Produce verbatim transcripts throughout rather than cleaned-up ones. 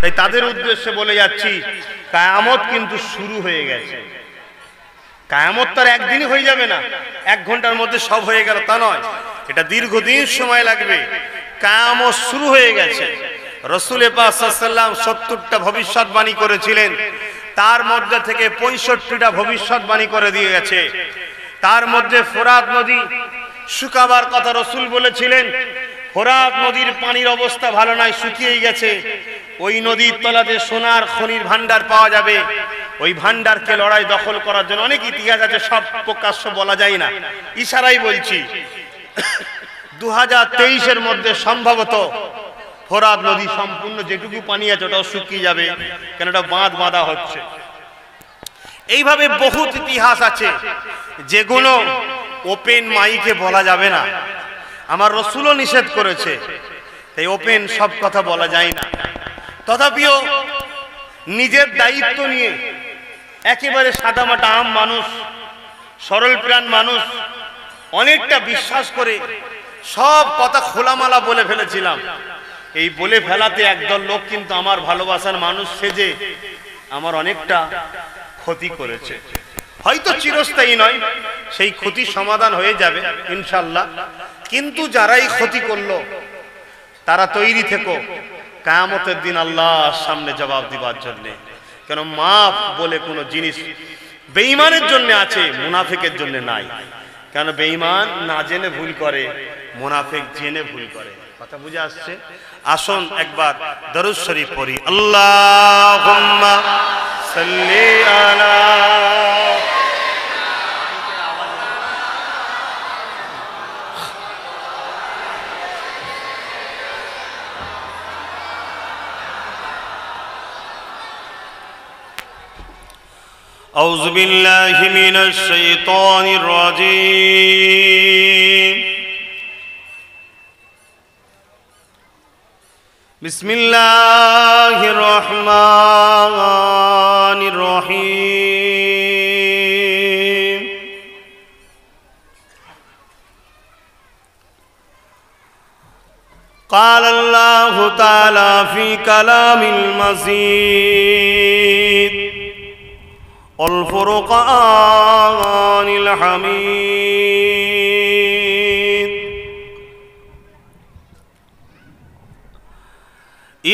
তাই তাদের উদ্দেশ্যে বলে যাচ্ছি কিয়ামত কিন্তু শুরু হয়ে গেছে। কিয়ামত তার একদিনই হয়ে যাবে না, এক ঘন্টার মধ্যে সব হয়ে গেল তা নয়, এটা দীর্ঘদিন সময় লাগবে। কিয়ামত শুরু হয়ে গেছে। রাসূল পাক সাল্লাল্লাহু আলাইহি ওয়াসাল্লাম সত্তরটা ভবিষ্যৎবাণী করেছিলেন, তার মধ্যে থেকে পঁয়ষট্টিটা ভবিষ্যৎবাণী করে দিয়ে গেছে। তার মধ্যে ফোরাত নদী শুকাবার কথা রাসূল বলেছিলেন, ফোরাত নদীর পানির অবস্থা ভালো নয়, শুকিয়ে গেছে। ওই নদীর তলাতে সোনার খনির ভান্ডার পাওয়া যাবে, ওই ভান্ডারকে লড়াই দখল করার জন্য অনেক ইতিহাস আছে, সব প্রকাশ্য বলা যায় না, ইশারাই বলছি। দু হাজার তেইশের মধ্যে সম্ভবত ফোরাত নদী সম্পূর্ণ যেটুকু পানি আছে ওটাও শুকিয়ে যাবে, কেন ওটা বাঁধ বাঁধা হচ্ছে। এইভাবে বহুত ইতিহাস আছে যেগুলো ওপেন মাইকে বলা যাবে না, আমার রাসূলও নিষেধ করেছে, তাই ওপেন সব কথা বলা যায় না। তথাপিও নিজের দায়িত্ব নিয়ে একেবারে সাদামাটা আম মানুষ, সরল প্রাণ মানুষ, অনেকটা বিশ্বাস করে সব কথা খোলামালা বলে ফেলেছিলাম। এই বলে ফেলাতে একদল লোক কিন্তু আমার ভালোবাসার মানুষ সেজে আমার অনেকটা ক্ষতি করেছে, হয়তো চিরস্থায়ী নয়, সেই ক্ষতি সমাধান হয়ে যাবে ইনশাল্লাহ। কিন্তু যারাই ক্ষতি করলো তারা তৈরি থেকো কিয়ামতের দিন আল্লাহর সামনে জবাব দিবার জন্য। কেন মাফ বলে কোনো জিনিস বেঈমানের জন্য আছে, মুনাফিকের জন্য নাই। কেন বেঈমান না জেনে ভুল করে, মুনাফিক জেনে ভুল করে। কথা বুঝে আসছে? আসুন একবার দরুদ শরীফ পড়ি। আল্লাহুম্মা সাল্লি আলা, أعوذ بالله من الشيطان الرجيم, بسم الله الرحمن الرحيم, قال الله تعالى في كلام المزيد الفرقان الحميد,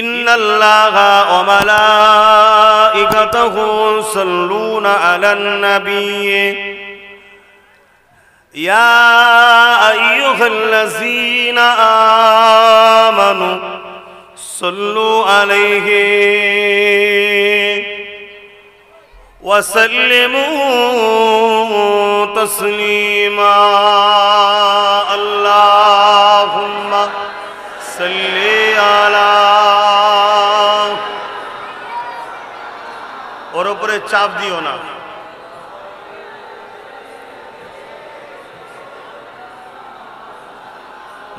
إن الله وملائكته يصلون على النبي يا أيها الذين آمنوا صلوا عليه وسلموا تسليما, اللهم صل على। और ऊपर चाप दियो ना,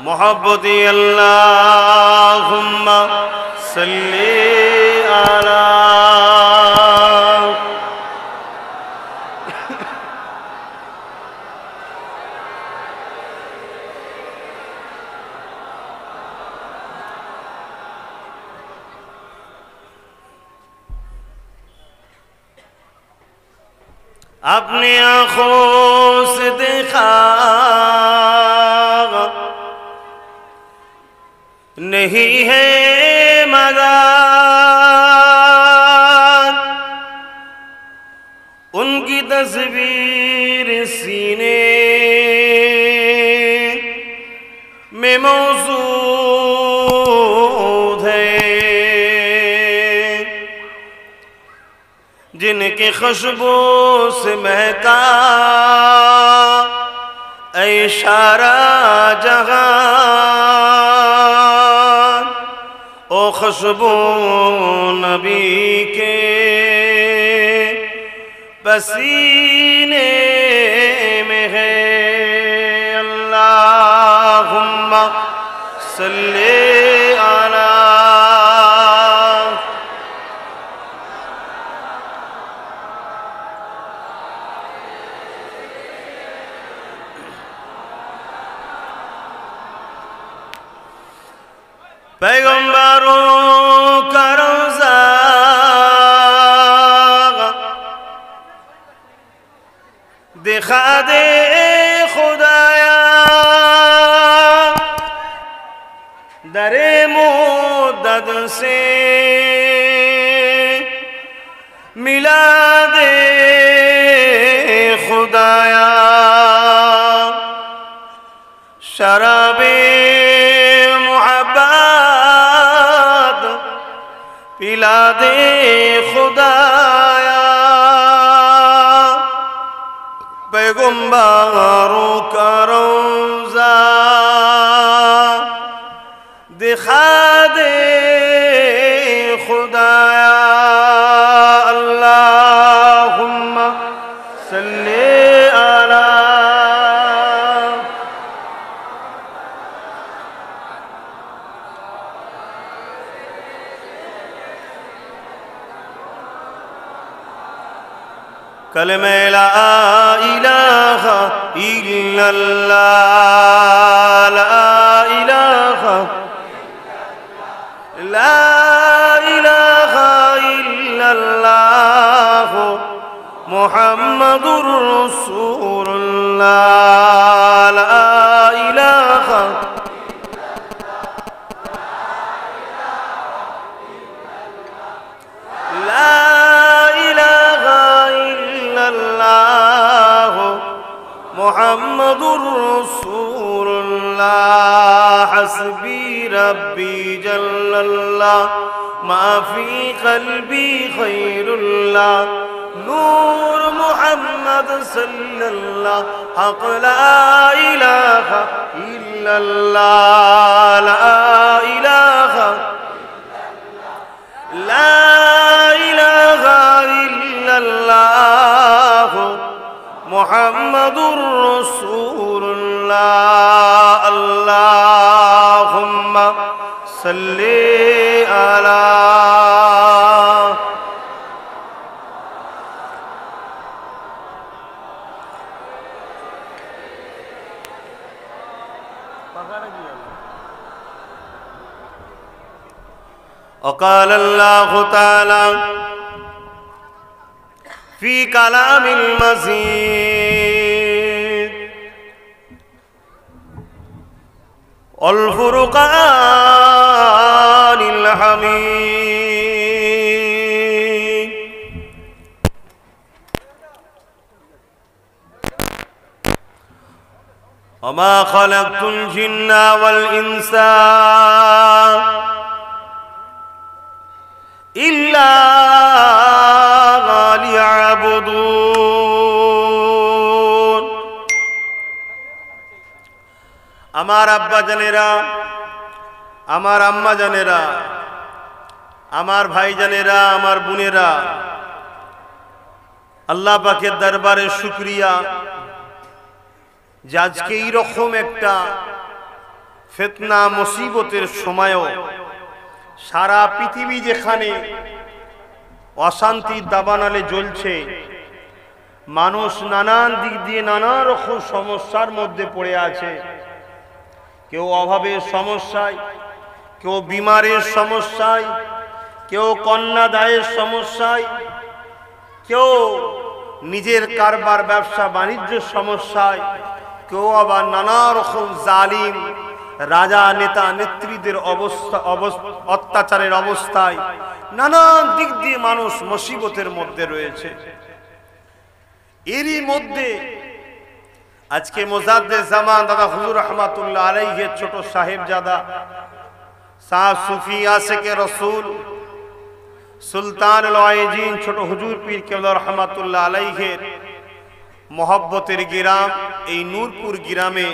मोहब्बती اللهم صل على। अपने आँखों से देखा नहीं है मगर उनकी तस्वीर सीने में मौजूद है, जिनके खुशबू से महका ऐ सारा जहां, ओ खुशबू नबी के पसीने में है। अल्लाहुम्मा सल्ली अला, पैगम्बरों का रोजा दिखा दे खुदाया, दरे मुद्दत से मिला दे खुदाया, शराबे मुहब्बत पिला दे खुदाया। पैगम्बरों का रोज़ा दिखा दे खुदाया। अल्लाहुम्मा सल्ली अला कलमे ला इलाहा इल्लल्लाह, ला इलाहा ला इलाहा इल्लल्लाह मुहम्मदुर रसूलुल्लाह, ला इलाहा मुहम्मदुर रसूलुल्लाह। हस्बी रब्बी जल्लल्लाह, माफी कल्बी खैरुल्लाह, नूर मुहम्मद सल्लल्लाह, हक ला इलाहा इल्लल्लाह, ला इलाहा ला इलाहा इल्लल्लाह मुहम्मदुर रसूलुल्लाह। अल्लाहुम्मा सल्ली अला वक़ाल अल्लाहु तआला फी कलामिल मजीद अल फुरक़ानिल हमीद। वमा ख़लक़तुल जिन्ना वल इंसा इल्ला लियअबुदून। আমার আব্বা জানেরা, আমার আম্মা জানেরা, আমার ভাই জানেরা, আমার বোনেরা, আল্লাহ পাকের দরবারে শুকরিয়া যে আজকে এই রকম একটা ফিতনা মুসিবতের সময়ও সারা পৃথিবী যেখানে অশান্তির দাবানলে জ্বলছে, মানুষ নানান দিক দিয়ে নানা রকম সমস্যার মধ্যে পড়ে আছে, কেউ অভাবের সমস্যায়, কেউ বিমারের সমস্যায়, কেউ কন্যাদায়ের সমস্যায়, কেউ নিজের কারবার ব্যবসা বাণিজ্যের সমস্যায়, কেউ আবার নানা রকম জালিম রাজা নেতা নেত্রীদের অবস্থা অত্যাচারের অবস্থায় নানা দিক দিয়ে মানুষ মুসিবতের মধ্যে রয়েছে। এরই মধ্যে আজকে মুজাদ্দেদ জামান দাদা হুজুর রহমাতুল্লাহ আলাইহির ছোট সাহেবজাদা শাহ সুফি আশিকে রসুল সুলতানুল আয়াজিন ছোট হুজুর পীর কেবলা রহমাতুল্লাহ আলাইহির মহব্বতের গ্রাম এই নূরপুর গ্রামে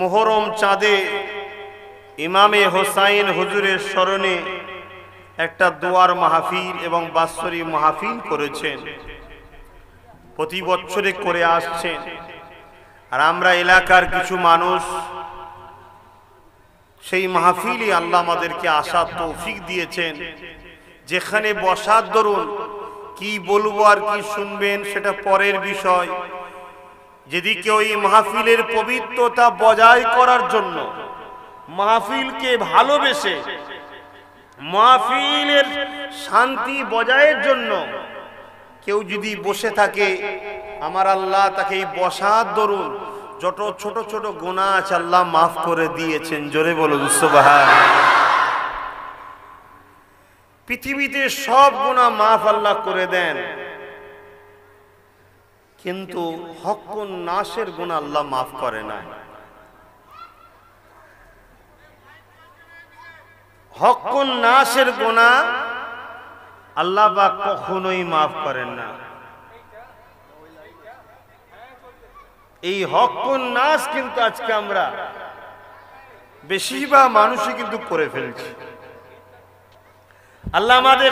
मोहरम चाँदे इमामे हुसैन हुजूरे स्मरणे एकटा दुआर महफिल एवं बात्सरिक महफिल करेछेन, प्रति बछरे करे आसछेन। आर आमरा एलाकार किछु मानुष सेई महफिले आल्लाह आमादेरके आसार तौफिक दिएछेन। जेखाने बसार दरुन कि बोलबो आर कि शुनबेन सेटा परेर विषय, যদি কেউ এই মাহফিলের পবিত্রতা বজায় করার জন্য महफिल के भालोबेशे महफिलेर शांति बजायर जन्नो केउ यदि बसे थाके आमार आल्लाह ताके बसार दरुन যত ছোট ছোট গুনাহ আছে আল্লাহ maaf করে দিয়েছেন জোরে বলো সুবহানাল্লাহ। পৃথিবীতে সব গুনাহ maaf আল্লাহ করে দেন কিন্তু হকুন নাশের গুনাহ আল্লাহ maaf করে না। হকুন নাশের গুনাহ আল্লাহ পাক কখনোই maaf করেন না। सतर्क ও উদ্ধার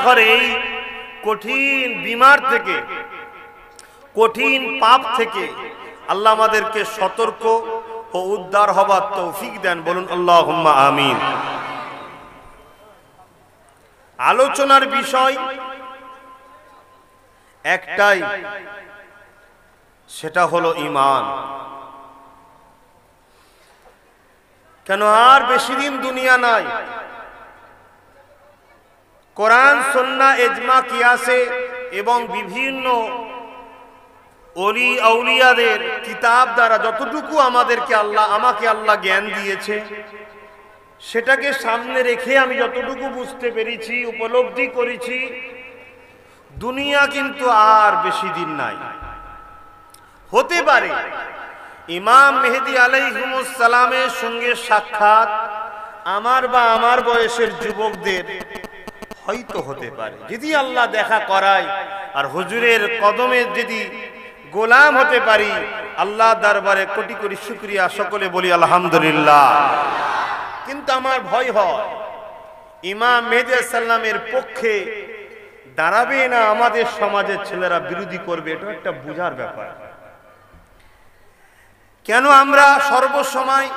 হবার তৌফিক দেন বলুন আল্লাহুম্মা আমিন। আলোচনার বিষয় একটাই, সেটা হলো ঈমান। কেন আর বেশি দিন দুনিয়া নাই, কোরআন সুন্নাহ ইজমা কিয়াসে এবং বিভিন্ন ওলি আউলিয়াদের কিতাব দ্বারা যতটুকু আমাদেরকে আল্লাহ আমাকে আল্লাহ জ্ঞান দিয়েছে সেটাকে সামনে রেখে আমি যতটুকু বুঝতে পেরেছি উপলব্ধি করেছি দুনিয়া কিন্তু আর বেশি দিন নাই। होते पारे इमाम मेहदी आलैहिमुस्सालामेर संगे साक्षात आमार बा आमार बयसेर युवकदेर होयतो होते पारे यदि आल्लाह देखा कराय और हुजुरेर कदमे यदि गोलाम होते पारी आल्लाह दरबारे कोटी कोटी शुक्रिया सकले बोली आलহামদুলিল্লাহ। किन्तु आमार भय हय इमाम मेहदी आलैहिमुस्सालामेर पक्षे दाঁড়াবে না আমাদের সমাজের ছেলেরা বিরোধী করবে, এটা একটা বুঝার ব্যাপার। কেন আমরা সর্বসময়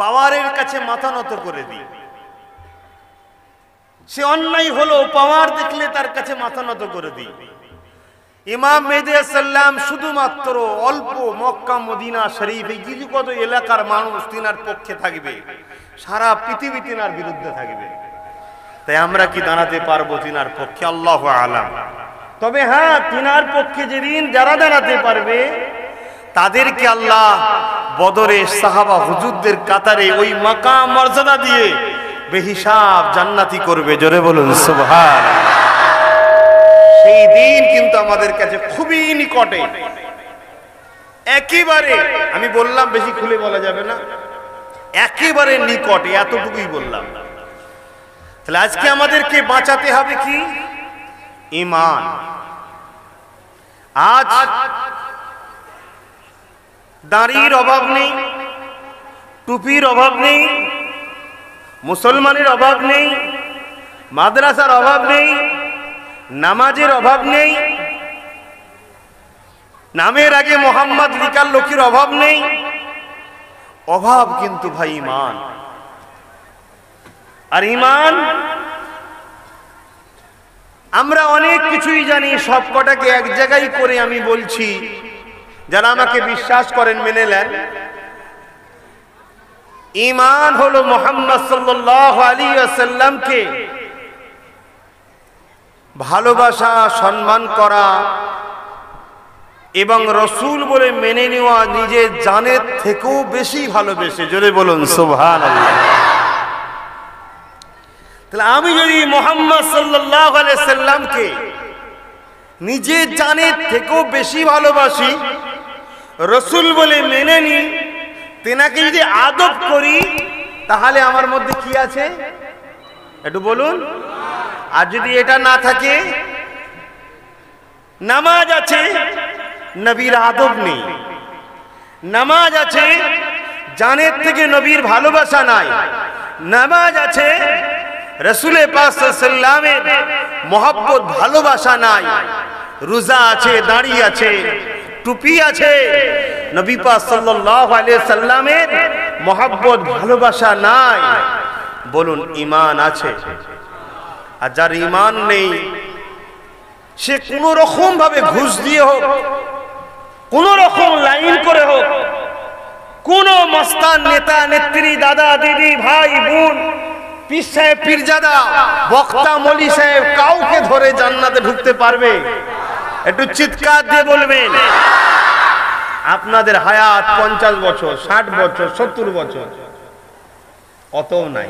পাওয়ারের কাছে মাথা নত করে দিই, সে অন্যায় হলো পাওয়ার দেখলে তার কাছে মাথা নত করে দিই। ইমাম মেহদী আলাইহিসসালাম শুধুমাত্র অল্প মক্কা মদিনা শরীফে কিছু কত এলাকার মানুষ তিনার পক্ষে থাকবে, সারা পৃথিবী তিনার বিরুদ্ধে থাকবে। তাই আমরা কি দাঁড়াতে পারবো তিনার পক্ষে? আল্লাহু আলাম। তবে হ্যাঁ, তিনার পক্ষে যেদিন যারা দাঁড়াতে পারবে তাদেরকে আল্লাহ বদরে সাহাবা হুজুরদের কাতারে ওই মাকাম মর্যাদা দিয়ে বেহিসাব জান্নাতি করবে জোরে বলুন সুবহানাল্লাহ। সেই দিন কিন্তু আমাদের কাছে খুবই নিকটে একেবারে, আমি বললাম বেশি খুলে বলা যাবে না, একেবারে নিকটে এতটুকুই বললাম। তাহলে আজকে আমাদেরকে বাঁচাতে হবে কি? ঈমান। আজ দাড়ির অভাব নেই, টুপির অভাব নেই, মুসলমানের অভাব নেই, মাদ্রাসার অভাব নেই, নামাজের অভাব নেই, নামের আগে মোহাম্মদ লিকার লোকের অভাব নেই। অভাব কিন্তু ভাই ঈমান। আর ঈমান আমরা অনেক কিছুই জানি, সবকটাকে এক জায়গায় করে আমি বলছি, যারা আমাকে বিশ্বাস করেন মেনে নেন। ঈমান হলো মুহাম্মদ সাল্লাল্লাহু আলাইহি ওয়াসাল্লামকে ভালোবাসা, সম্মান করা এবং রসূল বলে মেনে নেওয়া নিজের জানের থেকেও বেশি ভালোবেসে জোরে বলুন সুবহানাল্লাহ। তাহলে আমি যদি মুহাম্মদ সাল্লাল্লাহু আলাইহি ওয়াসাল্লামকে নিজের জানের থেকেও বেশি ভালোবাসি, রসুল বলে মেনে নি, তেনাকে যদি আদব করি, তাহলে আমার মধ্যে কি আছে একটু বলুন। আর যদি এটা না থাকে, নামাজ আছে নবীর আদব নেই, নামাজ আছে জানের থেকে নবীর ভালোবাসা নাই, নামাজ আছে রসুল পাক সাল্লাল্লাহু আলাইহি ওয়াসাল্লামের মহব্বত ভালোবাসা নাই, রোজা আছে, দাঁড়ি আছে, টুপি আছে, নবী পাক সাল্লাল্লাহু আলাইহি ওয়াসাল্লামের মহব্বত ভালোবাসা নাই, বলুন ঈমান আছে। আর যার ঈমান নেই সে কোন রকম ভাবে ঘুষ দিয়ে হোক, কোন রকম লাইন করে হোক, কোনো মস্তান নেতা নেত্রী দাদা দিদি ভাই বোন পীর সাহেব পীরজাদা বক্তা মলি সাহেব কাউকে ধরে জান্নাতে ঢুকতে পারবে? একটু চিৎকার দিয়ে বলবেন। আপনাদের হায়াত পঞ্চাশ বছর ষাট বছর সত্তর বছর অতও নাই,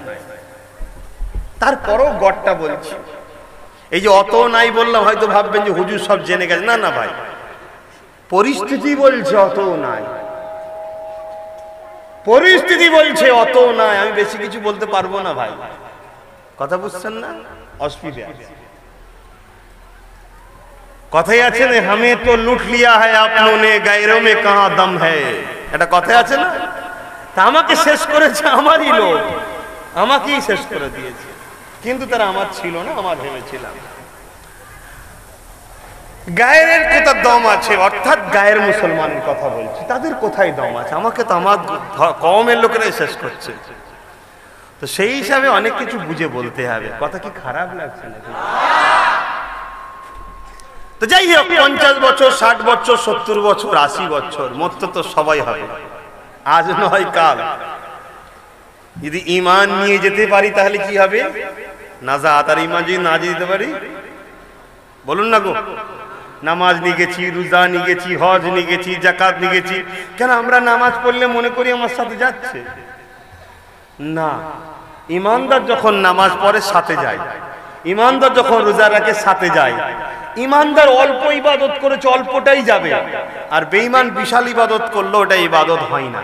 তারপরও গড়টা বলছি। এই যে অত নাই বললাম, হয়তো ভাববেন যে হুজুর সব জেনে গেছে। না না ভাই, পরিস্থিতি বলছে অত নাই, পরিস্থিতি বলছে অত নাই। আমি বেশি কিছু বলতে পারবো না ভাই, কথা বুঝছেন না? অসুবিধা কথাই আছে না, হামে তো লুট লিয়া হ্যায় আপনোনে গায়রো মে কাহা দম হ্যায়, এটা কথাই আছে না? তা আমাকে শেষ করেছে আমারই লোক, আমাকেই শেষ করে দিয়েছে। কিন্তু তারা আমার ছিল না, আমার ভেবেছিলাম। গায়ের কথা দম আছে, অর্থাৎ গায়ের মুসলমানের কথা বলছি, তাদের কোথায় দম আছে? আমাকে তো আমার কওমের লোকেরাই শেষ করছে। তো সেই হিসাবে অনেক কিছু বুঝে বলতে হবে। কথা কি খারাপ লাগছে নাকি? তো যাই হোক, পঞ্চাশ বছর ষাট বছর সত্তর বছর আশি বছর মত তো সবাই হবে, আজ নয় কাল। যদি ইমান নিয়ে যেতে পারি তাহলে কি হবে? নাজাত। আর ইমান যদি না যেতে পারি, বলুন না গো, নামাজ নিয়ে গেছি, রোজা নিয়ে গেছি, হজ নিয়ে গেছি, জাকাত নিয়ে গেছি, কেন আমরা নামাজ পড়লে মনে করি আমার সাথে যাচ্ছে না। ইমানদার যখন নামাজ পড়ে সাথে যায়, ইমানদার যখন রোজা রাখে সাথে যায়। ইমানদার অল্প ইবাদত করেছে অল্পটাই যাবে, আর বেঈমান বিশাল ইবাদত করলো, ওটা ইবাদত হয় না।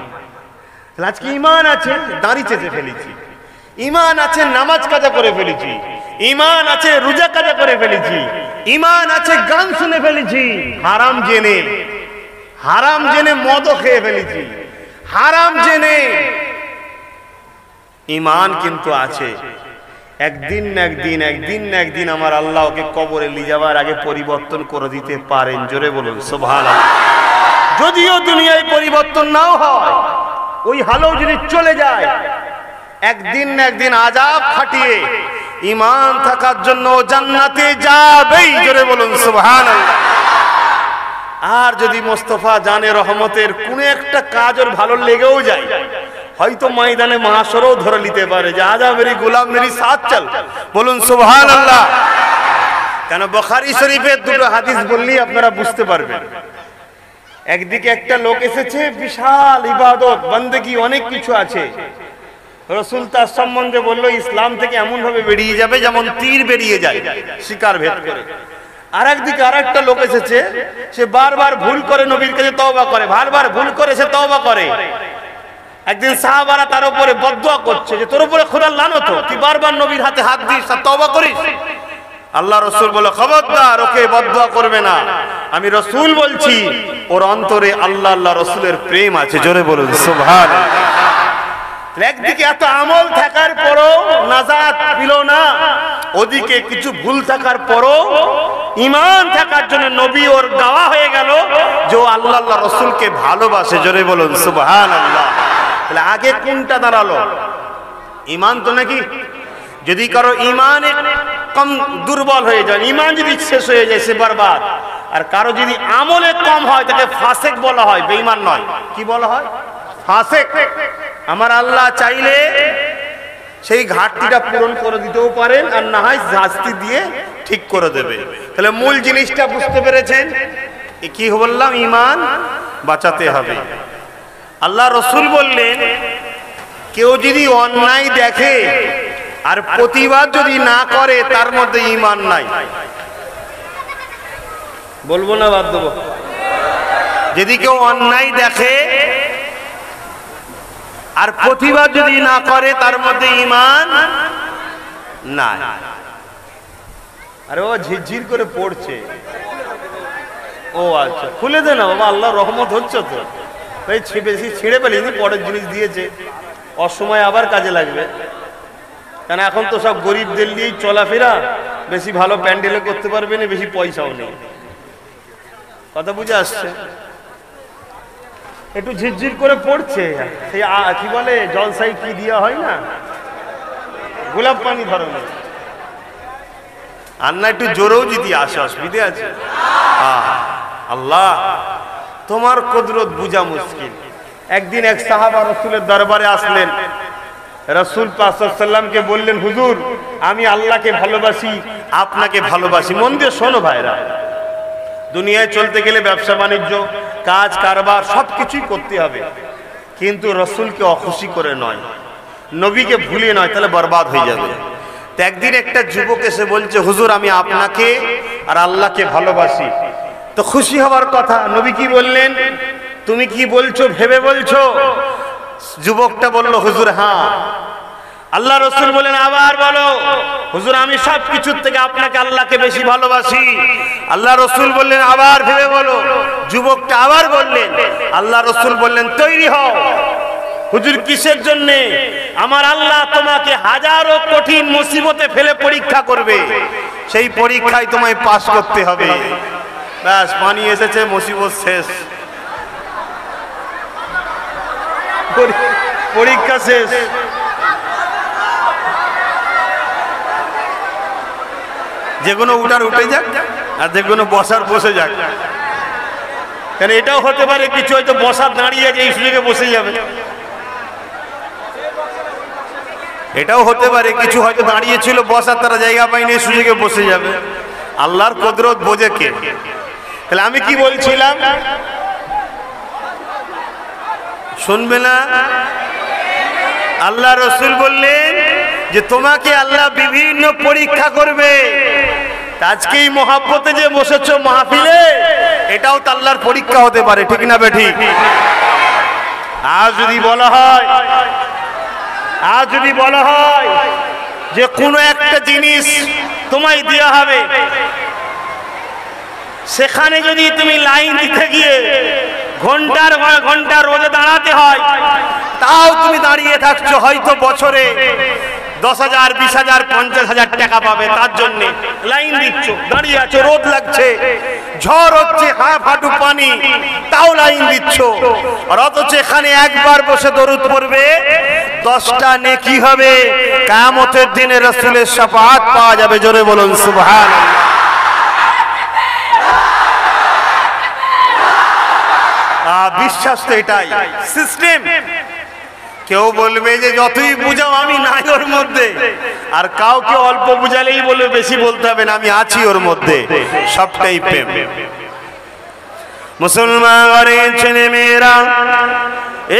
আজকে ইমান আছে দাঁড়ি চেঁচে ফেলেছি, ইমান আছে নামাজ কাজা করে ফেলেছি, ইমান আছে রোজা কাজা করে ফেলেছি, ইমান আছে গান শুনে ফেলেছি হারাম জেনে, হারাম জেনে মদ খেয়ে ফেলেছি হারাম জেনে। ইমান কিন্তু আছে। একদিন না একদিন, একদিন না একদিন আমার আল্লাহ ওকে কবরে নিয়ে যাওয়ার আগে পরিবর্তন করে দিতে পারেন। জোরে বলুন সুবহানাল্লাহ। যদিও দুনিয়ায় পরিবর্তন নাও হয়, ওই হালও যদি চলে যায়, একদিন না একদিন আযাব খাটিয়ে ইমান থাকার জন্য জান্নাতে যাবেই। জোরে বলুন সুবহানাল্লাহ। আর যদি মোস্তফা জানে রহমতের কোন একটা কাজ ওর ভালো লেগেও যায়, হয়তো ময়দানে মহাসরও ধরে নিতে পারে যে আজা মেরি গোলাম মেরি সাথ চল। বলুন সুবহানাল্লাহ। কেন বুখারী শরীফের দুটো হাদিস বললেই আপনারা বুঝতে পারবেন। একদিকে একটা লোক এসেছে, বিশাল ইবাদত বান্দেগী অনেক কিছু আছে, রাসূল তার সম্বন্ধে বলল ইসলাম থেকে এমন ভাবে বেরিয়ে যাবে যেমন তীর বেরিয়ে যায় শিকার ভেদ করে। আর একদিকে আরেকটা লোক এসেছে, সে বারবার ভুল করে নবীর কাছে তওবা করে, বারবার ভুল করে সে তওবা করে। একদিন সাহাবারা তার উপরে বদদোয়া করছে যে তোর উপরে খোদার লানত, তুই বারবার নবীর হাতে হাত দিস আর তওবা করিস। আল্লাহ রাসূল বলল খবরদার, ওকে বদদোয়া করবে না, আমি রাসূল বলছি ওর অন্তরে আল্লাহ আল্লাহ রাসূলের প্রেম আছে। জোরে বলুন সুবহানাল্লাহ। একদিকে এত আমল থাকার পরও নাজাত পেল না, ওদিকে কিছু ভুল থাকার পরও ইমান থাকার জন্য নবী ওর গাওয়া হয়ে গেল যে আল্লাহ আল্লাহ রাসূলকে ভালোবাসে। জোরে বলুন সুবহানাল্লাহ। তাহলে আগে কোনটা দাঁড়ালো? ইমান তো নাকি? যদি কারো ইমান কম দুর্বল হয়ে যায়, ইমান যদি শেষ হয়ে যায় সে বরবাদ। আর কারো যদি আমলে কম হয় তাকে ফাসিক বলা হয়, বেঈমান নয়। কি বলা হয়? ফাসিক। আমার আল্লাহ চাইলে সেই ঘাটতিটা পূরণ করে দিতেও পারেন, আর না হয় শাস্তি দিয়ে ঠিক করে দেবে। তাহলে মূল জিনিসটা বুঝতে পেরেছেন? কি বললাম? ইমান বাঁচাতে হবে। আল্লাহ রাসূল বললেন কেউ যদি অন্যায় দেখে আর প্রতিবাদ যদি না করে তার মধ্যে ইমান নাই। বলবো না বাদ দেব? যদি কেউ অন্যায় দেখে আর প্রতিবাদ যদি না করে তার মধ্যে ইমান নাই। আরে ও ঝিরঝির করে পড়ছে। ও আচ্ছা, খুলে দে না বাবা, আল্লাহ রহমত হচ্ছে তো। বেশি ছিঁড়ে পেলেনি, পরের জিনিস দিয়েছে, অসময়ে আবার কাজে লাগবে। কেন এখন তো সব গরিবদের দিয়েই চলাফেরা, বেশি ভালো প্যান্ডেলও করতে পারবে না, বেশি পয়সাও নেই। কথা বুঝে আসছে? একটু ঝিরঝির করে পড়ছে। সেই কি বলে জলসাই কি দিয়া হয় না, গোলাপ পানি ধরনের। আর না একটু জোরেও যদি আসে অসুবিধে আছে। আল্লাহ তোমার কুদরত বুঝা মুশকিল। एक दिन एक साहबा रसूलेर दरबारे आसलेन। रसूल पाक सल्लल्लाहु अलैहि वसल्लम के बोलें हुजूर आमी आल्लाह के भालोबासी आपनाके भालोबासी। मन दिए शोनो भाईरा, दुनिया चलते गेले व्यवसा वाणिज्य काज कारबार सबकिछुई करते हबे, किन्तु रसूल के अखुशी करे नय, नबी के भूलिए नय, ताहले बरबाद हये जाबे। तो एक दिन एक युवक एसे बोलछे हुजूर आमी आपनाके और आल्लाह के भालोबासी। तो खुशी हवार कथा, नबी की बोलें तुम कि बोलछो भेबे बोलछो? युवकटा बोललो हुजूर हाँ। अल्लाह रसूल बोलें आबार बोलो हुजूर आमी सबकिछुर थेके आपनाके आल्लाहके बेशी भालोबासी। अल्लाह रसूल बोलें आबार भेबे बोलो। युवकटा आबार बोललें। अल्लाह रसूल बोलें तैरी हओ। हुजूर किसेर जन्य? आमार आल्लाह तोमाके हजारो कठिन मुसीबते फेले परीक्षा करबे, सेई परीक्षाय तोमाय़ पास करते हबे। बस पानी एसेछे मुसीबत शेष, परीक्षा शेष। যেগুলো উঠার উঠে যাক আর যেগুলো বসার বসে যাক, কারণ এটাও হতে পারে কিছু হয়তো বসার দাঁড়িয়ে যে এই সুযোগে বসে যাবে, এটাও হতে পারে কিছু হয়তো দাঁড়িয়েছিল বসার তারা জায়গা পায়নি এই সুযোগে বসে যাবে। আল্লাহর কুদরত বোঝে কে। তাহলে আমি কি বলছিলাম सुनबे ना? अल्लाह रसूल बोलें जे तुम्हें अल्लाह विभिन्न परीक्षा करबे। आज के मोहब्बते जे बसेछो महफिले एटाओ तो अल्लाहर परीक्षा होते पारे, ठीक ना बेठी? आज यदि बला हय आज यदि बला हय जे कोनो एकटा जिनिस तुम्हें देया हबे, सेखाने यदि तुम लाइन दिते गिये घंटार घंटा रोजे दाঁড়াতে হয়, তাও তুমি দাঁড়িয়ে থাকছো। হয়তো বছরে দশ হাজার বিশ হাজার পঞ্চাশ হাজার টাকা পাবে, তার জন্য লাইন দিচ্ছ, দাঁড়িয়ে আছো, রোদ লাগছে, ঝড় হচ্ছে, হাঁ ফাটু পানি, তাও লাইন দিচ্ছ। আর অথচ এখানে একবার বসে দরুদ পড়বে দশটা নেকি হবে, কিয়ামতের দিনে রাসূলের শাফাআত পাওয়া যাবে। জোরে বলুন সুবহানাল্লাহ। বিশ্বাস তো এটাই সিস্টেম। কেউ বলবে যে যতই বুঝাও আমি নাই ওর মধ্যে, আর কাউকে অল্প বুঝালেই বলবে বেশি বলতে হবে না, আমি আছি ওর মধ্যে। সবটাই প্রেম। মুসলমান ঘরের ছেলে মেয়েরা,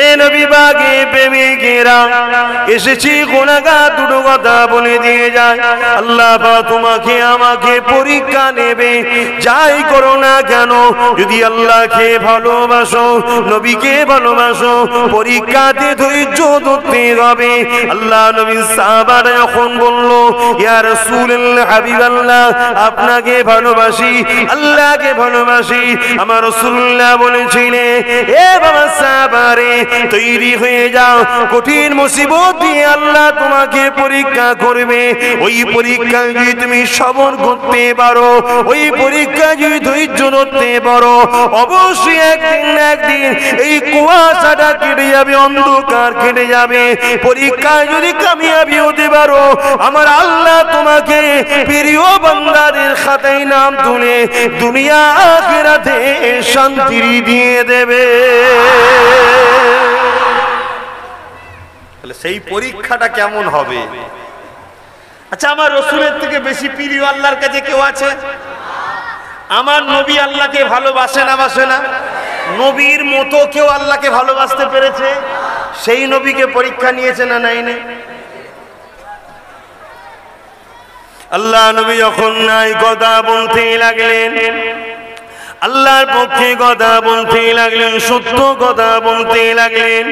এ নবী বাগে প্রেমিকেরা, এসেছি গুনাহগা দুটো কথা বলে দিয়ে যায়। আল্লাহ তোমাকে আমাকে পরীক্ষা নেবে, যাই করো না কেন যদি আল্লাহকে ভালোবাসো নবীকে ভালোবাসো পরীক্ষাতে ধৈর্য ধরতে হবে। আল্লাহ নবীর সাহাবারা যখন বলল ইয়া রাসূলুল্লাহ হাবিবাল্লাহ আপনাকে ভালোবাসি আল্লাহকে ভালোবাসি, আমার রাসূলুল্লাহ বলেছিলেন এ বাবা সাহাবারে তৈরি হয়ে যাও, কঠিন মুসিবত দিয়ে আল্লাহ তোমাকে পরীক্ষা করবে। ওই পরীক্ষা যদি তুমি সবর করতে পারো, ওই পরীক্ষা যদি ধৈর্য ধরতে পারো, অবশ্যই একদিন না একদিন এই কুয়াশাটা কেটে যাবে, অন্ধকার কেটে যাবে। পরীক্ষায় যদি কামিয়াবি হতে পারো আমার আল্লাহ তোমাকে প্রিয় বান্দাদের খাতায় নাম তুলে দুনিয়া আখিরাতে শান্তি দিয়ে দেবে। সেই পরীক্ষাটা কেমন হবে? আচ্ছা, আমার রাসূলের থেকে বেশি প্রিয় আল্লাহর কাছে কেউ আছে? আমার নবী আল্লাহকে ভালোবাসে না, বাসে না? নবীর মতো কেউ আল্লাহকে ভালোবাসতে পেরেছে? সেই নবীকে পরীক্ষা নিয়েছে না নাই না? আল্লাহ নবী যখন নাই কথা বলতে লাগলেন, আল্লাহর পক্ষে কথা বলতে লাগলেন, সত্য কথা বলতে লাগলেন।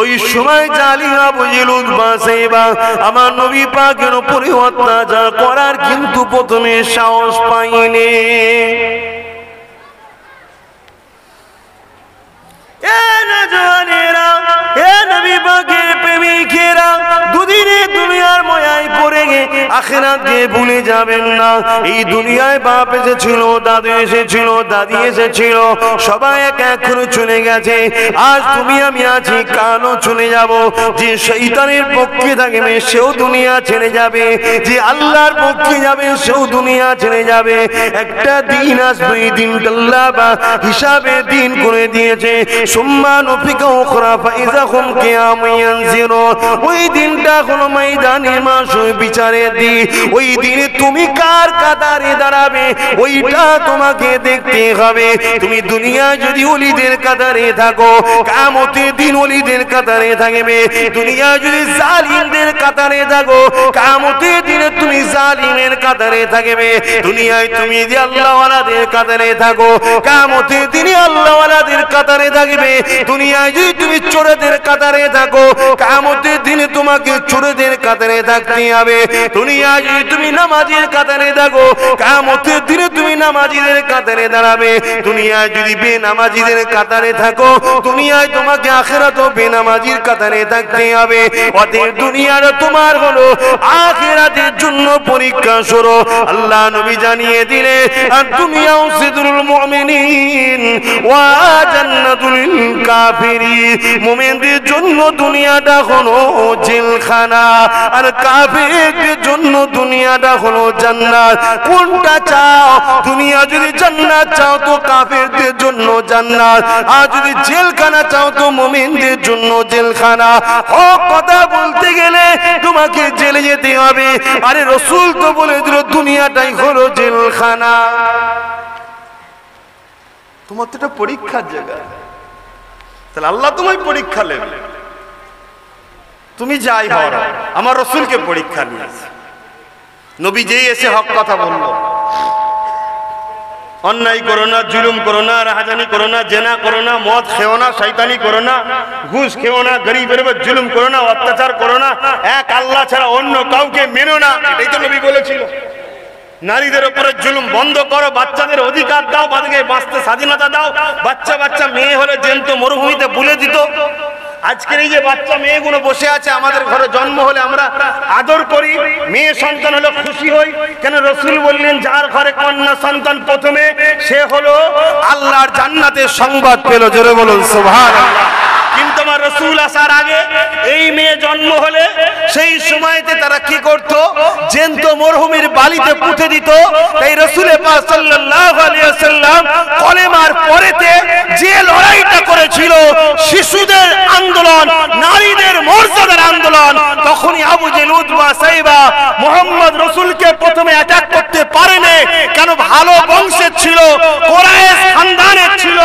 ওই সময় জালিমা বুঝলুদ বাসেবা আমার নবী পাকের উপরে অত্যাচার করার কিন্তু প্রথমে সাহস পাইনি। এ নজওয়ানেরা, এ নবী পাকের প্রেমিকেরা, দুদিনে দুনিয়ার মায়ায় পড়ে গিয়ে आखिरात के भूले जाबेन ना। ये दुनिया बाप एसेछिलो दादू एसेछिलो दादी एसेछिलो सबाई एक एक করে চলে গেছে। आज তুমি আমি আছি কালও চলে যাব। যে শয়তানের পক্ষে থাকবে সেও দুনিয়া ছেড়ে যাবে, যে আল্লাহর পক্ষে যাবে সেও দুনিয়া ছেড়ে যাবে। একটা দিন আসবে, এই দিনটা আল্লাহ হিসাবে দিন করে দিয়েছে। সুম্মা নুফিকা উখরা ফাইযা হুম কিয়ামুন ইয়ানজিরু। ওই দিনটা হলো ময়দানে মাসুর বিচারের দিন। ওই দিনে তুমি কার কাতারে দাঁড়াবে ওইটা তোমাকে দেখতে হবে। তুমি দুনিয়া যদি ওলিদের কাতারে থাকো কিয়ামতের দিন ওলিদের কাতারে থাকবে। দুনিয়া যদি জালিমদের কাতারে থাকো কিয়ামতের দিনে তুমি জালিমের কাতারে থাকবে। দুনিয়ায় তুমি যে আল্লাহওয়ালাদের কাতারে থাকো কিয়ামতের দিনে আল্লাহওয়ালাদের কাতারে থাকবে। দুনিয়ায় যদি তুমি চোরদের কাতারে থাকো কিয়ামতের দিনে তোমাকে চোরদের কাতারে থাকতে হবে। দুনিয়ায় যদি তুমি নামাজের কাতারে থাকো কিয়ামতের দিনে তুমি নামাজীদের কাতারে দাঁড়াবে। দুনিয়ায় যদি বেনামাজীদের কাতারে থাকো দুনিয়ায় তোমাকে আখিরাতেও বেনামাজীর কাতারে থাকতে হবে। অতএব দুনিয়াটা তোমার হলো আখিরাতের জন্য পরীক্ষা স্বরূপ। আল্লাহ নবী জানিয়ে দিলে আর দুনিয়াও সিদরুল মুমিনিন ওয়া জান্নাতুল কাফিরিন। মুমিনদের জন্য দুনিয়াটা হলো জেলখানা আর কাফিরদের জন্য দুনিয়াটা হলো জান্নাত। কোনটা চাও? দুনিয়া যদি জান্নাত চাও তো কাফেরদের জন্য জান্নাত, আর যদি জেলখানা চাও তো মুমিনদের জন্য জেলখানা। ও কথা বলতে গেলে তোমাকে জেলে যেতে হবে। আরে রাসূল তো বলে দিল দুনিয়াটাই হলো জেলখানা। তোমার তো এটা পরীক্ষার জায়গা, তাহলে আল্লাহ তোমায় পরীক্ষা নেবে। তুমি যাই হও আমার রাসূলকে পরীক্ষা নিয়েছে। নবী যেই এসে হক কথা বললো, অন্যায় করো না, জুলুম করো না, রাহাজানি করো না, জেনা করো না, মদ খেও না, শয়তানি করো না, ঘুষ খেও না, গরিবের উপর জুলুম করো না, অত্যাচার করো না, এক আল্লাহ ছাড়া অন্য কাউকে মেনো না, এটাই তো নবী বলেছিল। নারীদের উপরে জুলুম বন্ধ করো, বাচ্চাদের অধিকার দাও, বাদে বাঁচতে স্বাধীনতা দাও। বাচ্চা বাচ্চা মেয়ে হলে জ্যান্ত মরুভূমিতে বুলে দিত। আজকের এই যে বাচ্চা মেয়েগুলো বসে আছে, আমাদের ঘরে জন্ম হলে আমরা আদর করি, মেয়ে সন্তান হলে খুশি হই। কেন? রাসূল বললেন যার ঘরে কন্যা সন্তান প্রথমে সে হলো আল্লাহর জান্নাতের সংবাদ পেল। জোরে বলুন সুবহানাল্লাহ। কিন্তু আমার রাসূল আসার আগে এই মেয়ে জন্ম হলে সেই সময়তে তারা কি করত? জ্যান্ত মরহুমের বালিতে পুঁতে দিত। তাই রাসূলের পাক সাল্লাল্লাহু আলাইহি ওয়াসাল্লাম কলেমার পরেতে যে লড়াইটা করেছিল শিশুদের আন্দোলন, নারীদের মর্যাদার আন্দোলন, তখনই আবু জেহেল উতবা সাইবা মুহাম্মদ রাসূলকে প্রথমে অ্যাটাক করতে পারেনি। কেন? ভালো বংশের ছিল, কোরাইশ খানদানের ছিল,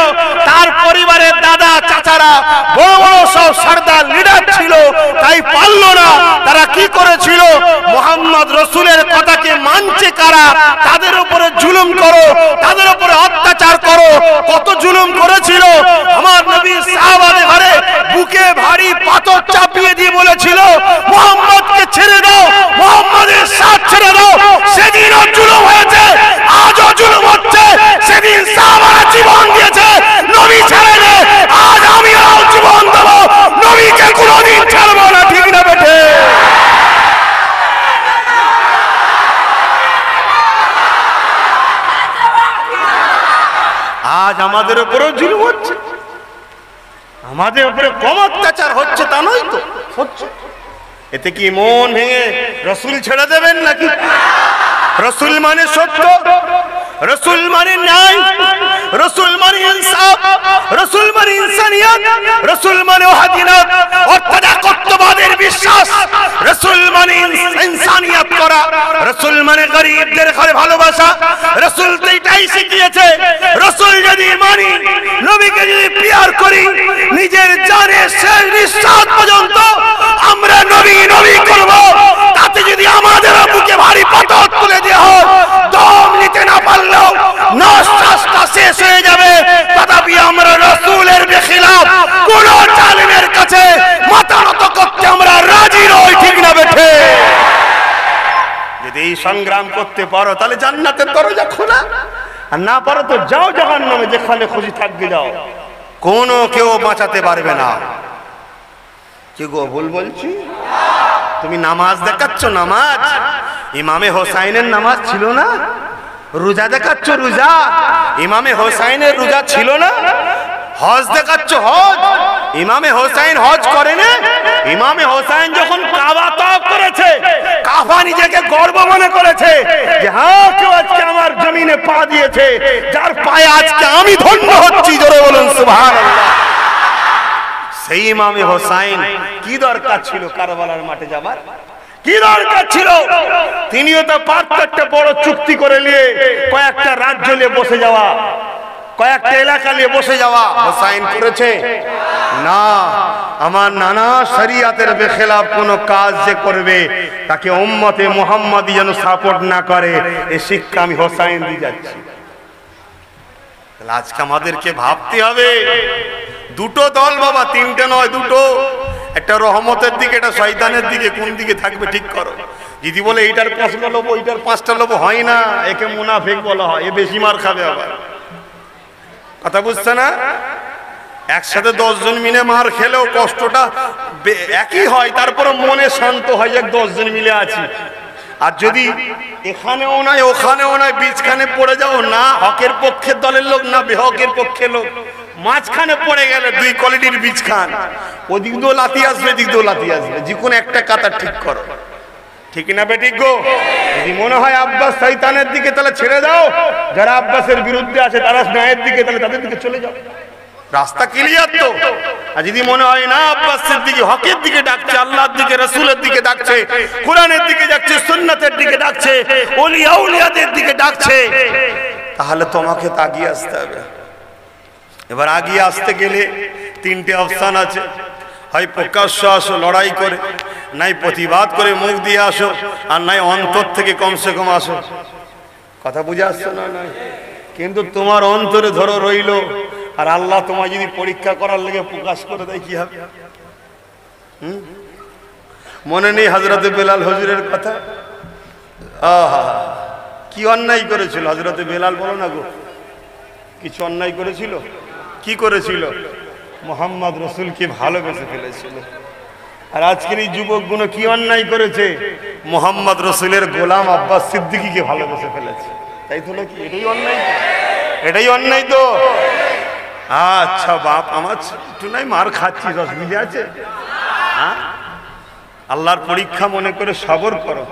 তার পরিবারের দাদা চাচারা বড় বড় সব সর্দার লিডার ছিল, তাই পারল না। তারা কি করেছিল? মুহাম্মদ রাসূলের কথাকে মানছে কারা, তাদের উপরে জুলুম করো, তাদের উপরে অত্যাচার করো। কত জুলুম করেছিল! আমার নবী সাহাবাদের ঘরে বুকে ভারী পাথর চাপিয়ে দিয়ে বলেছিল মুহাম্মদকে ছেড়ে দাও, মুহাম্মদের সাথ ছেড়ে দাও। সেদিনও জুলুম হয়েছে, আজও জুলুম হচ্ছে। সেদিন সাহাবারা জীবন দিয়েছে, নবী ছেড়ে আজ আমিও জীবন দেবো, নবীকে কোনোদিন ছাড়বো না। ঠিক না বেঠে? আজ আমাদের উপরেও জুলুম হচ্ছে, আমাদের উপরে কম অত্যাচার হচ্ছে তা নয় তো, হচ্ছে। এতে কি মন ভেঙে রাসূল ছেড়ে দেবেন নাকি? রাসূল মানে সত্য, রাসূল মানে ন্যায়, রাসূল মানে ইনসাফ, রাসূল মানে ইনসানিয়ত, রাসূল মানে ওয়াহদানিয়ত অর্থাৎ একত্ববাদের বিশ্বাস, রাসূল মানে ইনসানিয়ত করা, রাসূল মানে গরীবদের ঘরে ভালোবাসা। রাসূল তো এটাই শিখিয়েছে। রাসূল যদি মানি, নবীকে যদি পিয়ার করি, নিজের জানের শেষ নিঃশ্বাস পর্যন্ত আমরা নবী নবী করব। তাতে যদি আমাদের বুকে ভারী পাথর তুলে দেওয়া হয়, দম নিতে না পারলেও নাশ্বাসটা শেষ হয়ে যাবে, তথাপি আমরা রাসূলের বেখিলাফ কোন জালিমের কাছে মাথা নত করতে আমরা রাজি নই। ঠিক না বেঠে? যদি সংগ্রাম করতে পারো তাহলে জান্নাতের দরজা খোলা, আর না পারো তো যাও জাহান্নামে, যেখানে খুশি থাকবে যাও, কোনো কেউ বাঁচাতে পারবে না। কি গো ভুল বলছি? তুমি নামাজ দেখাচ্ছ, নামাজ इमामे होसाइनेर नामाज छिलो ना रोजा देखाच्छ रोजा, इमामे होसाइनेर रोजा छिलो ना हज देखाच्छ हज, इमामे होसाइन हज करे ना, इमामे होसाइन जखन काबा तवाफ करेছে কাফা নিজেকে গর্ব মনে করেছে যে হ্যাঁ কেউ আজকে আমার জমিনে পা দিয়েছে যার পায়ে আজকে আমি ধন্য হচ্ছি, জোরে বলুন সুবহানাল্লাহ। সেই ইমামে হোসাইন কি দরকার ছিল কারবালার মাঠে যাবার? शिक्षा হোসাইন दी যাচ্ছি। আজকে আমাদেরকে ভাবতে হবে দুটো দল বাবা, তিনটে নয় দুটো, একটা রহমতের দিকে একটা শয়তানের দিকে, কোন দিকে থাকবে ঠিক করো। যদি বলে এইটার পাঁচটা লোবো এইটার পাঁচটা লোবো হয় না, একে মুনাফিক বলা হয়, এ বেশি মার খাবে। আবার কথা বুঝছ না? একসাথে দশ জন মিলে মার খেলেও কষ্টটা একই হয়, তারপরে মনে শান্ত হয় যে দশ জন মিলে আছি। আর যদি এখানেও নয় ওখানেও নয় বিছখানে পড়ে যাও, না হকের পক্ষের দলের লোক না বেহকের পক্ষের লোক, মাঝখানে পড়ে গেলে দুই কোয়ালিটির বিছখান, ওদিক দিয়ে লাথি আসবে এদিক দিয়ে লাথি আসবে, যে কোনো একটা কাতার ঠিক করো। ঠিক না বেঠিক গো? যদি মনে হয় আব্বাস শয়তানের দিকে তাহলে ছেড়ে দাও, যারা আব্বাসের বিরুদ্ধে আছে তারা ন্যায়ের দিকে, তাহলে তাদের দিকে চলে যাও, রাস্তা ক্লিয়ার তো। আর যদি মনে হয় না আব্বাসের দিকে হকের দিকে ডাকছে, আল্লাহর দিকে রাসূলের দিকে ডাকছে, কোরআনের দিকে ডাকছে, সুন্নতের দিকে ডাকছে, ওলি আউলিয়াদের দিকে ডাকছে, তাহলে তোমাকে তাগিয়ে আসতে হবে। এবার আগিয়ে আসতে গেলে তিনটে অপশান আছে, হয় প্রকাশ্য আসো লড়াই করে, নাই প্রতিবাদ করে মুখ দিয়ে আসো, আর নাই অন্তর থেকে কমসে কম আসো। কথা বুঝে আসছো না? নয় কিন্তু তোমার অন্তরে ধরো রইল, আর আল্লাহ তোমার যদি পরীক্ষা করার লেগে প্রকাশ করে দেয় কি হবে? হুম, মনে নেই হযরতে বেলাল হুজুরের কথা? আহা, কি অন্যায় করেছিল হযরতে বেলাল, বলো না গো, কিছু অন্যায় করেছিল? কি করেছিল? মোহাম্মদ রসুলকে ভালোবেসে ফেলেছিল। আর আজকের এই যুবকগুলো কি অন্যায় করেছে? মোহাম্মদ রসুলের গোলাম আব্বাস সিদ্দিকীকে ভালোবেসে ফেলেছে। তাই তো নাকি? এটাই অন্যায়, এটাই অন্যায় তো। আচ্ছা বাপ আমার একটু নাই মার খাচ্ছিস, অসুবিধা আছে? হ্যাঁ, আল্লাহর পরীক্ষা মনে করে সবর করো।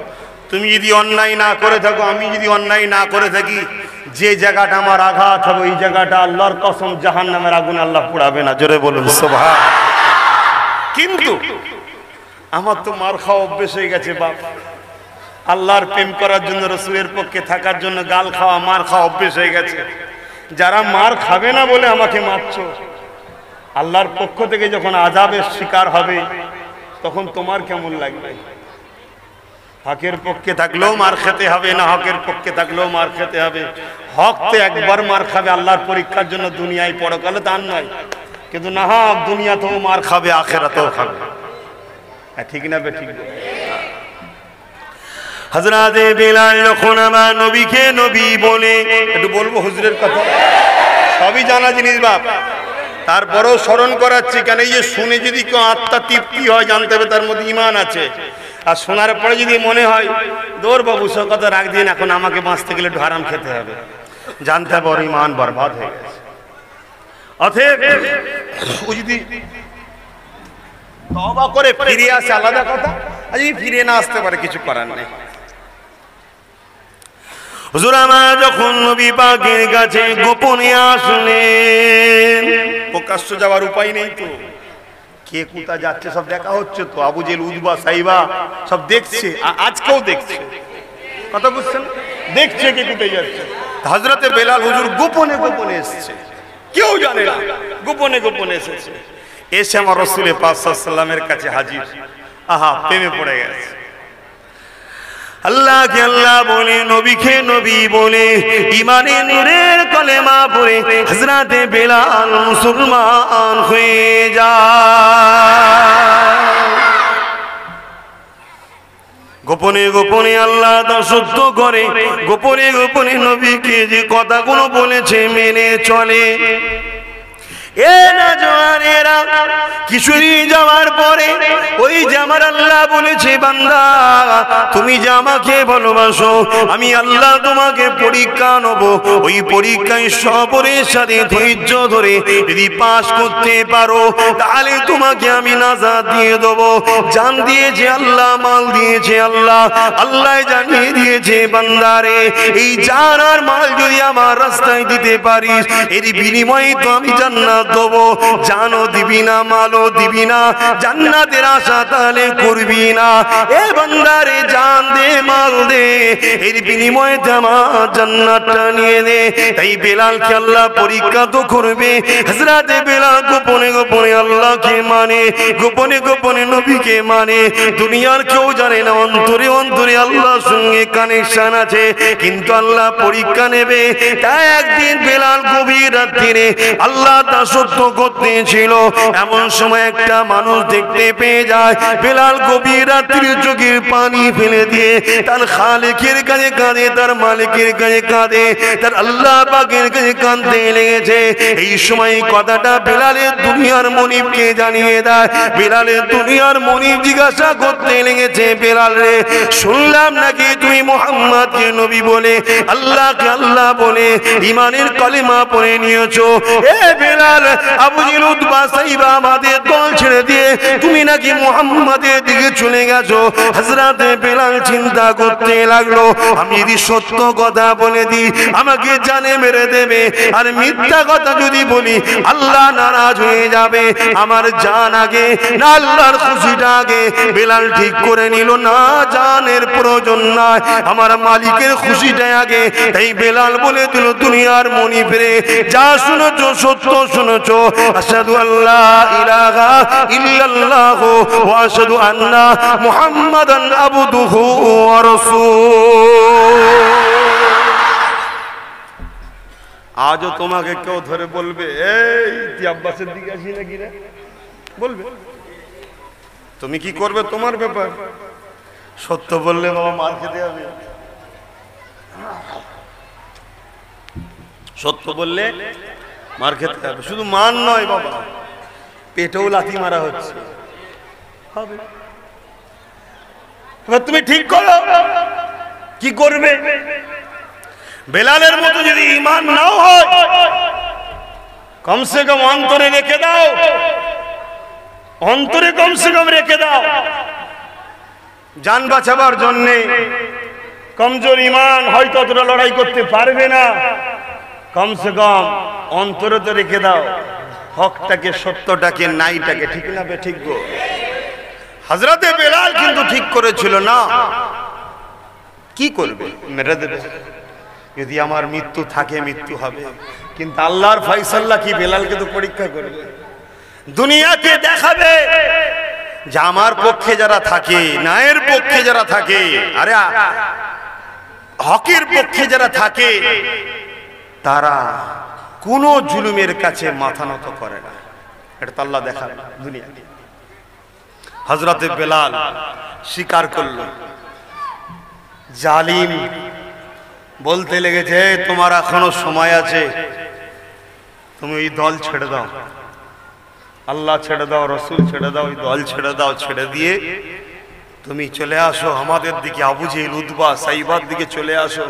তুমি যদি অন্যায় না করে থাকো, আমি যদি অন্যায় না করে থাকি, যে জায়গাটা আমার আঘাত হবে ওই জায়গাটা আল্লাহর কসম জাহান্নামের আগুন আল্লাহ পোড়াবে না, জোরে বলুন সুবহানাল্লাহ। কিন্তু আমার তো মার খাওয়া অভ্যেস হয়ে গেছে বাপ, আল্লাহর প্রেম করার জন্য রসুলের পক্ষে থাকার জন্য গাল খাওয়া মার খাওয়া অভ্যেস হয়ে গেছে। যারা মার খাবে না বলে আমাকে মারছো, আল্লাহর পক্ষ থেকে যখন আযাবের শিকার হবে তখন তোমার কেমন লাগবে? হকের পক্ষে থাকলেও মার খেতে হবে, না হকের পক্ষে থাকলেও মার খেতে হবে। হক তো একবার মার খাবে আল্লাহর পরীক্ষার জন্য, দুনিয়ায় পরকালে তার নয়, কিন্তু না হক দুনিয়াতেও মার খাবে আখেরাতেও খাবে। ঠিক না বে ঠিক? হযরতে বেলাল যখন আমার নবীকে নবী বলে, একটু বলবো হুজুরের কথা, সবই জানা জিনিস বাপ, তারপরেও স্মরণ করাচ্ছি, কারণ এই যে শুনে যদি কেউ আত্মা তৃপ্তি হয়, জানতে হবে তার মধ্যে ইমান আছে। আর শোনার পরে যদি মনে হয় দৌড় বাবু সব কথা রাখ দিন, এখন আমাকে বাঁচতে গেলে একটু হারাম খেতে হবে, জানতে হবে ওর ইমান বরবাদ হয়ে গেছে। অতএব ও যদি তওবা করে ফিরে আসে আলাদা কথা, আর যদি ফিরে না আসতে পারে কিছু করার নেই। হুজুর আমার যখন নবী পাকের কাছে গোপনে আসলেন, প্রকাশ্য যাওয়ার উপায় নেই তো, কে কোথা যাচ্ছে সব দেখা হচ্ছে তো, আবু জেল উজবা সাইবা সব দেখছে, আজকেও দেখছে। কথা বুঝছেন? দেখছে কে কোথায় যাচ্ছে। হযরতে বেলাল হুজুর গোপনে গোপনে এসেছে, কেউ জানে না, গোপনে গোপনে এসেছে। এসে আমার রাসূল পাক সাল্লাল্লাহু আলাইহি ওয়াসাল্লামের কাছে হাজির। আহা, প্রেমে পড়ে গেছে। আল্লাহ কে আল্লাহ বলে নবীকে নবী বলে ইমানে নূরের কলেমা পড়ে হযরতে বেলাল মুসলমান হয়ে যায়। গোপনে গোপনে আল্লাহ তা সত্য করে, গোপনে গোপনে নবীকে যে কথাগুলো বলেছে মেনে চলে। जान दिए अल्लाह माल दिए अल्लाह अल्लाह जानिए दिए बंदारे जान और माल जो रास्ता दीते বিনিময়ে তো আমি জান্নাত দেব। জানো দিবি না, মালও দিবি না, জান্নাতের আশা তাহলে করবি না। এ বান্দারে জান দে, মাল দে, এর বিনিময়ে আমার জান্নাতটা নিয়ে নে। তাই বেলালকে আল্লাহ পরীক্ষা তো করবে। হযরত বেলাল গোপনে গোপনে আল্লাহকে মানে, গোপনে গোপনে নবীকে মানে। দুনিয়ার কেউ জানে না, অন্তরে অন্তরে আল্লাহর সঙ্গে কানেকশন আছে, কিন্তু আল্লাহ পরীক্ষা নেবে। তাই একদিন বেলাল গভীর রাত্রিরে আল্লাহ দাসত্ব করতেছিল, এমন সময় একটা মানুষ দেখতে পেয়ে যায়। বেলাল গভীর রাত্রির চোখের পানি ফেলে দিয়ে তার খালেকের কাছে কাঁদে, তার মালিকের কাছে কাঁদে, তার আল্লাহ পাকের কাছে কাঁদতে লেগেছে। এই সময় কথাটা বেলালের দুনিয়ার মনিবকে জানিয়ে দেয়। বেলালের দুনিয়ার মনিব জিজ্ঞাসা করতে লেগেছে, বেলাল রে, শুনলাম নাকি তুমি মুহাম্মদকে নবী বলে আল্লাহকে আল্লাহ বলে ইমানের কলেমা পড়ে নিয়েছো। এ বেলাল, আবু জিলুদ বাসাইবা আমাদের দল ছেড়ে দিয়ে তুমি নাকি মুহাম্মাদের দিকে চলে গেছো। হযরত বেলাল চিন্তা করতে লাগলো, আমি যদি সত্য কথা বলে দিই আমাকে জানে মেরে দেবে, আর মিথ্যা কথা যদি বলি আল্লাহ নারাজ হয়ে যাবে। আমার জান আগে না আল্লাহর খুশিটা আগে? বেলাল ঠিক করে নিল, না, জানের প্রয়োজন নাই, আমার মালিকের খুশিটা আগে। তাই বেলাল বলে দিল, দুনিয়ার মনিব রে, যা শুনেছো সত্য শুনেছো। আশহাদু আল্লা ইলাহা ইল্লাল্লাহ ওয়া আশহাদু আন্না মুহাম্মাদান আবদুহু ওয়া রাসূলুহু। আজও তোমাকে কেউ ধরে বলবে, এই তুই আব্বাসের দিকে আসি নাকি রে, বলবে, তুমি কি করবে তোমার ব্যাপার। সত্য বললে বাবা মার খেতে হবে, সত্য বললে মার খেতে হবে। শুধু মান নয় বাবা, পেটেও লাথি মারা হচ্ছে। এবার তুমি ঠিক করো কি করবে। বেলালের মতো যদি ইমান নাও হয়, কমসে কম অন্তরে রেখে দাও, অন্তরে কমসে কম রেখে দাও। জান বাঁচাবার জন্যে কমজোর ইমান হয়তো অতটা লড়াই করতে পারবে না, কমসে কম অন্তরে তো রেখে দাও হকটাকে, সত্যটাকে, নাইটাকে। ঠিক না বে? ঠিক গো। হযরতে বেলাল কিন্তু ঠিক করেছিল, না, কি করবে, মেরে দেবে। যদি আমার মৃত্যু থাকে মৃত্যু হবে, কিন্তু আল্লাহর ফয়সালা কি? বেলালকে তো পরীক্ষা করবে, দুনিয়াকে দেখাবে যে আমার পক্ষে যারা থাকে, ন্যায়ের পক্ষে যারা থাকে, আরে হকের পক্ষে যারা থাকে, তারা কোনো জুলুমের কাছে মাথা নত করে না। এটা তো আল্লাহ দেখাবে দুনিয়াকে। হযরতে বেলাল স্বীকার করল, জালিম বলতে লেগেছে, তোমার এখনো সময় আছে, তুমি ওই দল ছেড়ে দাও, আল্লাহ ছেড়ে দাও, রসুল ছেড়ে দাও, ওই দল ছেড়ে দাও, ছেড়ে দিয়ে তুমি চলে আসো আমাদের দিকে, আবু জেহেল, উতবা, সাইবার দিকে চলে আসো।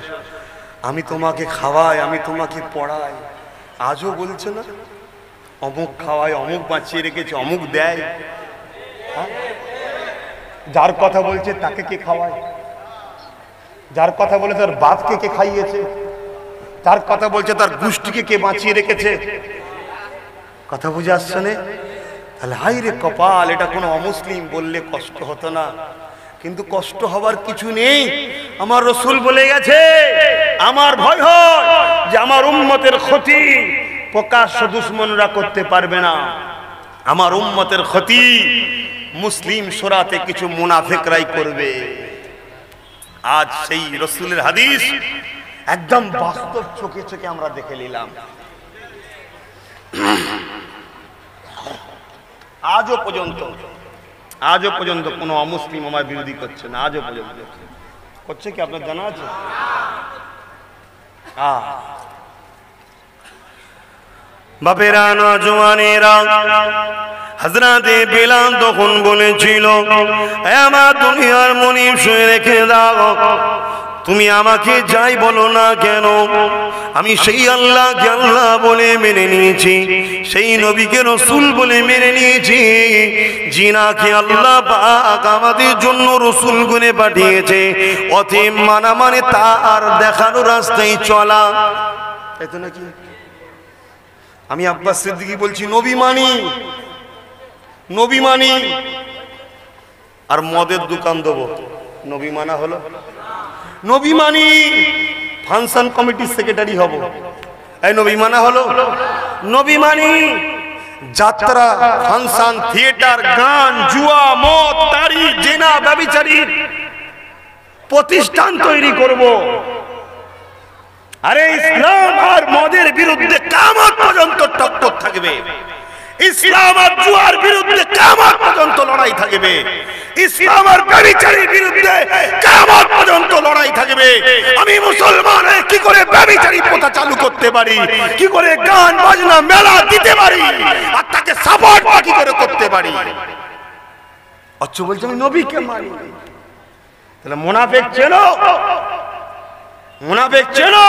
আমি তোমাকে খাওয়াই, আমি তোমাকে পড়াই। আজও বলছে না, অমুক খাওয়াই, অমুক বাঁচিয়ে রেখেছে, অমুক দেয়। যার কথা বলছে তাকে কে খাওয়ায়? যার কথা বলে তার বাপকে কে খাইয়েছে? যার কথা বলছে তার গোষ্ঠীকে কে বাঁচিয়ে রেখেছে? কথা বুঝে আসছে না? তাহলে হাই রে কপাল, এটা কোনো অমুসলিম বললে কষ্ট হতো না, কিন্তু কষ্ট হবার কিছু নেই। আমার রসুল বলে গেছে, আমার ভয় হয় যে আমার উম্মতের ক্ষতি প্রকাশ্য দুশ্মনরা করতে পারবে না। আমার উম্মতের ক্ষতি মুসলিম সরাতে কিছু মুনাফিকরাই করবে। আজ সেই রসুলের হাদিস একদম বাস্তব চোখে চোখে আমরা দেখে নিলাম। আজও পর্যন্ত আজও পর্যন্ত কোনো অমুসলিম আমার বিরোধী করছে না, আজও পর্যন্ত করছে কি আপনার জানা আছে? বাপেরা নওজোয়ানেরা হযরতে বিলাল তখন বলেছিল এ আমার দুনিয়ার মুনিব শুয়ে রেখে দাও তুমি আমাকে যাই বলো না কেন আমি সেই আল্লাহকে আল্লাহ বলে মেনে নিয়েছি সেই নবীকে রাসূল বলে মেনে নিয়েছি যিনাকে আল্লাহ পাক আমাদের জন্য রাসূল গুনে পাঠিয়েছে অতএব মানা মানে তার দেখানো রাস্তায় চলা তাই তো নাকি আমি আব্বাস সিদ্দিকী বলছি নবী মানি নবী মানি আর মদের দোকান দেব নবী মানা হলো নবী মানি ফাংশন কমিটির সেক্রেটারি হব এই নবী মানা হলো নবী মানি যাত্রা ফাংশন থিয়েটার গান জুয়া মদ তারি জেনা ব্যভিচারী প্রতিষ্ঠান তৈরি করব আরে ইসলাম আর মদের বিরুদ্ধে কিয়ামত পর্যন্ত টক্কর থাকবে ইসলাম আর জুয়ার বিরুদ্ধে কিয়ামত পর্যন্ত লড়াই থাকবে ইসলাম আর ব্যভিচারের বিরুদ্ধে কিয়ামত পর্যন্ত লড়াই থাকবে আমি মুসলমান হয়ে কি করে ব্যভিচারী প্রথা চালু করতে পারি কি করে গান বাজনা মেলা দিতে পারি আর তাকে সাপোর্ট কি করে করতে পারি আচ্ছা বলছি আমি নবীকে মানি তাহলে মুনাফিক চেনো মুনাফিক চেনো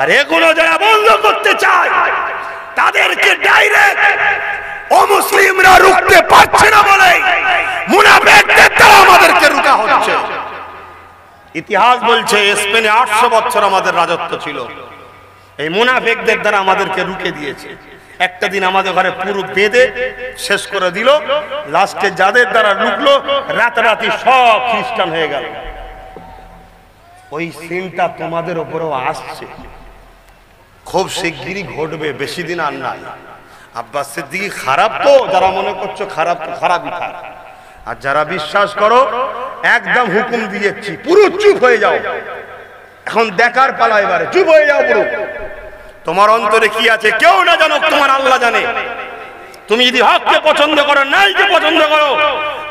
আর এগুলো যারা বন্ধ করতে চায় তাদেরকে ডাইরেক্ট অমুসলিমরা রুখতে পারছে না বলে মুনাফিকদের দ্বারা আমাদেরকে রুখা হচ্ছে ইতিহাস বলছে স্পেনে আটশো বছর আমাদের রাজত্ব ছিল এই মুনাফিকদের দ্বারা আমাদেরকে রুখে দিয়েছে একটা দিন আমাদের ঘরে পুরো বেঁধে শেষ করে দিল লাস্টে যাদের দ্বারা রুখলো রাতারাতি সব খ্রিস্টান হয়ে গেল ওই সিনটা তোমাদের উপরেও আসছে খুব শিগগিরই ঘটবে বেশি দিন আর নাই আব্বাস সিদ্দিকী খারাপ তো যারা মনে করছো খারাপ খারাপই থাক আর যারা বিশ্বাস করো একদম হুকুম দিয়েছি পুরো চুপ হয়ে যাও এখন দেখার পালা এবারে চুপ হয়ে যাও পুরো তোমার অন্তরে কি আছে কেউ না জানো তোমার আল্লাহ জানে তুমি যদি হককে পছন্দ করো নাইকে পছন্দ করো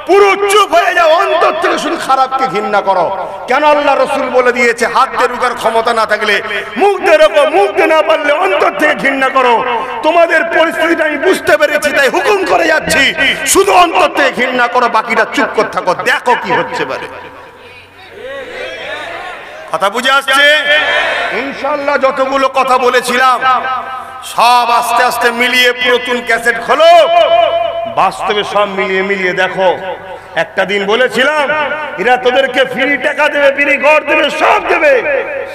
পুরো চুপ হয়ে যাও অন্তর থেকে শুধু খারাপকে ঘৃণা করো কেন আল্লাহ রাসূল বলে দিয়েছে হাত দিয়ে রুকার ক্ষমতা না থাকলে মুখ দিয়ে রুকো মুখ দিয়ে না পারলে অন্তর থেকে ঘৃণা করো তোমাদের পরিস্থিতিটা আমি বুঝতে পেরেছি তাই হুকুম করে যাচ্ছি শুধু অন্তর থেকে ঘৃণা করো বাকিটা চুপ করে থাকো দেখো কি হচ্ছে পারে কথা বুঝে আসছে ইনশাআল্লাহ যতগুলো কথা বলেছিলাম সব আস্তে আস্তে মিলিয়ে নতুন ক্যাসেট খোলো বাস্তবে সব মিলিয়ে মিলিয়ে দেখো একটা দিন বলেছিলাম এরা তোদেরকে ফ্রি টাকা দেবে ফ্রি ঘর দেবে সব দেবে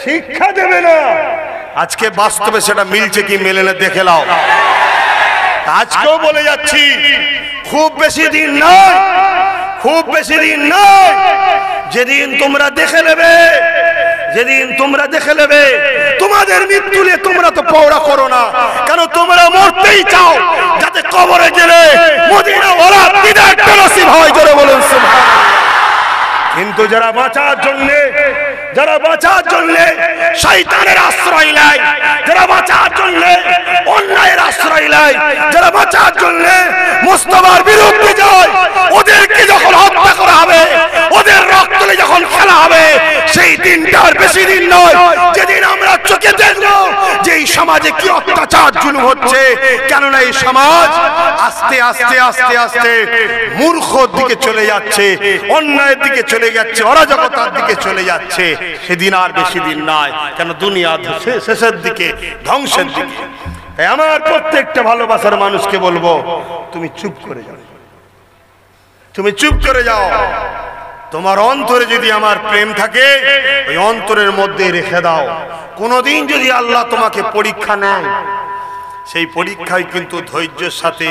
শিক্ষা দেবে না আজকে বাস্তবে সেটা মিলছে কি মেলে না দেখে নাও আজকেও বলে যাচ্ছি খুব বেশি দিন নয় খুব বেশি দিন নয় যেদিন তোমরা দেখে নেবে যেদিন তোমরা দেখে নেবে তোমাদের মৃত্যু নিয়ে তোমরা তো পৌরা করো না কেন তোমরা মরতেই চাও যাতে কবরে গেলে মদিনা ওয়ালা দিদার নসিব হয় জোরে বলুন সুবহানাল্লাহ কিন্তু যারা বাঁচার জন্য যারা বাঁচার জন্য শয়তানের আশ্রয় নেয় যারা বাঁচার জন্য অন্যায়ের আশ্রয় নেয় যারা বাঁচার জন্য মুস্তাবার বিরুদ্ধে যায় ওদেরকে যখন হত্যা করা হবে ওদের রক্ত নিয়ে যখন খেলা হবে সেই দিনটার বেশি দিন নয় যেদিন আমরা চোখে দেখব যে এই সমাজে কি অত্যাচার জুলুম হচ্ছে কেননা এই সমাজ আস্তে আস্তে আস্তে আস্তে মূর্খর দিকে চলে যাচ্ছে অন্যায়ের দিকে চলে যাচ্ছে অরাজকতার দিকে চলে যাচ্ছে সেদিন আর বেশি দিন নয় কেন দুনিয়া শেষের দিকে ধ্বংসের দিকে তাই আমার প্রত্যেকটা ভালোবাসার মানুষকে বলবো তুমি চুপ করে যাও তুমি চুপ করে যাও তোমার অন্তরে যদি আমার প্রেম থাকে ওই অন্তরের মধ্যে রেখে দাও কোনোদিন যদি আল্লাহ তোমাকে পরীক্ষা নেয় সেই পরীক্ষায় কিন্তু ধৈর্যের সাথে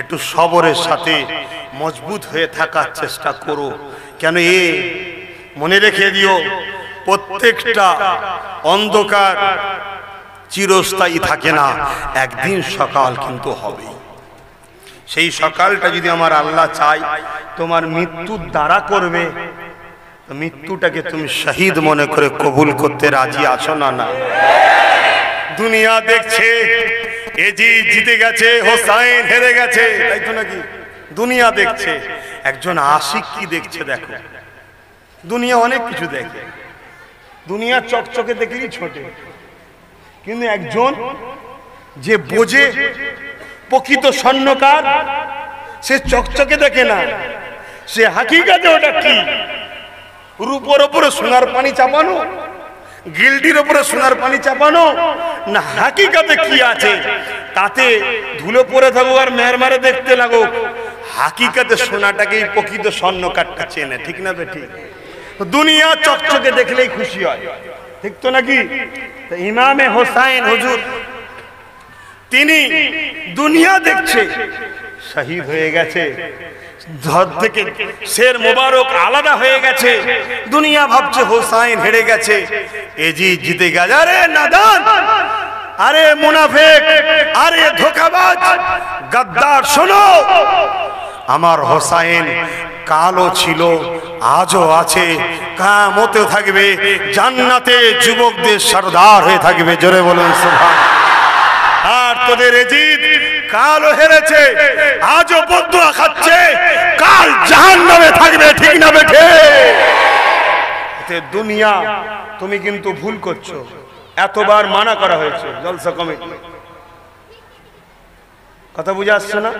একটু সবরের সাথে মজবুত হয়ে থাকার চেষ্টা করো কেন এ মনে রেখে দিও প্রত্যেকটা অন্ধকার চিরস্থায়ী থাকে না একদিন সকাল কিন্তু হবেই সেই সকালটা যদি আমার আল্লাহ চাই তোমার মৃত্যুর দ্বারা করবে মৃত্যুটাকে তুমি শহীদ মনে করে কবুল করতে রাজি আছো না না দুনিয়া দেখছে এজি জিতে গেছে হোসাইন হেরে গেছে তাই তো নাকি দুনিয়া দেখছে একজন আশিক কি দেখছে দেখো দুনিয়া অনেক কিছু দেখে দুনিয়া চকচকে দেখলেই ছোটে কিন্তু একজন যে বোঝে প্রকৃত স্বর্ণকার সে চকচকে দেখে না, সে হাকিকাতে ওটা কি রূপের উপরে সোনার পানি চাপানো, গিল্ডির উপরে সোনার পানি চাপানো, না হাকিকাতে কি আছে তাতে ধুলো পড়ে থাকুক আর মেহের মারে দেখতে লাগুক, হাকিকাতে সোনাটাকেই প্রকৃত স্বর্ণকারটা চেনে। ঠিক না বেঠি? দুনিয়া চকচকে দেখলেই খুশি হয়, ঠিক তো নাকি? তো ইমামে হোসাইন হুজুর তিনি দুনিয়া দেখছে, শহীদ হয়ে গেছে, ধর থেকে শের মোবারক আলাদা হয়ে গেছে, দুনিয়া ভাবছে হোসাইন হেরে গেছে, এজি জিতে গেছে। আরে নাদান, আরে মুনাফিক, আরে ধোঁকাবাজ, গাদ্দার, শোনো আমার হোসাইন কালো ছিল, আজও আছে, কিয়ামতে থাকবে, জান্নাতে যুবকদের সরদার হয়ে থাকবে। জোরে বলুন সুবহানাল্লাহ। আর তোদের এজিদ কালো হেরেছে, আজও বদুয়া খাচ্ছে, কাল জাহান্নামে থাকবে। ঠিক না বেঠে? দুনিয়া তুমি কিন্তু ভুল করছো। এতবার মানা করা হয়েছে জলসা কমিটি, কথা বুঝে আসছে না?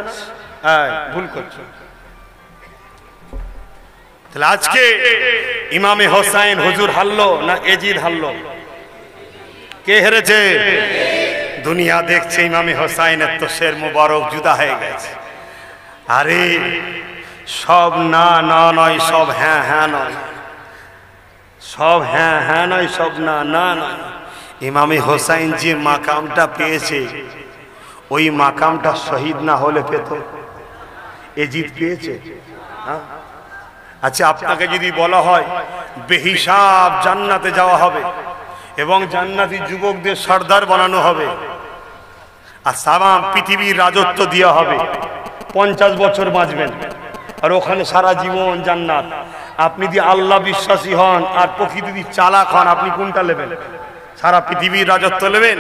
হ্যাঁ, ভুল করছো। তাহলে আজকে ইমামে হোসাইন হুজুর হারলো না এজিদ হারলো? কে হেরেছে? দুনিয়া দেখছে ইমামে হোসাইনের তো শের মুবারক জুদা হয়ে গেছে। আরে সব না না নয়, সব হ্যাঁ হ্যাঁ নয়, সব হ্যাঁ হ্যাঁ নয়, সব না না নয়। ইমামে হোসাইন যে মাকামটা পেয়েছে ওই মাকামটা শহীদ না হলে পেত? এজিদ পেয়েছে? হ্যাঁ। আচ্ছা, আপনাকে যদি বলা হয় বেহিসাব জান্নাতে যাওয়া হবে এবং জান্নাতি যুবকদের সর্দার বানানো হবে আর সারা পৃথিবীর রাজত্ব দেওয়া হবে, পঞ্চাশ বছর বাঁচবেন আর ওখানে সারা জীবন জান্নাত, আপনি যদি আল্লাহ বিশ্বাসী হন আর প্রকৃতি যদি চালাক হন, আপনি কোনটা নেবেন? সারা পৃথিবীর রাজত্ব নেবেন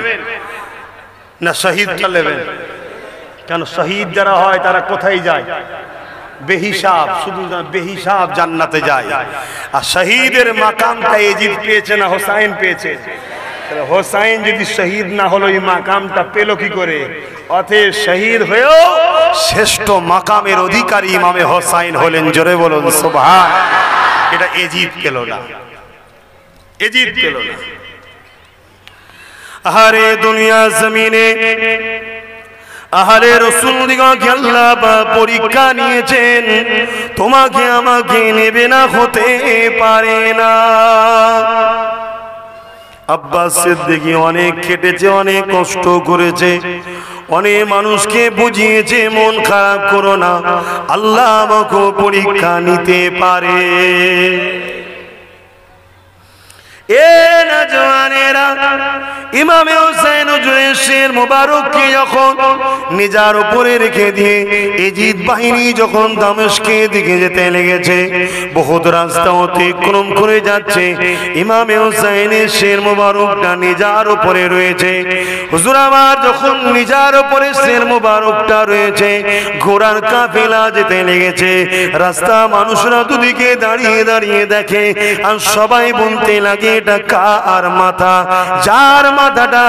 না শহীদটা নেবেন? কেন শহীদ যারা হয় তারা কোথায় যায়? বেহিসাব, শুধু বেহিসাব জান্নাতে যায়। আর শহীদের মাকামটা এজিদ পেয়েছে না হোসাইন পেয়েছে? হোসাইন যদি শহীদ না হলো এই মাকামটা পেল কি করে? অতএব শহীদ হয়েও শ্রেষ্ঠ মাকামের অধিকারী ইমামে হোসাইন হলেন। জোরে বলুন সুবহানাল্লাহ। এটা এজিদ পেল না, এজিদ পেল না। আহারে দুনিয়া জমিনে আহারে রসুল দিগকে আল্লাহ পরীক্ষা নিয়েছেন, তোমাকে আমাকে নেবে না, হতে পারে না। আব্বাস সিদ্দিকী অনেক খেটেছে, অনেক কষ্ট করেছে, অনেক মানুষকে বুঝিয়েছে মন খারাপ করো না, আল্লাহ আমাকে পরীক্ষা নিতে পারে। এ নজওয়ানেরা, ইমামে হোসেন হুজুরের শের মোবারককে যখন নিজার উপরে রেখে দিয়ে এজিদ বাহিনী যখন দামেস্কের দিকে যেতে লেগেছে, বহুত রাস্তা অতিক্রম করে যাচ্ছে, ইমামে হোসেনের শের মোবারকটা নিজার উপরে রয়েছে। হুজুর আমার যখন নিজার উপরে শের মোবারকটা রয়েছে, ঘোড়ার কাফেলা যেতে লেগেছে, রাস্তা মানুষরা দুদিকে দাঁড়িয়ে দাঁড়িয়ে দেখে আর সবাই বলতে লাগে এটা কার মাথা? যার মাথাটা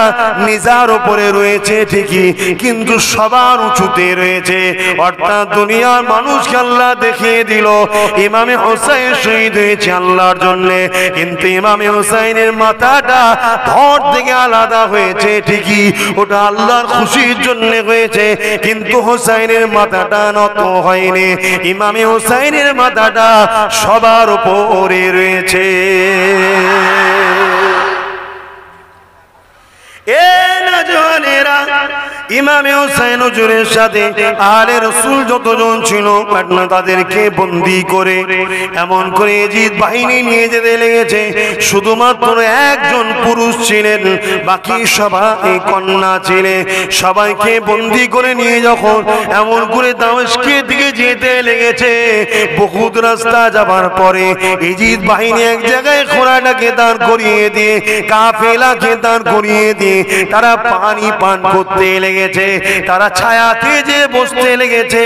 নিজার উপরে রয়েছে ঠিকই, কিন্তু সবার উঁচুতে রয়েছে। অর্থাৎ দুনিয়ার মানুষকে আল্লাহ দেখিয়ে দিল ইমামে হোসাইন শহীদ হয়েছে আল্লাহর জন্য, কিন্তু ইমামে হোসাইনের মাথাটা ধর থেকে আলাদা হয়েছে ঠিকই, ওটা আল্লাহর খুশির জন্য হয়েছে, কিন্তু হোসাইনের মাথাটা নত হয়নি। ইমামে হোসাইনের মাথাটা সবার উপরে রয়েছে। ইমামে হোসাইন হুজুরের সাথে আহলে রাসূল যতজন ছিল পাটনা তাদেরকে বন্দী করে এমন করে এজিদ বাহিনী নিয়ে যেতে লেগেছে, শুধুমাত্র একজন পুরুষ ছিলেন, বাকি সবাই কন্যা ছিলেন। সবাইকে বন্দী করে নিয়ে যখন এমন করে দামেস্কের দিকে যেতে লেগেছে, বহুত রাস্তা যাবার পরে এজিদ বাহিনী এক জায়গায় ঘোড়াটাকে দাঁড় করিয়ে দিয়ে, কাফেলাকে দাঁড় করিয়ে দিয়ে তারা পানি পান করতে লেগেছে। লেগেছে, তারা ছায়াতে যে বসতে লেগেছে,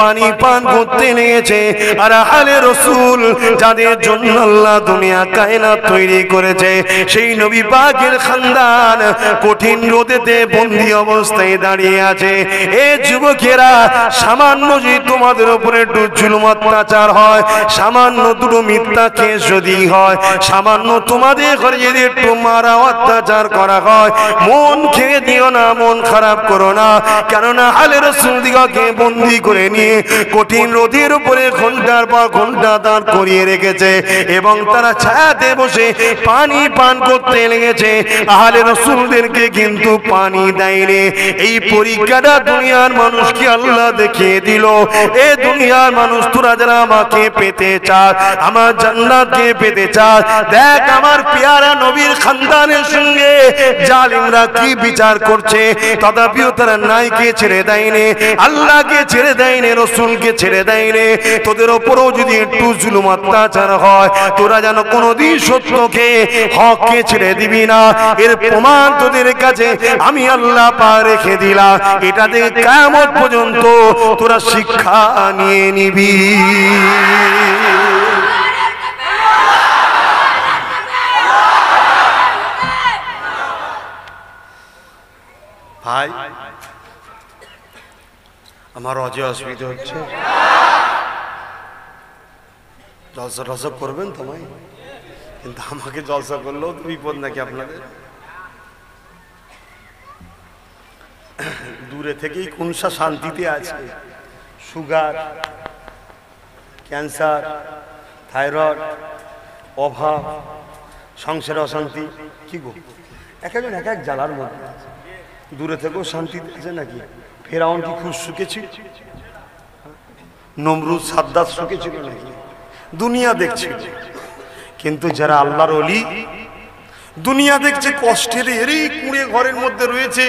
পানি পান করতে লেগেছে। আর আহলে রাসূল যাদের জন্য আল্লাহ দুনিয়া কায়নাত তৈরি করেছে, সেই নবী পাকের খানদান কঠিন রোদেতে বন্দী অবস্থায় দাঁড়িয়ে আছে। এ যুবকেরা, সামান্য যে তোমাদের উপরে একটু জুলুম অত্যাচার হয়, সামান্য দুটো মিথ্যা কেস যদি হয়, সামান্য তোমাদের ঘরে যদি একটু মারা অত্যাচার করা হয়, মন খেয়ে দিও না, মন খারাপ করো না। কেননা আহলে রাসূলদিগকে বন্দী করে নিয়ে কঠিন রোদের উপরে ঘন্টার পর ঘন্টা দাঁড় করিয়ে রেখেছে এবং তারা ছায়াতে বসে পানি পান করতে লেগেছে। আহলে রাসূলদেরকে কিন্তু পানি দেয়নি। এই পরীক্ষাটা দুনিয়ার মানুষকে আল্লাহ দেখিয়ে দিল। এ দুনিয়ার মানুষ, তোরা যারা আমাকে পেতে চাস, আমার জান্নাতকে পেতে চাস, দেখ আমার পেয়ারা নবীর খানদানের সঙ্গে জালিমরা কি বিচার করছে। তথাপিও তারা নাইকে ছেড়ে দেয়নি, আল্লাহকে ছেড়ে দেয়নি, রাসূলকে ছেড়ে দেয়নি। তোদের উপরেও যদি একটু জুলুম অত্যাচার হয়, তোরা যেন কোনোদিন সত্যকে, হককে ছেড়ে দিবি না। এর প্রমাণ তোদের কাছে আমি আল্লাহ পাক রেখে দিলাম। এটা থেকে কিয়ামত পর্যন্ত তোরা শিক্ষা নিয়ে নিবি। ভাই, আমার অজয় অসুবিধা হচ্ছে, জলসা টলসা করবেন তো ভাই? কিন্তু আমাকে জলসা করলেও তো বিপদ নাকি আপনাদের? দূরে থেকেই কোনসা শান্তিতে আছে। সুগার, ক্যান্সার, থাইরয়েড, অভাব, সংসারে অশান্তি, কি গো এক একজন এক এক জ্বালার মধ্যে আছে। দূরে থেকেও শান্তিতে আছে নাকি? ফেরাউন কি খুব সুখে ছিল? নমরুদ সাদ্দাত সুখে ছিল নাকি? দুনিয়া দেখছে। কিন্তু যারা আল্লাহর ওলি, দুনিয়া দেখছে কষ্টের, এরই কুঁড়ে ঘরের মধ্যে রয়েছে,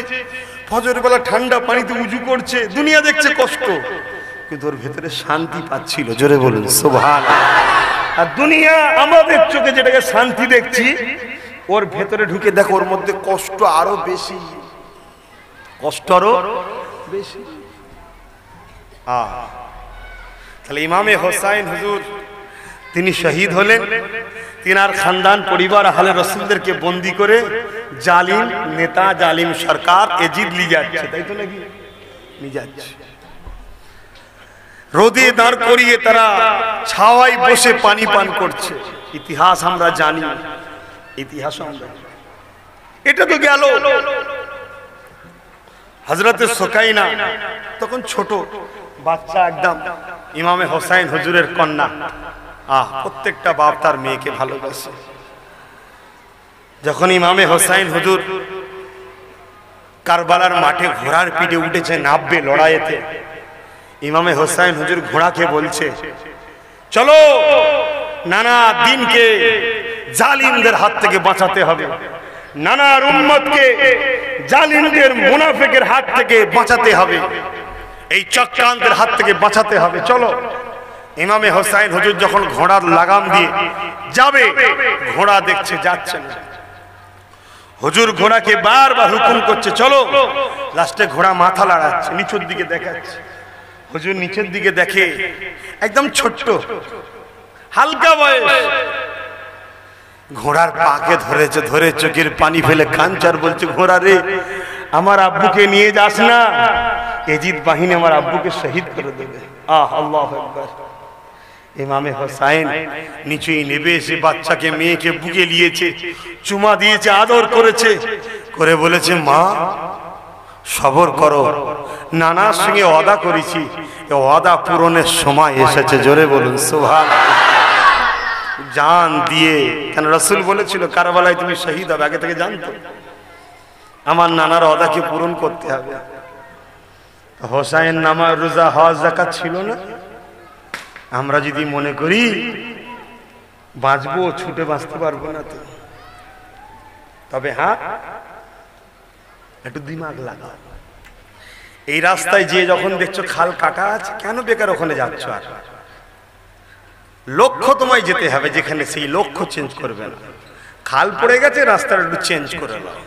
ফজর বেলা ঠান্ডা পানিতে উজু করছে, দুনিয়া দেখছে কষ্ট, কিন্তু ওর ভেতরে শান্তি পাচ্ছিল। জোরে বলুন সুবহানাল্লাহ। আর দুনিয়া আমাদের চোখে যেটাকে শান্তি দেখছি, ওর ভেতরে ঢুকে দেখো ওর মধ্যে কষ্ট আরো বেশি, কষ্ট আরো বেশি। আহ তাহলে ইমামে হোসাইন হুজুর তিনি শহীদ হলেন, তিনার খানদান পরিবার আহলে রাসূলদেরকে বন্দী করে জালিম নেতা, জালিম সরকার এজিদ নিয়ে যাচ্ছে, তাই তো নাকি? নিয়ে যাচ্ছে, রোদে দাঁড় করিয়ে তারা ছাওয়ায় বসে পানি পান করছে। ইতিহাস আমরা জানি, ইতিহাস আমরা, এটা তো গেল। হযরতে সুকাইনা তখন ছোট বাচ্চা, একদম ইমামে হোসাইন হুজুরের কন্যা। আহ প্রত্যেকটা বাপ তার মেয়েকে ভালোবাসে। যখন ইমামে হোসাইন হুজুর কারবালার মাঠে ঘোড়ার পিঠে উঠেছে, নাববে লড়াইতে, ইমামে হোসাইন হুজুর ঘোড়াকে বলছে, চলো, নানা দিনকে জালিমদের হাত থেকে বাঁচাতে হবে, নানা উম্মতকে জালিমদের, মুনাফিকের হাত থেকে বাঁচাতে হবে, এই চক্রান্তের হাত থেকে বাঁচাতে হবে, চলো। ইমামে হোসাইন হুজুর যখন ঘোড়ার লাগাম দিয়ে যাবে, ঘোড়া দেখছে যাচ্ছে না। হুজুর ঘোড়াকে বারবার হুকুম করছে চলো, লাস্টে ঘোড়া মাথা লাড়াচ্ছে, নিচের দিকে দেখাচ্ছে। হুজুর নিচের দিকে দেখে, একদম ছোট্ট, হালকা বয়স, ঘোড়ার পাকে ধরেছে, ধরে চোখের পানি ফেলে কাঞ্চার বলছে, ঘোড়া রে, আমার আব্বুকে নিয়ে যাস না, এজিদ বাহিনী আমার আব্বুকে শহীদ করে দেবে। আহ আল্লাহু আকবার। ইমামে হোসাইন নিচেই নেমে এসে বাচ্চাকে, মেয়েকে বুকে নিয়েছে, চুমা দিয়েছে, আদর করেছে, করে বলেছে, মা সবর করো, নানার সঙ্গে ওয়াদা করেছি, এ ওয়াদা পূরণের সময় এসেছে। জোরে বলুন সুবহানাল্লাহ। জান দিয়ে, কেন রাসূল বলেছিল কারবালায় তুমি শহীদ হবে, আগে থেকে জানতো আমার নানার ওয়াদাকে পূরণ করতে হবে। হোসাইন নামা রোজা হজ যাকাত ছিল না? আমরা যদি মনে করি বাঁচবো, ছুটে বাঁচতে পারবো না তো। তবে হ্যাঁ, একটু দিমাগ লাগা। এই রাস্তায় যে যখন দেখছো খাল কাটা আছে, কেন বেকার ওখানে যাচ্ছ? আর লক্ষ্য তোমায় যেতে হবে যেখানে, সেই লক্ষ্য চেঞ্জ করবে না। খাল পড়ে গেছে, রাস্তাটা একটু চেঞ্জ করে নাও।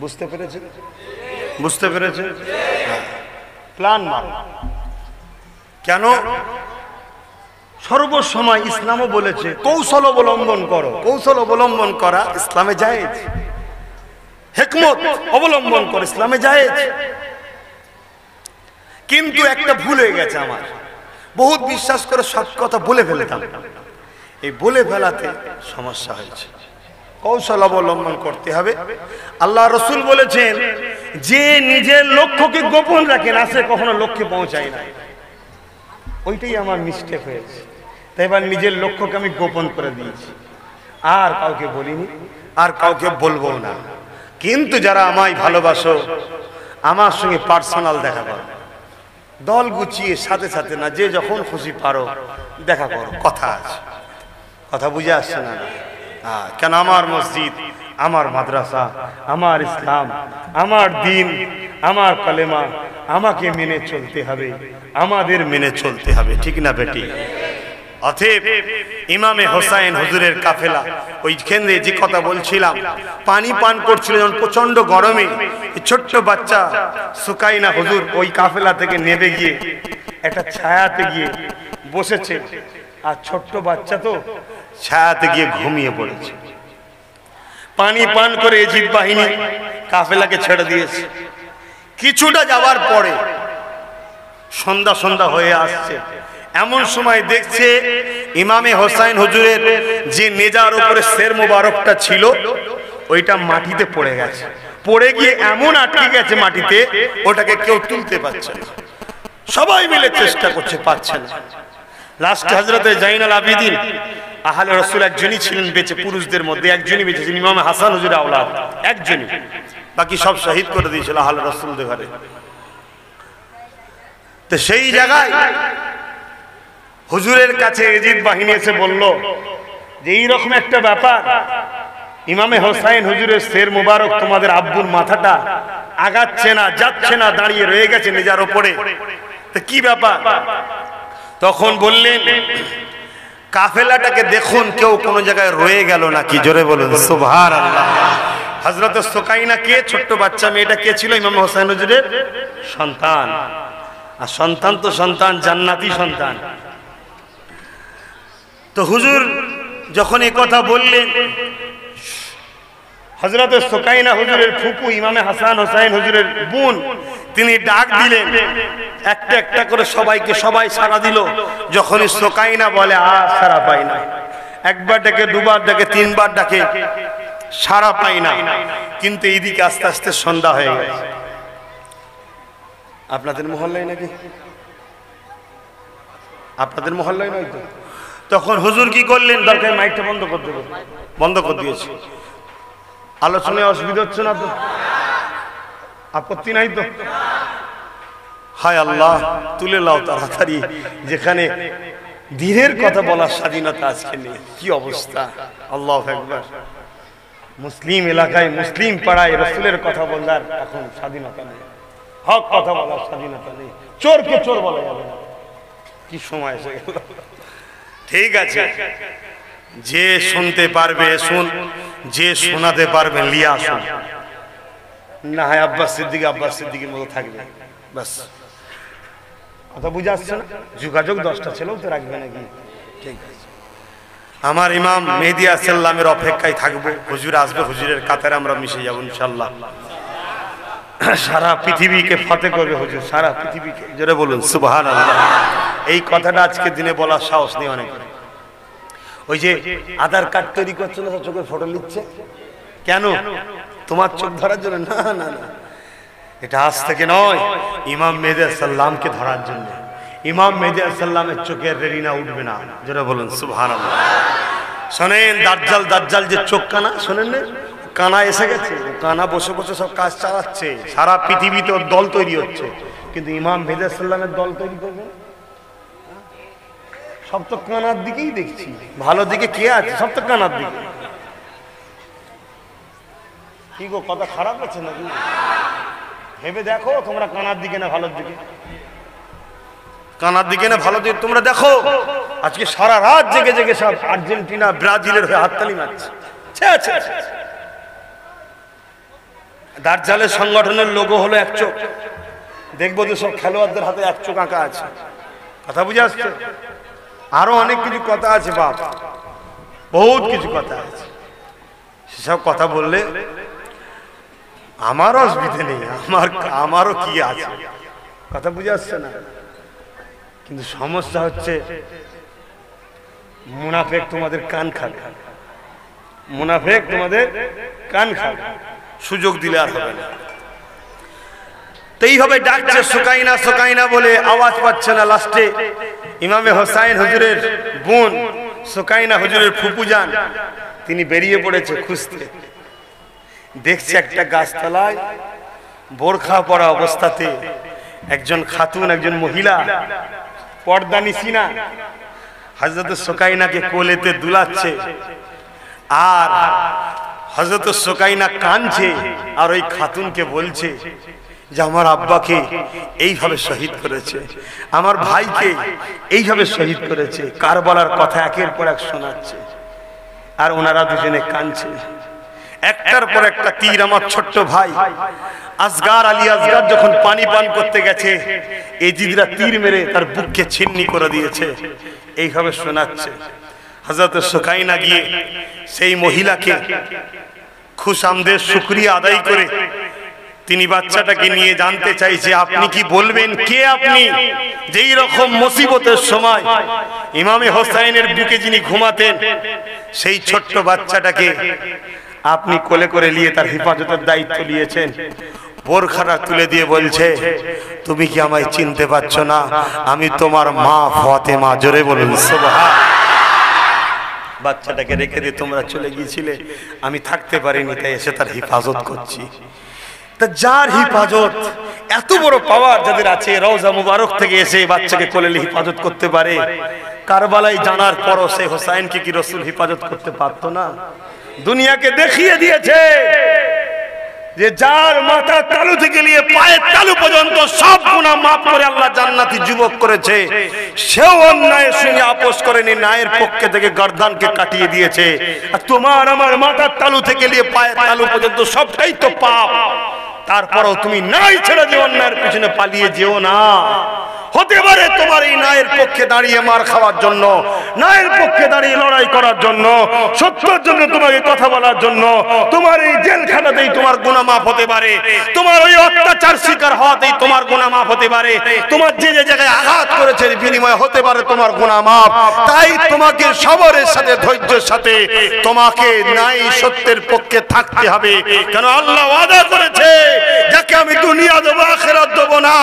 বুঝতে পেরেছো? বুঝতে পেরেছেন? প্ল্যান বানান। কেন সর্বসময় ইসলামও বলেছে কৌশল অবলম্বন করো, কৌশল অবলম্বন করা ইসলামে জায়েজ, হিকমত অবলম্বন করো ইসলামে জায়েজ। কিন্তু একটা ভুল হয়ে গেছে আমার, বহুত বিশ্বাস করে সব কথা বলে ফেলেতাম, এই বলে ফেলাতে সমস্যা হয়েছে। কৌশল অবলম্বন করতে হবে। আল্লাহ রসুল বলেছেন যে নিজের লক্ষ্যকে গোপন রাখে না সে কখনো লক্ষ্যে পৌঁছায় না। ওইটাই আমার মিস্টেক হয়েছে, তাই এবার নিজের লক্ষ্যকে আমি গোপন করে দিয়েছি, আর কাউকে বলিনি, আর কাউকে বলবো না। কিন্তু যারা আমায় ভালোবাসো আমার সঙ্গে পার্সোনাল দেখা করো, দল গুছিয়ে সাথে সাথে না, যে যখন খুশি পারো দেখা করো, কথা আছে। কথা বুঝে আসছে না? কেন আমার মসজিদ, আমার মাদ্রাসা, আমার ইসলাম, আমার দিন, আমার কালেমা, আমাকে মেনে চলতে হবে, আমাদের মেনে চলতে হবে, ঠিক না বেটি? অতএব ইমামে হোসাইন হুজুরের কাফেলা ওইখানে যে কথা বলছিলাম, পানি পান করছিল যখন প্রচন্ড গরমে, ছোট্ট বাচ্চা সুকাইনা হুজুর ওই কাফেলা থেকে নেমে গিয়ে একটা ছায়াতে গিয়ে বসেছে, আর ছোট্ট বাচ্চা তো ছায়াতে গিয়ে ঘুমিয়ে পড়েছে। পানি পান করে এজিদ বাহিনী কাফেলাকে ছেড়ে দিয়েছে। কিছুটা যাওয়ার পরে সন্ধ্যা সন্ধ্যা হয়ে আসছে, এমন সময় দেখছে ইমামে হোসাইন হুজুরের যে নেজার উপরে শের মোবারকটা ছিল ওইটা মাটিতে পড়ে গেছে, পড়ে গিয়ে এমন আটকে গেছে মাটিতে ওটাকে কেউ তুলতে পারছে না, সবাই মিলে চেষ্টা করছে পারছে না। লাস্টে হযরতে জাইনাল আবিদিন আহলে রাসূল একজনই ছিলেন বেঁচে, পুরুষদের মধ্যে একজনই বেঁচে ছিলেন, ইমাম হাসান হুজুরের আওলাদ একজনই, বাকি সব শহীদ করে দিয়েছিল আহলে রাসূলদের ঘরে। তো সেই জায়গায় হুজুরের কাছে এজিদ বাহিনী এসে বলল যে এইরকম একটা ব্যাপার, ইমামে হোসাইন হুজুরের শের মুবারক তোমাদের আব্বুর মাথাটা আগাচ্ছে না, যাচ্ছে না, দাঁড়িয়ে রয়ে গেছে নিজের ওপরে, তো কি ব্যাপার? তখন বললেন কাফেলাটাকে দেখুন কেউ কোনো জায়গায় রয়ে গেল নাকি, জোরে বলুন সুবহানাল্লাহ। হযরত সুকাইনা কে, ছোট্ট বাচ্চা মেয়েটা কে ছিল? ইমাম হোসাইন হুজুরের সন্তান, আর সন্তান তো সন্তান, জান্নাতি সন্তান। তো হুজুর যখন এই কথা বললেন, হযরত সুকাইনা হুজুরের ফুপু ইমামে হাসান হোসাইন হুজুরের বোন তিনি ডাক দিলেন, একটা একটা করে সবাইকে, সবাই সাড়া দিল। যখনই সুকাইনা বলে আর সাড়া পাই না, একবার ডাকে, দুবার ডাকে, তিনবার ডাকে, সাড়া পাই না। কিন্তু এইদিকে আস্তে আস্তে সন্ধ্যা হয়ে গেছে। আপনাদের মহল্লায় নাকি? আপনাদের মহল্লায় নয় তো? তখন হুজুর কি করলেন, দরকার মাইকটা বন্ধ করে দেবেন, বন্ধ করে দিয়েছে। আলোচনায় অসুবিধা হচ্ছে না তো? আপত্তি নাই তো? হায় আল্লাহ, তুলে লাও তাড়াতাড়ি, যেখানে দিনের কথা বলার স্বাধীনতা আজকে নেই, কি অবস্থা। আল্লাহু আকবার। মুসলিম এলাকায়, মুসলিম পাড়ায় রাসূলের কথা বলার এখন স্বাধীনতা নেই, হক কথা বলার স্বাধীনতা নেই, চোরকে চোর বলা যাবে না। কি সময় এসে গেল। ঠিক আছে, যে শুনতে পারবে শুন, যে শোনাতে পারবে লিয়ে আসুন, না হয় আব্বাস সিদ্দিকী আব্বাস সিদ্দিকীর মতো থাকবে। বাস, কথা বুঝে আসছে না? যোগাযোগ দশটা ছেলেও তো রাখবে নাকি? ঠিক আছে, আমার ইমাম মেহেদী আসাল্লামের অপেক্ষায় থাকবো, হুজুর আসবে, হুজুরের কাতারে আমরা মিশে যাবো ইনশাল্লাহ। সারা পৃথিবীকে ফতে করবে হুজুর, সারা পৃথিবীকে, জোরে বলুন সুবহানাল্লাহ। এই কথাটা আজকে দিনে বলার সাহস নেই অনেক। ওই যে আধার কার্ড তৈরি করছে না, চোখের ফটো নিচ্ছে, কেন? তোমার চোখ ধরার জন্য? না না না, এটা আজ থেকে নয়, ইমাম মেহেদী আসাল্লামকে ধরার জন্য। ইমাম মেহেদী আসাল্লামের চোখের রেটিনা উঠবে না, যেটা বলুন সুবহানাল্লাহ। শোনেন, দাজ্জাল দাজ্জাল যে চোখ কানা, শোনেন না, কানা এসে গেছে, কানা বসে বসে সব কাজ চালাচ্ছে, সারা পৃথিবীতে ওর দল তৈরি হচ্ছে। কিন্তু ইমাম মেহেদী আসাল্লামের দল তৈরি করবে সব তো কানার দিকেই দেখছি, ভালো দিকে কে আছে? সব তো কানার দিকে। কি গো, কথা খারাপ আছে নাকি? ভেবে দেখো তোমরা কানার দিকে না ভালোর দিকে, কানার দিকে না ভালো দিকে তোমরা দেখো। আজকে সারা রাত জেগে জেগে সব আর্জেন্টিনা ব্রাজিলের হয়ে হাততালি মারছে। दार्जाले संगठनेर लोगो हलो एक चोख देखबो तो सब खेलोयाड़देर हाथे एक चोख आँका आछे कथा बुझे आसछे आरो अनेक किछु कथा आछे बाप बहुत किछु कथा आछे सेसब कथा बोलले आमार असुविधा नेই आमार आमारो कि आछे कथा बुझे आसछे ना किन्तु समस्या हच्छे मुनाफेक तुम्हादेर कान खाबे मुनाफेक तुम्हादेर कान खाबे सुयोग दिले आर होबे ना तेईभावे डाकछे सुकाइना सुकाइना बोले आवाज पाच्छे ना लास्टे इमामे होसाइन हुजुरेर बोन सुकाइना हुजुरेर फुपू जान तिनी बेरिये पड़ेछे खुजते देखछे एकटा गाछतलाय बोरखा परा अवस्थाते एकजन खातुन एकजन महिला पर्दा निसी ना हजरत सुकाइना के कोलेते दुलाच्छे आर हजरत सुकाइना कानछे आर ओई खातुन के बोलछे আমার আব্বাকে এইভাবে শহীদ করেছে আমার ভাইকে এইভাবে শহীদ করেছে কারবালার কথা একের পর এক শোনাচ্ছে আর ওনারা দুজনে কাঁদছে একটার পর একটা তীর আমার ছোট ভাই আসগার আলী আসগার যখন পানি পান করতে গেছে এজিদরা তীর মেরে তার বুককে ছিন্নি করে দিয়েছে এইভাবে শোনাচ্ছে হযরত সুকাইনা গিয়ে সেই মহিলাকে খুশামদের শুকরিয়া আদায় করে তিনি বাচ্চাটাকে নিয়ে জানতে চাইছে আপনি কি বলবেন কে আপনি যেই রকম মুসিবতের সময় ইমামে হোসেনের বুকে যিনি ঘুমাতেন সেই ছোট্ট বাচ্চাটাকে আপনি কোলে করে নিয়ে তার হিফাজতের দায়িত্ব নিয়েছেন বোরখাটা তুলে দিয়ে বলছে তুমি কি আমায় চিনতে পারছো না আমি তোমার মা ফাতেমা জোরে বলুন সুবহান বাচ্চাটাকে রেখে দিয়ে তোমরা চলে গিয়েছিলে আমি থাকতে পারিনি তাই এসে তার হিফাজত করছি जार हिफाजत एत बड़ पावर जर रौजा मुबारक थे बच्चा के कोले हिफाजत करते कारबालाय जानार पर से हुसैन की रसूल हिफाजत करते पारतो ना दुनिया के देखिए दिए যে যার মাথা তালু থেকে নিয়ে পায়ের তালু পর্যন্ত সব গুনাহ maaf করে আল্লাহ জান্নাতি যুবক করেছে সেও অন্যায়ের সঙ্গে আপোষ করেনি ন্যায়ের পক্ষে থেকে গর্দানকে কাটিয়ে দিয়েছে আর তোমার আমার মাথার তালু থেকে নিয়ে পায়ের তালু পর্যন্ত সবটাই তো পাপ তারপরেও তুমি ন্যায় ছেড়ে যে অন্যায়ের পিছনে পালিয়ে যেও না হতে পারে তোমার এই ন্যায়ের পক্ষে দাঁড়িয়ে মার খাওয়ার জন্য ন্যায়ের পক্ষে দাঁড়িয়ে লড়াই করার জন্য সত্যের জন্য তোমাকে কথা বলার জন্য তোমার এই জেলখানাতেই তোমার গুনাহ maaf হতে পারে তোমার ওই অত্যাচার শিকার হওয়াতেই তোমার গুনাহ maaf হতে পারে তোমার যে যে জায়গায় আঘাত করেছে বিনিময় হতে পারে তোমার গুনাহ maaf তাই তোমাকে সবরের সাথে ধৈর্যের সাথে তোমাকে ন্যায় সত্যের পক্ষে থাকতে হবে কারণ আল্লাহ ওয়াদা করেছে যাকে আমি দুনিয়া দেব আখিরাত দেব না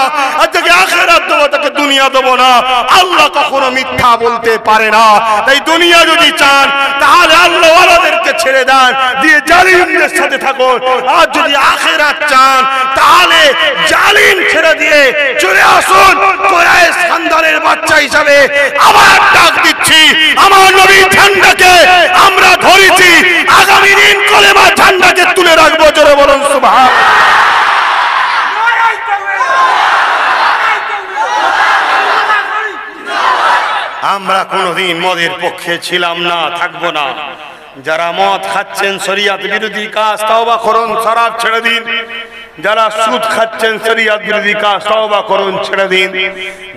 আর যাকে আখিরাত দেব दुनिया देव ना आल्ला कखनो मिथ्या बोलते पारे ना ताई दुनिया यदि चान ताहले आल्ला वालादेरके छेड़े देन दिए जालिमदेर साथे थाकुन आर यदि आखिरात चान ताहले जालिम छेड़े दिए चले आसुन कोराइश खानदानेर बच्चा हिसाबे आबार डाक दिच्छी आमार नबी झंडाके आमरा धरेছি आगामी दिन कलेमा झंडाকে तुले राखबो जोरे बोलুন सुभान আমরা কোনদিন মদের পক্ষে ছিলাম না থাকব না যারা মদ খাচ্ছেন শরীয়ত বিরোধী কাজ তওবা করুন শরাব ছেড়ে দিন যারা সুদ খাচ্ছেন শরীয়ত বিরোধী কাজ তওবা করুন ছেড়ে দিন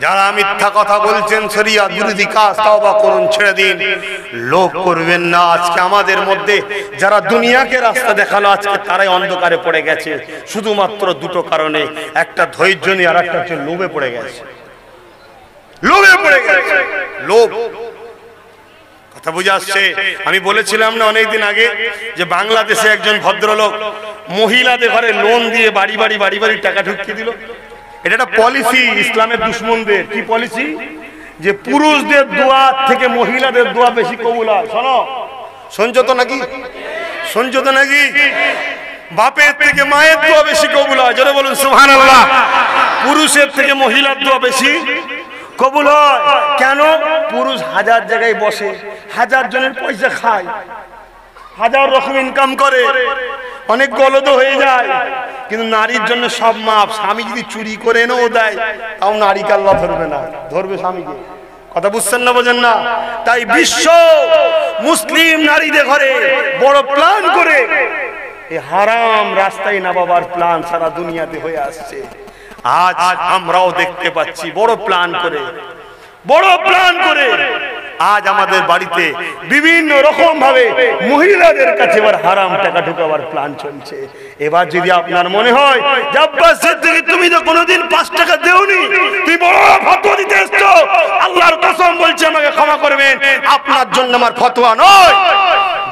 যারা মিথ্যা কথা বলছেন শরীয়ত বিরোধী কাজ তওবা করুন ছেড়ে দিন লোভ করবেন না আজকে আমাদের মধ্যে যারা দুনিয়াকে রাস্তা দেখালো আজকে তারাই অন্ধকারে পড়ে গেছে শুধুমাত্র দুটো কারণে একটা ধৈর্য নেই আর একটা হচ্ছে লোভে পড়ে গেছে লোভে পড়ে গেছে লোভ কথা বুঝা আসছে আমি বলেছিলাম না অনেক দিন আগে যে বাংলাদেশে একজন ভদ্রলোক মহিলাদের ঘরে লোন দিয়ে বাড়ি বাড়ি বাড়ি বাড়ি টাকা ঢুকিয়ে দিল এটা একটা পলিসি ইসলামের দুশমনদের কি পলিসি যে পুরুষদের দোয়া থেকে মহিলাদের দোয়া বেশি কবুল হয় শোনো শুনছো তো নাকি শুনছো তো নাকি বাপের থেকে মায়ের দোয়া বেশি কবুল হয় জোরে বলুন সুবহানাল্লাহ পুরুষের থেকে মহিলার দোয়া বেশি কবুল হয় কেন পুরুষ হাজার জায়গায় বসে হাজার জনের পয়সা খায় হাজার রকম ইনকাম করে অনেক গলদ হয়ে যায় কিন্তু নারীর জন্য সব মাপ স্বামী যদি চুরি করে এনেও দেয় তাও নারী কাল্লা ধরবে না ধরবে স্বামীকে কথা বুঝছেন না বোঝেন না তাই বিশ্ব মুসলিম নারীদের ঘরে বড় প্ল্যান করে हराम रास्ताय नबाबार प्लान सारा दुनिया ते होये आसछे। आज आमराओ देखते पाচ্ছি बड़ो प्लान करे बड़ो प्लान करे आज आमादेर बाड़ीते विभिन्न रकम भावे महिलादेर काছে এবার হারাম টাকা ঢোকাবার প্ল্যান চলছে। এবার যদি আপনার মনে হয় যে আব্বাস সিদ্দিকী তুমি তো কোনোদিন পাঁচ টাকা দেওনি, তুমি বড় ফতোয়া দিতে এসছো, আল্লাহর কসম বলছি আমাকে ক্ষমা করবেন, আপনার জন্য আমার ফতোয়া নয়,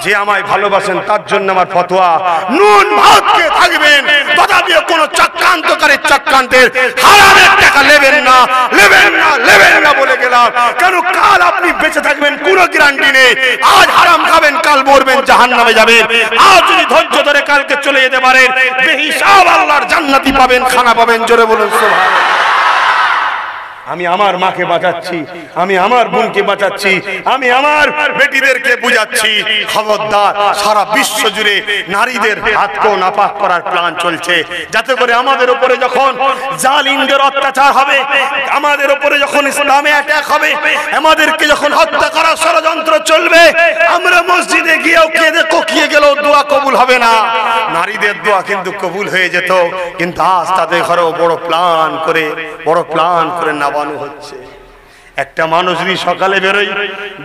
যে আমায় ভালোবাসেন তার জন্য আমার ফতোয়া। নুন ভাত খেয়ে থাকবেন তথাপি কোনো চক্রান্তকারী চক্রান্তের হারামের টাকা নেবেন না নেবেন না নেবেন না বলে গেলাম। কেন কাল আপনি বেঁচে থাকবেন কোনো গ্যারান্টি নেই। আজ হারাম খাবেন কাল মরবেন জাহান্নামে যাবেন। আজ যদি ধৈর্য ধরে কালকে চলে যেতে পারেন বেহিসাব আল্লাহর জান্নাতি পাবেন, খানা পাবেন। জোরে বলুন সুবহানাল্লাহ। আমি আমার মাকে বাঁচাচ্ছি, আমি আমার বোনকে বাঁচাচ্ছি, আমি আমার বেটিদেরকে বুঝাচ্ছি খবরদার সারা বিশ্ব জুড়ে নারীদের হাতকেও নাপাক করার প্ল্যান চলছে, যাতে করে আমাদের উপরে যখন জালিমদের অত্যাচার হবে, আমাদের উপরে যখন ইসলামে অ্যাটাক হবে, আমাদেরকে যখন হত্যা করার ষড়যন্ত্র চলবে, আমরা মসজিদে গিয়েও কেঁদে কোকিয়ে গেলেও দোয়া কবুল হবে না। নারীদের দোয়া কিন্তু কবুল হয়ে যেত, কিন্তু আজ তাদের ঘরেও বড় প্ল্যান করে বড় প্ল্যান করে না। একটা মানুষ যদি সকালে বেরোয়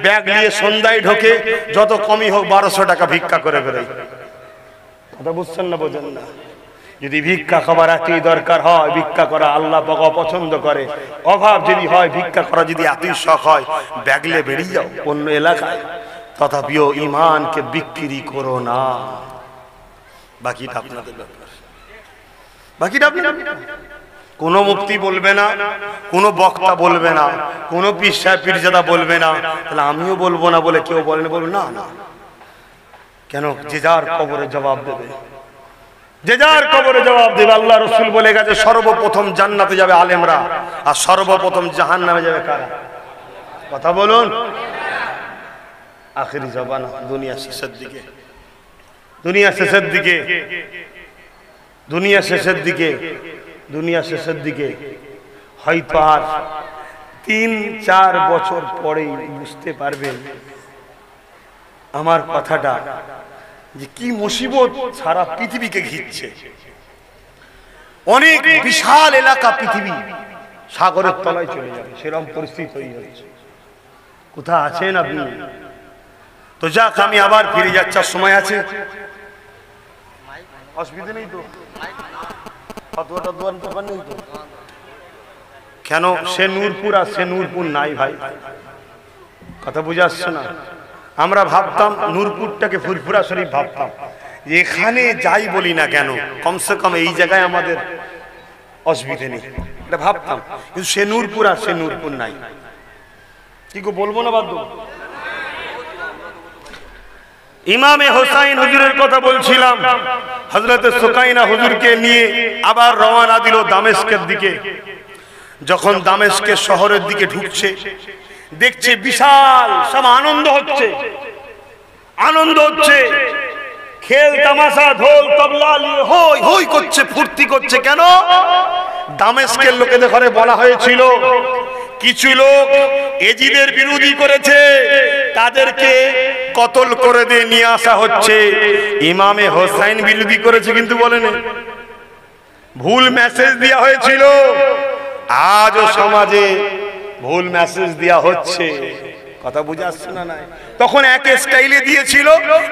ব্যাগ নিয়ে সন্ধ্যায় ঢোকে, যত কমই হোক বারোশো টাকা ভিক্ষা করে বেরোয়। কথা বুঝছেন না বোঝেন না? যদি ভিক্ষা খাবার এতই দরকার হয় ভিক্ষা করা আল্লাহ পাক অপছন্দ করে, অভাব যদি হয় ভিক্ষা করা যদি এতই শখ হয় ব্যাগলে বেরিয়ে যাও অন্য এলাকায়, তথাপিও ইমানকে বিক্রি করো না। বাকিটা আপনাদের ব্যাপার, বাকিটা আপনারা। কোনো মুফতি বলবে না, কোনো বক্তা বলবে না, কোনো পীর সাহেব পীরজাদা বলবে না, তাহলে আমিও বলবো না বলে কেউ বলেন বলবে না না কেন? যে যার কবরে জবাব দেবে, যে যার কবরে জবাব দেবে। আল্লাহ রসুল বলে গেছে সর্বপ্রথম জান্নাতে যাবে আলেমরা, আর সর্বপ্রথম জাহান্নামে যাবে কারা? কথা বলুন। আখেরি জমানা, দুনিয়া শেষের দিকে, দুনিয়া শেষের দিকে, দুনিয়া শেষের দিকে, দুনিয়া শেষের দিকে। হয়তো আর তিন চার বছর পরেই বুঝতে পারবেন আমার কথাটা যে কি মুসিবত সারা পৃথিবীকে ঘিরছে। অনেক বিশাল এলাকা পৃথিবী সাগরের তলায় চলে যাবে, সেরকম পরিস্থিতি তৈরি হয়েছে। কোথা আছেন আপনি? তো যাক, আমি আবার ফিরে যাচ্ছি, সময় আছে, অসুবিধা নেই তো। কেন সে নূরপুর আর সে নূরপুর নাই ভাই, কথা বুঝে আসছে না? আমরা ভাবতাম নূরপুরটাকে ফুরফুরা শরীফ ভাবতাম, এখানে যাই বলি না কেন কমসে কম এই জায়গায় আমাদের অসুবিধে নেই, এটা ভাবতাম। কিন্তু সে নূরপুর আর সে নূরপুর নাই, কি বলবো না বাধ্য। ইমামে হোসাইন হুজুরের কথা বলছিলাম, হযরতে সুকাইনা হুজুরকে নিয়ে আবার রওনা দিল দামেস্কের দিকে। যখন দামেস্কের শহরের দিকে ঢুকছে দেখছে বিশাল সব আনন্দ হচ্ছে, আনন্দ হচ্ছে, খেল তামাশা ঢোল তবলা নিয়ে হই হই করছে, ফুর্তি করছে। কেন? দামেস্কের লোকেদের ঘরে বলা হয়েছিল কিছু লোক এজিদের বিরোধী করেছে, তাদেরকে কতল করে দিয়ে নিয়ে আসা হচ্ছে। ইমামে হোসাইন বিরোধী করেছে কিন্তু বলেনি, ভুল মেসেজ দেয়া হয়েছিল। আজও সমাজে ভুল মেসেজ দেয়া হচ্ছে, কথা বুঝে আসছে না? নাই তখন এক স্টাইলে দিয়েছিল,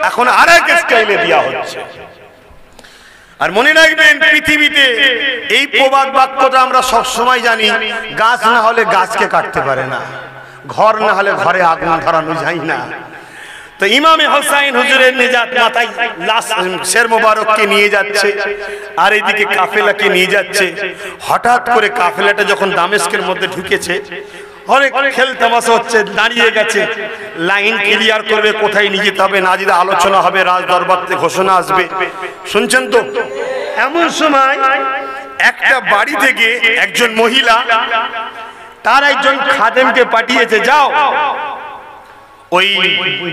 এখন আরেক স্টাইলে দেয়া হচ্ছে। আর মনে রাখবেন পৃথিবীতে এই প্রবাদ বাক্যটা আমরা সব সময় জানি, গাছ না হলে গাছকে কাটতে পারে না, ঘর না হলে ঘরে আগুন ধরানো যায় না। তো ইমামে হোসাইন হুজুরের নিজাত মাথায় লাশ শের মোবারককে নিয়ে যাচ্ছে, আর এইদিকে কাফেলাকে নিয়ে যাচ্ছে। হঠাৎ করে কাফেলাটা যখন দামেস্কের মধ্যে ঢুকেছে, অনেক খেল তামাশা হচ্ছে, দাঁড়িয়ে গেছে, লাইন ক্লিয়ার করবে, কোথায় নিয়ে যেতে হবে না যেতে আলোচনা হবে, রাজ দরবারে ঘোষণা আসবে, শুনছেন তো? এমন সময় একটা বাড়ি থেকে একজন মহিলা তার একজন খাদেমকে পাঠিয়েছে, যাও ওই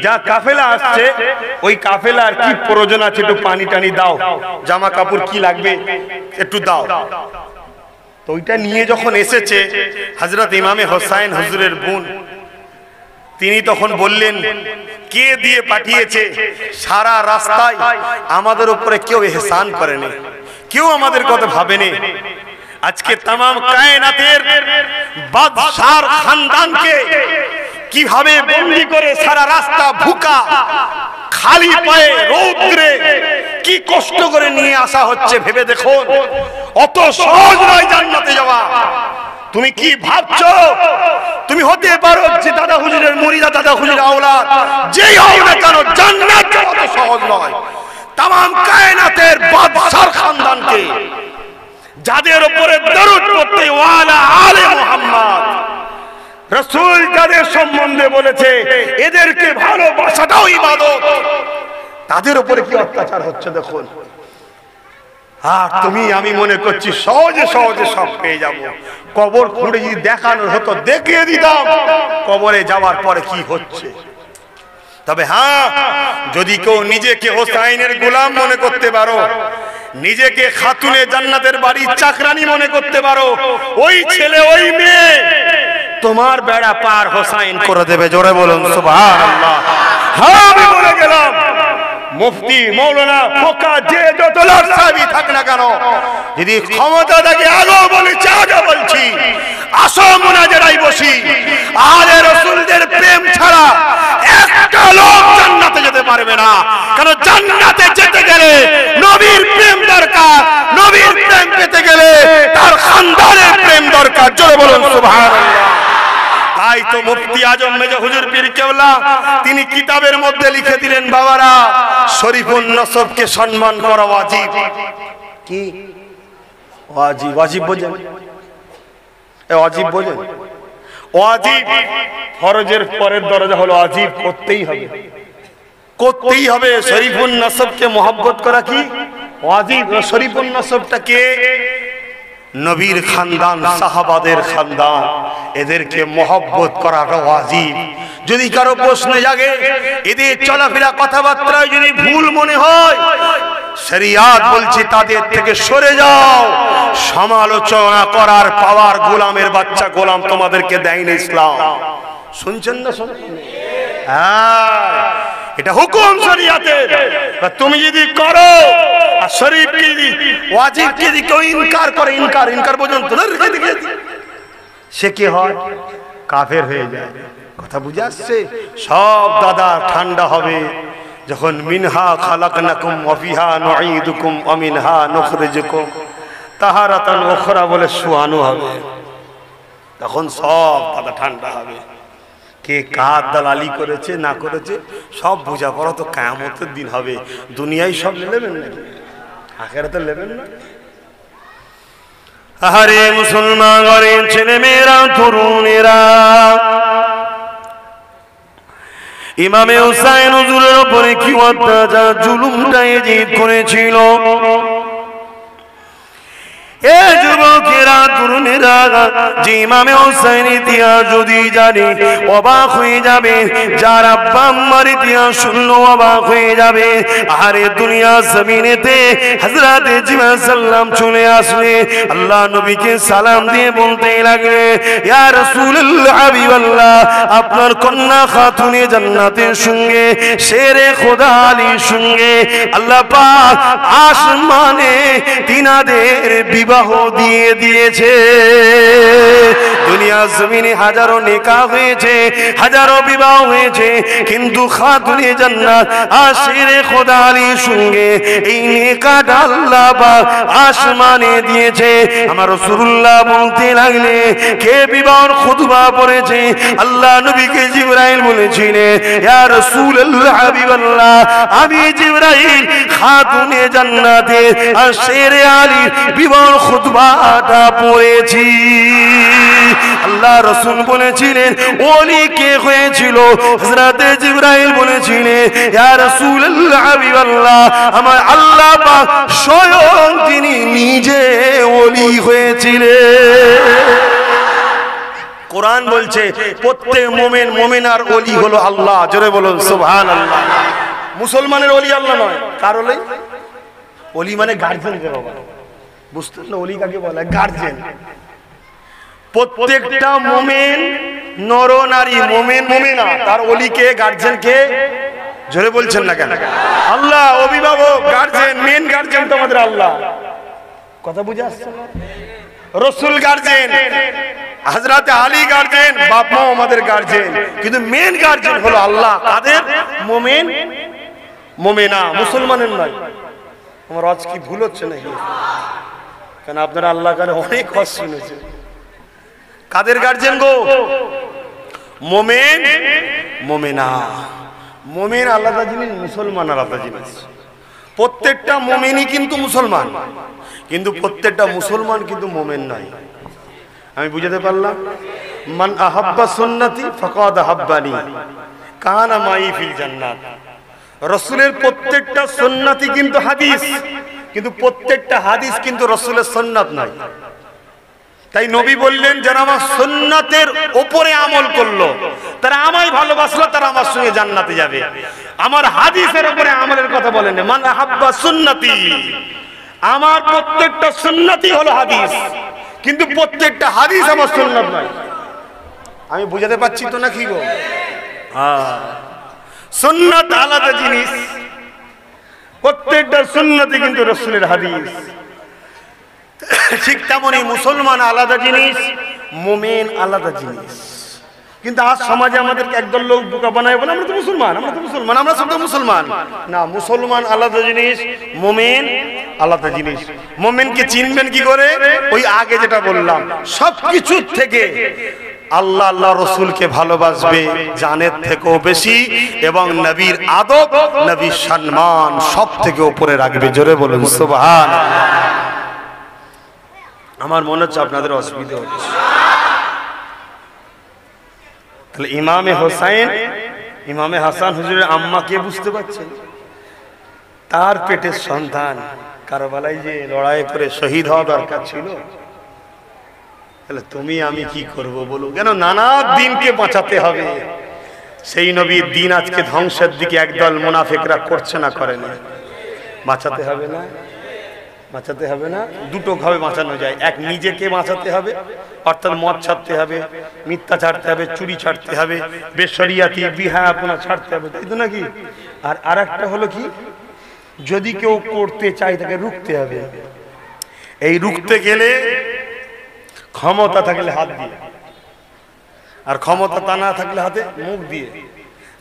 যা কাফেলা আসছে ওই কাফেলার কি প্রয়োজন আছে একটু পানি টানি দাও, জামা কাপড় কি লাগবে একটু দাও। তো ওইটা নিয়ে যখন এসেছে হযরত ইমামে হোসাইন হুজুরের বোন, তিনি তখন বললেন के दिए पाठिएছে সারা রাস্তায় আমাদের উপরে কেউ ইহসান করেনি কেউ আমাদের কথা ভাবেনি আজকে तमाम কায়নাতের বাদশার খানদানকে কিভাবে বন্দী করে সারা রাস্তা ভুকা খালি পায়ে রৌদ্রে কি কষ্ট করে নিয়ে আসা হচ্ছে ভেবে দেখুন অত সহজ নয় জান্নাতে যাওয়া তুমি কি ভাবছো তুমি হতে পারো যে দাদা হুজুরের মুরিদ দাদা হুজুরের আওলাদ যেই হও না কেন জান্নাত যাওয়া তো সহজ নয় तमाम কায়নাতের বাদশার খানদানকে যাদের উপরে দরুদ পড়তে ওয়ালা আলে মুহাম্মদ रसूल যাদের সম্বন্ধে বলেছে এদেরকে ভালোবাসাটাও ইবাদত তাদের উপরে কি অত্যাচার হচ্ছে দেখুন আর তুমি আমি মনে করছি সহজে সহজে সব পেয়ে যাব কবর খুঁড়ে যদি দেখানোর হতো দেখিয়ে দিতাম কবরে যাওয়ার পরে কি হচ্ছে তবে হ্যাঁ যদি কেউ নিজেকে হোসাইনের গোলাম মনে করতে পারো নিজেকে খাতুনে জান্নাতের বাড়ি চাকরানি মনে করতে পারো ওই ছেলে ওই মেয়ে তোমার বেড়া পার হোসাইন করে দেবে জোরে বলুন সুবহানাল্লাহ হ্যাঁ আমি বলে গেলাম মুফতি মওলানা ফোকা যে যত লড়াই থাক না কেন যদি ক্ষমতা থাকে আলো বলি চাও বলছি আসো মুনাজারায় বসি আলে রাসূলদের প্রেম ছাড়া একটা লোক জান্নাতে যেতে পারবে না কারণ জান্নাতে যেতে গেলে নবীর প্রেম দরকার নবীর প্রেম পেতে গেলে তার খানদানের প্রেম দরকার জোরে বলুন সুবহানাল্লাহ তাই তো মুফতি আজম মেজো হুজুর পীর কেওলা তিনি কিতাবের মধ্যে লিখে দিলেন বাবারা শরীফুন নসবকে সম্মান করা ওয়াজিব কি ওয়াজিব ওয়াজিব বোঝেন এ ওয়াজিব বোঝেন ওয়াজিব ফরজের পরের দরজা হলো ওয়াজিব করতেই হবে করতেই হবে শরীফুন নসবকে mohabbat করা কি ওয়াজিব শরীফুন নসবটা কে নবীর খানদান সাহাবাদের খানদান এদেরকে mohabbat করাটা ওয়াজিব যদি কারো প্রশ্ন জাগে এদের চলাফেরা কথাবার্তায় যদি ভুল মনে হয় শরিয়াত বলছে তাদের থেকে সরে যাও সমালোচনা করার পাওয়ার গোলামের বাচ্চা গোলাম তোমাদেরকে দেয়নি ইসলাম শুনছেন না শুনছেন হ্যাঁ এটা হুকুম শরিয়াতের তুমি যদি করো আর শরীফ কি ওয়াজিব কি কেউ ইনকার করে ইনকার ইনকার বুঝুন তো সে কি হয় কাফের হয়ে যায় কথা বুঝে আসছে সব দাদা ঠান্ডা হবে যখন মিনহা খালাকনাকুম ওয়া ফিহা নুঈদুকুম ওয়া মিনহা নুখরিজুকুম তাহারাতান উখরা বলে শুয়ানো হবে তখন সব দাদা ঠান্ডা হবে কে কার দালালি করেছে না করেছে সব বোঝা পড়া তো কিয়ামতের দিন হবে দুনিয়ায় সব নেবেন নাকি আখিরাতে নেবেন না আহারে মুসলমান গরিব ছেলে মেয়েরা তরুণেরা ইমামে হুসাইন হুজুরের উপরে কি অত্যাচার জুলুমটা এজিদ করেছিল এ যুবকেরা তরুণেরা যে ইমামে হুসাইন ইতিহাস যদি জানে অবাক হয়ে যাবে যার আব্বা আম্মার ইতিহাস শুনলো অবাক হয়ে যাবে আরে দুনিয়া জমিনেতে হযরত জিমা সাল্লাম চলে আসলে আল্লাহ নবীকে সালাম দিয়ে বলতে লাগলে ইয়া রাসূলুল্লাহ হাবিবাল্লাহ আপনার কন্যা খাতুনে জান্নাতের সঙ্গে শেরে খোদা আলী সঙ্গে আল্লাহ পাক আসমানে তিনাদের বিবাহ দিয়ে দিয়েছে দুনিয়া জমিনে হাজারো নিকাহ হয়েছে হাজারো বিবাহ হয়েছে কিন্তু খাতুনে জান্নাত আশিরে খোদারি সঙ্গে এই নিকাহ আল্লাহ পাক আসমানে দিয়েছে আমার রাসূলুল্লাহ বলতে লাগলে কে বিবাহর খুতবা পড়েছে আল্লাহ নবীকে জিবরাইল বলেছিলেন ইয়া রাসূলুল্লাহ হাবিবাল্লাহ আমি জিবরাইল খাতুনে জান্নাতে আশিরে আলী বিবাহ খুতবাটা পড়েছি আল্লাহ রাসূল বলেছিলেন ওলি কে হয়েছিল হযরত জিবরাইল বলেছিলেন ইয়া রাসূলুল্লাহ হাবিবাল্লাহ আমার আল্লাহ পাক স্বয়ং তিনি নিজে ওলি হয়েছিলেন কোরআন বলছে প্রত্যেক মুমিন মুমিনার ওলি হলো আল্লাহ জোরে বলুন সুবহানাল্লাহ মুসলমানের ওলি আল্লাহ নয় কার ওলি ওলি মানে গার্জিয়ান কে বাবা বুঝতে না ওলি কাকে বলা গার্জিয়ান প্রত্যেকটা মুমিন नर नारी मोमिन मोमिना तार ओली के गार्जियन के जोरे बोलছেন না কেন আল্লাহ অভিভাবক গার্জিয়ান মেন গার্জিয়ান তোমাদের আল্লাহ কথা বুঝা আসছে রাসূল গার্জিয়ান হযরত আলী গার্জিয়ান বাপ মা আমাদের গার্জিয়ান কিন্তু মেন গার্জিয়ান হলো আল্লাহ তাদের মুমিন মুমিনা মুসলমানের নয় আমার আজ কি ভুল হচ্ছে নাকি কারণ আপনারা আল্লাহ করে অনেক কথা শুনেছে কাদের গার্জিয়ান গো মুমিন মুমিনা मोमिन आल्लाह जिनिस मुसलमान आल्लाह जिनिस प्रत्येकटा मोमिनी किन्तु मुसलमान किन्तु प्रत्येकटा मुसलमान किन्तु मोमिन नय आमी बुझाते पारलाम मान अहब्बा सुन्नती फकद अहब्बानी काना माई फिल जन्नात रसूलेर प्रत्येकटा सुन्नती किन्तु हादिस किन्तु प्रत्येकटा हादिस किन्तु रसूलेर सुन्नत नय তাই নবী বললেন যারা আমার সুন্নাতের উপরে আমল করলো তারা আমায় ভালোবাসলো তারা আমার সঙ্গে জান্নাতে যাবে আমার হাদিসের উপরে আমলের কথা বলেন মান আহাব্বা সুন্নতি আমার প্রত্যেকটা সুন্নতি হলো হাদিস কিন্তু প্রত্যেকটা হাদিস আমার সুন্নাত নয় আমি বুঝাতে পারছি তো নাকি গো হ্যাঁ সুন্নাত আলাদা জিনিস প্রত্যেকটা সুন্নতি কিন্তু রাসূলের হাদিস ঠিক তেমনই মুসলমান আলাদা জিনিস মুমিন আলাদা জিনিস কিন্তু আজ সমাজে আমাদেরকে একদল লোক বোকা বানায় বলে আমরা তো মুসলমান আমরা তো মুসলমান আমরা সব মুসলমান না মুসলমান আলাদা জিনিস মুমিন আলাদা জিনিস মুমিনকে চিনবেন কি করে ওই আগে যেটা বললাম সবকিছু থেকে আল্লাহ আল্লাহ রাসূলকে ভালোবাসবে জানের থেকেও বেশি এবং নবীর আদব নবীর সম্মান সব থেকে উপরে রাখবে জোরে বলুন সুবহানাল্লাহ আমার মনে হচ্ছে আপনাদের অসুবিধা হচ্ছে তাহলে ইমামে হোসেন ইমামে হাসান হুজুরের আম্মা কে বুঝতে পারছেন তার পেটের সন্তান কারবালায় যে লড়াই করে শহীদ হওয়া দরকার ছিল তাহলে তুমি আমি কি করব বলো কেন নানা দিনকে বাঁচাতে হবে সেই নবীর দিন আজকে ধ্বংসের দিকে একদল মুনাফিকরা করছে না করে না বাঁচাতে হবে না বাঁচাতে হবে না দুটো ভাবে বাঁচানো যায় এক নিজেকে বাঁচাতে হবে অর্থাৎ মদ ছাড়তে হবে মিথ্যা ছাড়তে হবে চুরি ছাড়তে হবে বেশরিয়াতি বিহায়াপনা ছাড়তে হবে তাই তো নাকি আর আরেকটা হলো কি যদি কেউ করতে চায় তাকে রুখতে হবে এই রুখতে গেলে ক্ষমতা থাকলে হাত দিয়ে আর ক্ষমতা তা না থাকলে হাতে মুখ দিয়ে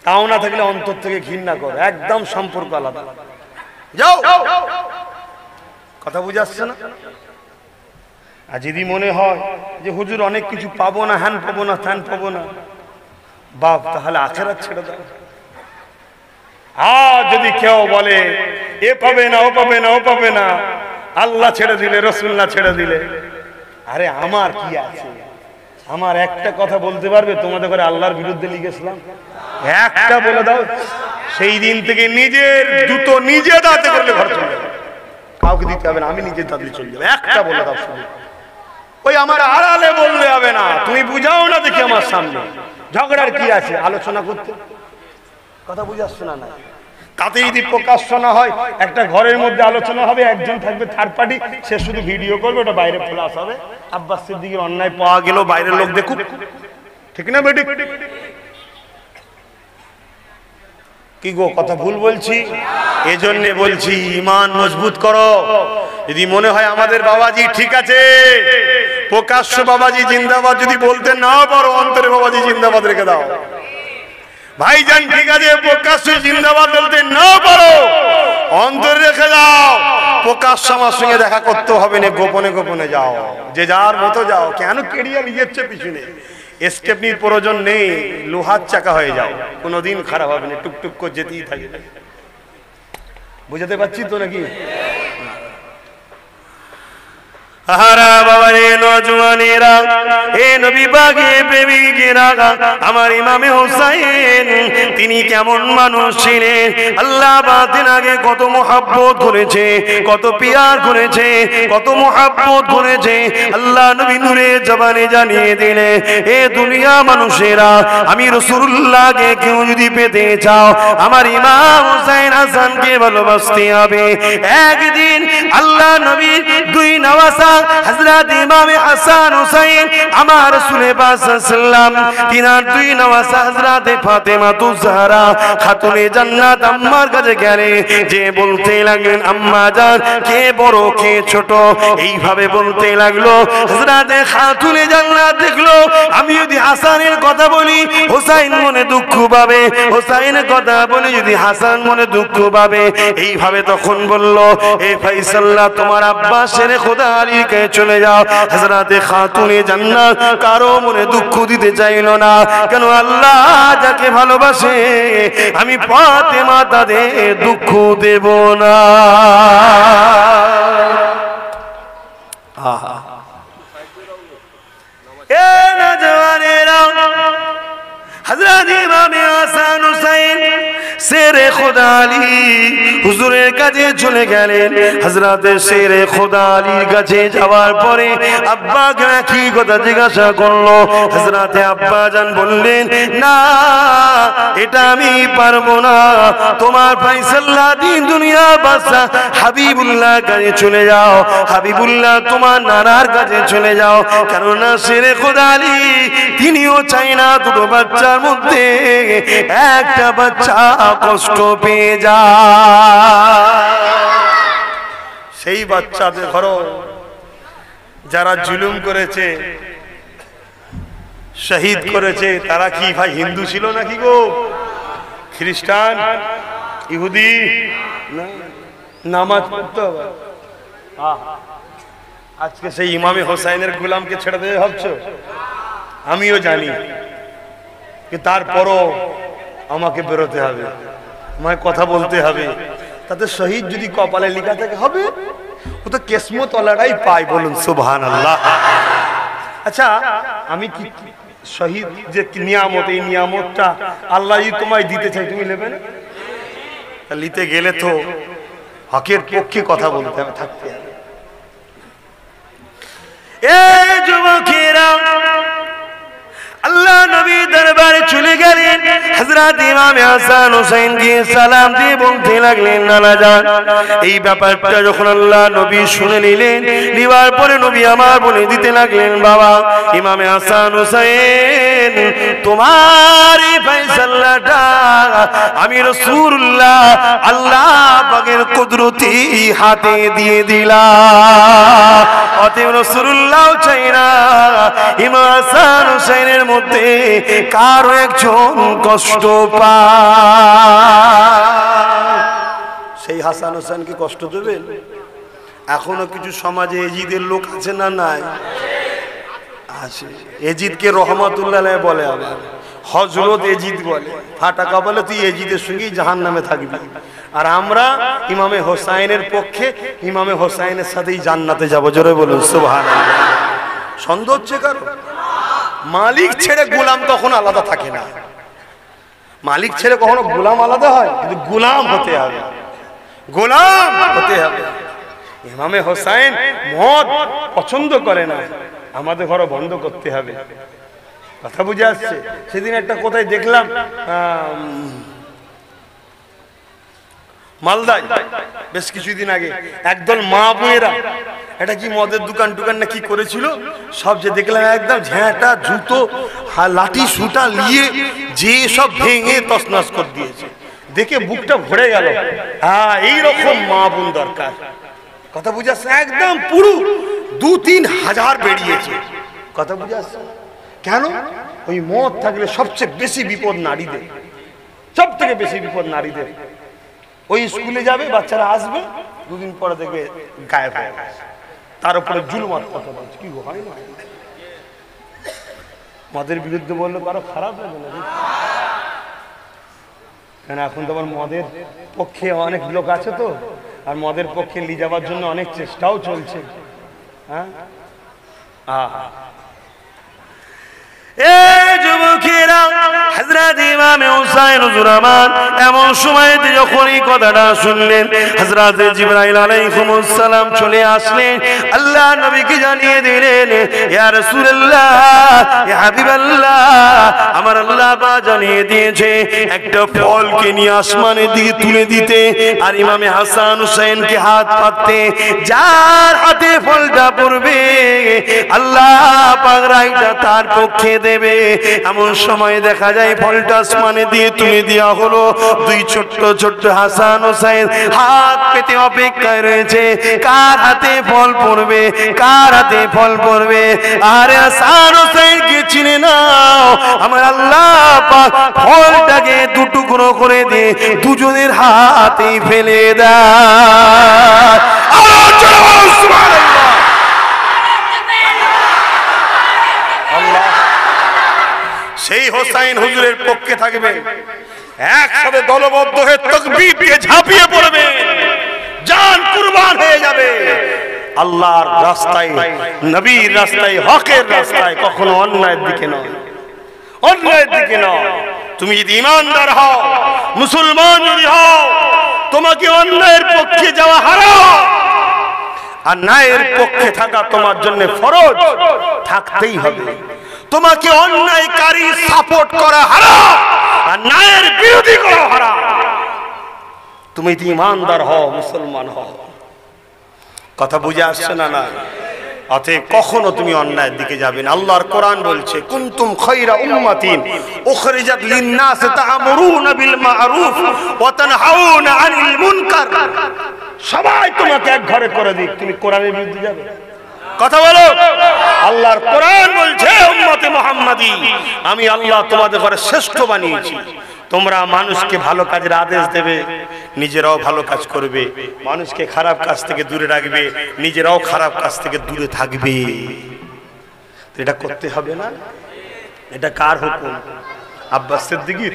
তাও না থাকলে অন্তর থেকে ঘৃণা করে একদম সম্পর্ক আলাদা যাও কথা বুঝা আসছে না আর যদি মনে হয় যে হুজুর অনেক কিছু পাবো না হ্যান পাবো না ত্যান পাবো না বাপ তাহলে আখেরাত ছেড়ে দাও আর যদি কেউ বলে এ পাবে না ও পাবে না ও পাবে না আল্লাহ ছেড়ে দিলে রাসূল না ছেড়ে দিলে আরে আমার কি আছে আমার একটা কথা বলতে পারবে তোমাদের করে আল্লাহর বিরুদ্ধে লিখেছিলাম একটা বলে দাও সেই দিন থেকে নিজের জুতো নিজে দাঁতে করলে ঘর চলে যাবে কাউকে দিতে হবে না আমি নিজে দাঁড়িয়ে চলে যাব একটা বলে দাও শুধু ওই আমার আড়ালে বললে হবে না তুমি বুঝাও না দেখি আমার সামনে ঝগড়ার কি আছে আলোচনা করতে কথা বুঝাচ্ছ না না তাতে যদি প্রকাশ্য না হয় একটা ঘরের মধ্যে আলোচনা হবে একজন থাকবে থার্ড পার্টি সে শুধু ভিডিও করবে ওটা বাইরে ফ্লাশ হবে আব্বাস সিদ্দিকীর অন্যায় পাওয়া গেল বাইরের লোক দেখুক ঠিক না বেটি কি গো কথা ভুল বলছি এজন্য বলছি ঈমান মজবুত করো যদি মনে হয় আমাদের বাবাজি ঠিক আছে প্রকাশ্য বাবাজি জিন্দাবাদ যদি বলতে না পারো অন্তরে বাবাজি জিন্দাবাদ রেখে দাও ভাইজান ঠিক আছে প্রকাশ্য জিন্দাবাদ বলতে না পারো অন্তরে রেখে দাও প্রকাশ্য আমার সঙ্গে দেখা করতে হবে না গোপনে গোপনে যাও যে যার মতো যাও কেন কেরিয়ার নিজের চেয়ে পিছনে স্টেপনির প্রয়োজন নেই লোহার চাকা হয়ে যাও কোনোদিন খারাপ হবে না টুকটুক করে যেতেই থাকে বুঝাতে পারছি তো নাকি আহারা বাবারে নওজওয়ানেরা এ নবী পাকের প্রেমিকেরা আমার ইমামে হোসেন তিনি কেমন মানুষ ছিলেন আল্লাহ বাতের আগে কত mohabbat করেছে কত পিয়ার করেছে কত mohabbat করেছে আল্লাহ নবী নূরে জবানে জানিয়ে দিলে এ দুনিয়া মানুষেরা আমি রাসূলুল্লাহকে কেউ যদি পেতে চাও আমার ইমাম হোসেন হাসানকে ভালোবাসতে হবে একদিন আল্লাহ নবী দুই নওয়াসা हजरत इमाम हसन हुसैन আমার রাসূলের পাক সাল্লাম তিনার দুই নওয়াসা হযরত ফাতেমা তুজহরা খাতুনে জান্নাত আম্মার কাছে গেলেন, যে বলতে লাগলেন আম্মা জান কে বড় কে ছোট, এই ভাবে বলতে লাগলো। হযরত খাতুনে জান্নাত দেখলো আমি যদি হাসানের কথা বলি হুসাইন মনে দুঃখ পাবে, হুসাইনের কথা বলি যদি হাসান মনে দুঃখ পাবে, এই ভাবে তখন বলল এ ফয়সাল্লাহ তোমার আব্বা শেরে খোদা আলী কে চলে যাও। হযরত খাতুনে জান্নাত কারো মনে দুঃখ দিতে চাইল না, কেন আল্লাহ যাকে ভালোবাসে আমি ফাতেমা তাদের দুঃখ দেব না। আহা এ নওজওয়ানেরা হযরত ইমাম হাসান হুসাইন शेरे खुदा अली हुजूरेर काछे चले गेलेन। हजरत शेरे खुदा अलीर काछे जावार परे अब्बा की कथा जिज्ञासा करलो। हजरत अब्बा जान बोललेन ना এটা আমি পারবো না, তোমার ফয়সালা দিন দুনিয়া বাদশা হাবিবুল্লাহ কাছে চলে যাও, হাবিবুল্লাহ তোমার নানার কাছে চলে যাও। কেননা শেরে খোদা আলী তিনিও চাই না দুটো বাচ্চার মধ্যে একটা বাচ্চা কষ্ট পেয়ে যায়। সেই বাচ্চাদের ধরো যারা জুলুম করেছে শহীদ করেছে তারা কি ভাই হিন্দু ছিল নাকি গো, খ্রিস্টান ইহুদি, নামাজ পড়তো। আজকে সেই ইমামে হোসাইনের গোলামকে ছেড়ে দেবে ভাবছো? আমিও জানি তারপরও আমাকে বেরোতে হবে, আমায় কথা বলতে হবে। তাতে শহীদ যদি কপালে লেখা থাকে হবে, ও তো কিসমত ওয়ালারাই পায়। বলুন সুবহানাল্লাহ। আচ্ছা আমি কি শহীদ যে নিয়ামত, এই নিয়ামতটা আল্লাহ তোমায় দিতে চাই, তুমি নেবে না? নিতে গেলে তো হকের পক্ষে কথা বলতে হবে, থাকতে হবে। এই যুবকেরা আল্লাহ নবী দরবারে চলে গেলেন। হযরত ইমাম হাসান হুসাইন কে সালাম দিয়ে বলতে লাগলেন নানা জান এই ব্যাপারটা যখন আল্লাহ নবী শুনে নিলেন, নেওয়ার পরে নবী আমার বলে দিতে লাগলেন বাবা ইমাম হাসান হুসাইন তোমার এই ফয়সালাটা আমি রাসূলুল্লাহ আল্লাহ পাকের কুদরতি হাতে দিয়ে দিলাম। অতএব রাসূলুল্লাহ চাই না ইমাম হাসান হুসাইনের মধ্যে কারো একজন কষ্ট পায়। সেই হাসান হোসেনকে কষ্ট দেবেন? এখনো কিছু সমাজে এজিদের লোক আছে না? নাই আছে। এজিদকে রহমাতুল্লাহ আলাইহি বলে, আবার হযরত এজিদ বলে। ফাটা কপালে তুই এজিদের সঙ্গেই জাহান্নামে থাকবি, আর আমরা ইমামে হোসাইনের পক্ষে ইমামে হোসাইনের সাথেই জান্নাতে যাব। জোরে বলুন সুবহানাল্লাহ। সন্দেহ হচ্ছে কারো? মালিক ছেড়ে গোলাম কখনো আলাদা থাকে না, মালিক ছেড়ে কখনো গোলাম আলাদা হয়, কিন্তু গোলাম হতে হবে, গোলাম হতে হবে। ইমামে হোসাইন মদ পছন্দ করে না, আমাদের ঘরে বন্ধ করতে হবে। কথা বুঝে আসছে? সেদিন একটা কোথায় দেখলাম মালদায় বেশ কিছুদিন আগে একদল মা বোনেরা এটা কি মদের দোকান টুকান না কি করেছিল, সব যে দেখলাম একদম ঝ্যাঁটা জুতো লাঠি সুটা নিয়ে যে সব ভেঙে তছনছ করে দিয়েছে, দেখে বুকটা ভরে গেল। হ্যাঁ এইরকম মা বোন দরকার। কথা বুঝে আসছে? একদম পুরো দু তিন হাজার বেরিয়েছে। কথা বুঝে আসছে? কেন? ওই মদ থাকলে সবচেয়ে বেশি বিপদ নারীদের, সব থেকে বেশি বিপদ নারীদের। ওই স্কুলে যাবে বাচ্চারা, আসবে দুদিন পরে দেখবে গায়েব হয়ে গেছে। তার উপরে জুলুম কথা বলছে, কি হয় না? মদের বিরুদ্ধে বললে কারো খারাপ লাগে না, কেন এখন তোমার মদের পক্ষে অনেক লোক আছে তো, আর মদের পক্ষে নিয়ে যাওয়ার জন্য অনেক চেষ্টাও চলছে। হ্যাঁ আহ এ যুবকেরা हजरत इमाम हुसैन जुरामान एमन समय যখন এই কথাটা শুনলেন হযরত জিবরাইল আলাইহিস সালাম চলে আসলেন আল্লাহ নবীকে জানিয়ে দিলেন ইয়া রাসূলুল্লাহ ইয়া হাবিবাল্লাহ আমার আল্লাহ বা জানিয়ে দিয়েছে একটা ফলকে নিয়ে আসমানের দিকে তুলে দিতে আর ইমাম হাসান হুসাইন কে হাত পাতে যার হাতে ফলটা পড়বে আল্লাহ পাক রাইটা তার পক্ষে দেবে এমন সময় দেখা যায় ফলটা আসমানে দিয়ে তুলে দেয়া হলো দুই ছোট ছোট হাসান হুসাইন হাত পেতে অপেক্ষা রয়েছে কার হাতে ফল পড়বে কার হাতে ফল পড়বে আরে হাসান হুসাইন কে চিনে নাও আমার আল্লাহ পাক ফলটাকে দুটুকরো করে দিয়ে দুজনের হাতেই ফেলে দেয় আল্লাহু আকবার সুবহানাল্লাহ हुसैन हुजूरेर पक्षे थाकबे एकसाथे दलबद्ध हये तकबीर दिये झाँपिये पड़बे जान कुर्बान हये जाबे आल्लाहर रास्ताय नबीर रास्ताय हकेर रास्ताय कखनो अन्यायेर दिके नय अन्यायेर दिके नय तुमि जोदि ईमानदार हओ मुसलमान जोदि हओ तोमाके अन्यायेर पक्षे जावा हाराम आर न्यायेर पक्षे थाका तोमार जोन्नो फरज थाकतेई होबे তোমাকে অন্যায়কারী সাপোর্ট করা হারাম আর ন্যায়ের বিরোধী করা হারাম তুমি যদি ইমানদার হও মুসলমান হও কথা বুঝে আসছে না না অতএব কখনো তুমি অন্যায়ের দিকে যাবে না আল্লাহর কোরআন বলছে কুনতুম খায়রা উম্মাতিন উখরিজাত লিন-নাস তা'মুরুনা বিল মা'রুফ ওয়া তানহাউনা আনিল মুনকার সবাই তোমাকে এক ঘরে করে দিক তুমি কোরআনের বিরুদ্ধে যাবে কথা বলো আল্লাহর কোরআন বলছে উম্মতে মুহাম্মাদি আমি আল্লাহ তোমাদের ঘরে শ্রেষ্ঠ বানিয়েছি তোমরা মানুষকে ভালো কাজের আদেশ দেবে নিজেরাও ভালো কাজ করবে মানুষকে খারাপ কাজ থেকে দূরে রাখবে নিজেরাও খারাপ কাজ থেকে দূরে থাকবে এটা করতে হবে না এটা কার হুকুম আব্বাস সিদ্দিকীর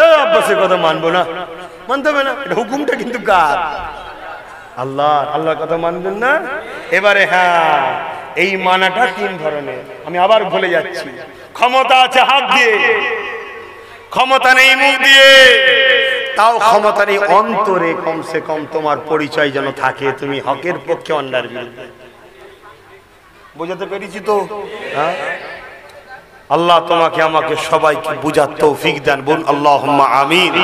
এ আব্বাসের কথা মানবো না মানতে হবে না এটা হুকুমটা কিন্তু কার আল্লাহ আল্লাহর কথা মানবেন না এবারে হ্যাঁ এই মানাটা তিন ধরনের আমি আবার ভুলে যাচ্ছি ক্ষমতা আছে হাত দিয়ে ক্ষমতা নেই মুখ দিয়ে তাও ক্ষমতা নেই অন্তরে কমসে কম তোমার পরিচয় যেন থাকে তুমি হকের পক্ষে অন্যায়ের বিরুদ্ধে বুঝাতে পেরেছি তো হ্যাঁ আল্লাহ তোমাকে আমাকে সবাইকে বুঝার তৌফিক দেন বল আল্লাহুম্মা আমিন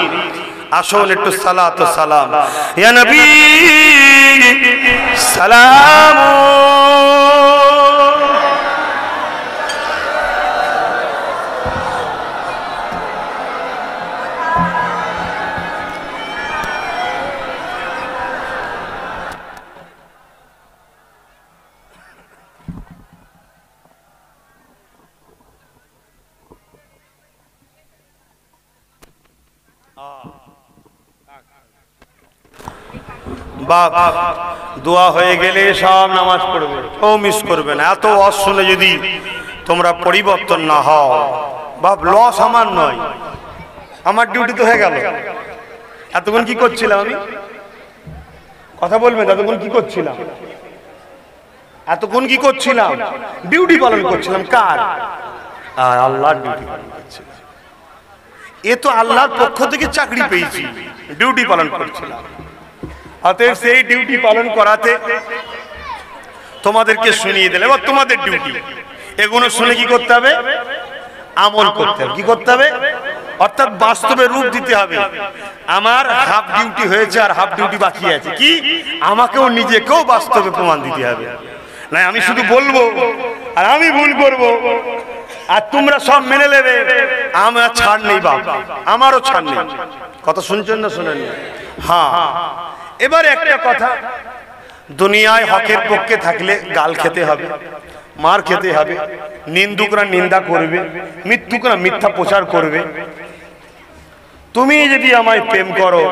আসুন একটু সালাত ও সালাম ইয়া নবী সালাম दुआ होए गेले सब नामाज पढ़बे ओ मिस करबे ना एतो अशुने यदि तोमरा परिवर्तन ना हओ बाप लस आमार नय आमार डिउटी तो होए गेल एतक्षण की करछिलाम आमी कथा बोलबेन एतक्षण की करछिलाम एतक्षण की करछिलाम डिउटी पालन करछिलाम कार आर आल्लाहर डिउटी पालन करछिलाम ए तो आल्लाहर पक्ष थेके चाकरी पेयेछि डिउटी पालन करछिलाम अतएव से डिউটি पालन कराते तुम्हारे सुनिए दिल तुम्हारे डिউটি एगुलो सुने कि करते हैं আমল করতে হবে কি করতে হবে অর্থাৎ বাস্তবে রূপ দিতে হবে আমার হাফ ডিউটি হয়েছে আর হাফ ডিউটি বাকি আছে কি আমাকেও নিজেকেও বাস্তবে প্রমাণ দিতে হবে না আমি শুধু বলবো আর আমি ভুল করব আর তোমরা সব মেনে নেবে আমার ছাড় নেই বাবা আমারও ছাড় নেই কথা শুনছেন না শুনেন না হ্যাঁ এবারে একটা কথা দুনিয়ায় হকের পক্ষে থাকলে গাল খেতে হবে মার খেতে হবে নিন্দুকরা নিন্দা করবে মিথ্যুকরা মিথ্যা প্রচার করবে তুমি যদি আমায় প্রেম করো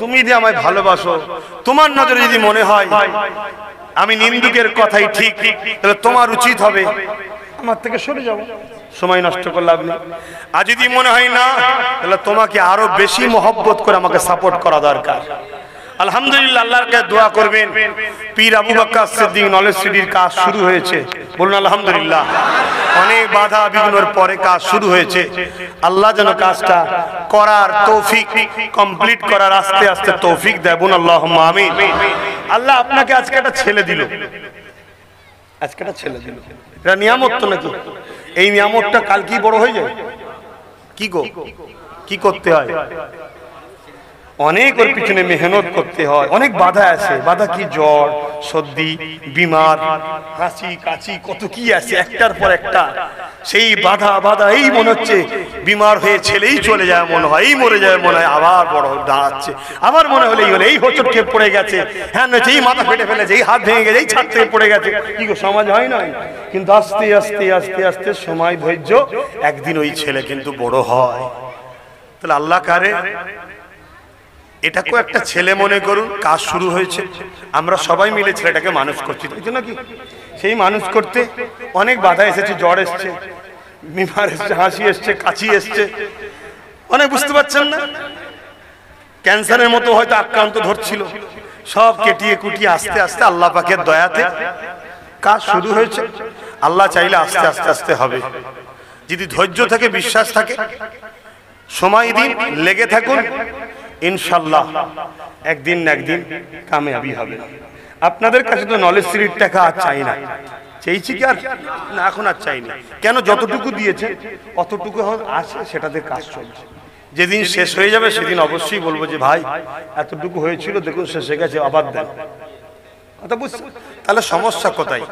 তুমি যদি আমায় ভালোবাসো তোমার নজরে যদি মনে হয় আমি নিন্দুকের কথাই ঠিক তাহলে তোমার উচিত হবে আমার থেকে সরে যাও সময় নষ্ট করলাম না আর যদি মনে হয় না তাহলে তোমাকে আরো বেশি মহব্বত করে আমাকে সাপোর্ট করা দরকার আলহামদুলিল্লাহ আল্লাহর কাছে দোয়া করবেন। পীর আবু বকর সিদ্দিক নলেজ সিটির কাজ শুরু হয়েছে, বলুন আলহামদুলিল্লাহ। অনেক বাধা বিঘ্নের পরে কাজ শুরু হয়েছে, আল্লাহ যেন কাজটা করার তৌফিক কমপ্লিট করার আস্তে আস্তে তৌফিক দেয়, বলুন আল্লাহুম্মা আমিন। আল্লাহ আপনাকে আজকে একটা ছেলে দিল, আজকে একটা ছেলে দিল, এটা নিয়ামত তো নাকি? এই নিয়ামতটা কাল কি বড় হয়ে যায়? কি গো কি করতে হয়? অনেক ওর পিছনে মেহনত করতে হয়, অনেক বাধা আছে। বাধা কি? জ্বর, সর্দি, বিমার, হাসি কাশি, কত কি আছে একটার পর একটা। সেই বাধা বাধা এই মনে হচ্ছে বিমার হয়ে ছেলেই চলে যায় মনে হয়, এই মরে যায় মনে হয়, আবার বড় দাঁড়াচ্ছে, আবার মনে হলে এই হলে এই হোঁচট খেয়ে পড়ে গেছে, হ্যাঁ নয় এই মাথা ফেটে ফেলেছে, এই হাত ভেঙে গেছে, এই ছাদ থেকে পড়ে গেছে। কি গো সমাজ হয় নয়? কিন্তু আস্তে আস্তে আস্তে আস্তে সময় ধৈর্য একদিন ওই ছেলে কিন্তু বড় হয়। তাহলে আল্লাহ কারে এটাকেও একটা ছেলে মনে করুন, কাজ শুরু হয়েছে, আমরা সবাই মিলে ছেলেটাকে মানুষ করছি, তাই জন্য কি? সেই মানুষ করতে অনেক বাধা এসেছে, জ্বর এসছে, বিমার এসছে, হাসি এসছে, কাশি এসছে, অনেক বুঝতে পারছেন না, ক্যান্সারের মতো হয়তো আক্রান্ত ধরছিল, সব কেটিয়ে কুটিয়ে আস্তে আস্তে আল্লাহ পাকের দয়াতে কাজ শুরু হয়েছে। আল্লাহ চাইলে আস্তে আস্তে আস্তে হবে, যদি ধৈর্য থাকে, বিশ্বাস থাকে, সময় দিন, লেগে থাকুন, ইনশাল্লাহ একদিন না একদিন কামিয়াবি হবে। আপনাদের কাছে তো নলেজ সিরিজ টাকা আর চাই না, চাইছি কি আর না, এখন আর চাই না। কেন? যতটুকু দিয়েছে অতটুকু আসে, সেটাতে কাজ চলছে। যেদিন শেষ হয়ে যাবে সেদিন অবশ্যই বলবো যে ভাই এতটুকু হয়েছিল, দেখুন শেষ হয়ে গেছে, আবার দেন। তাহলে সমস্যা কোথায়?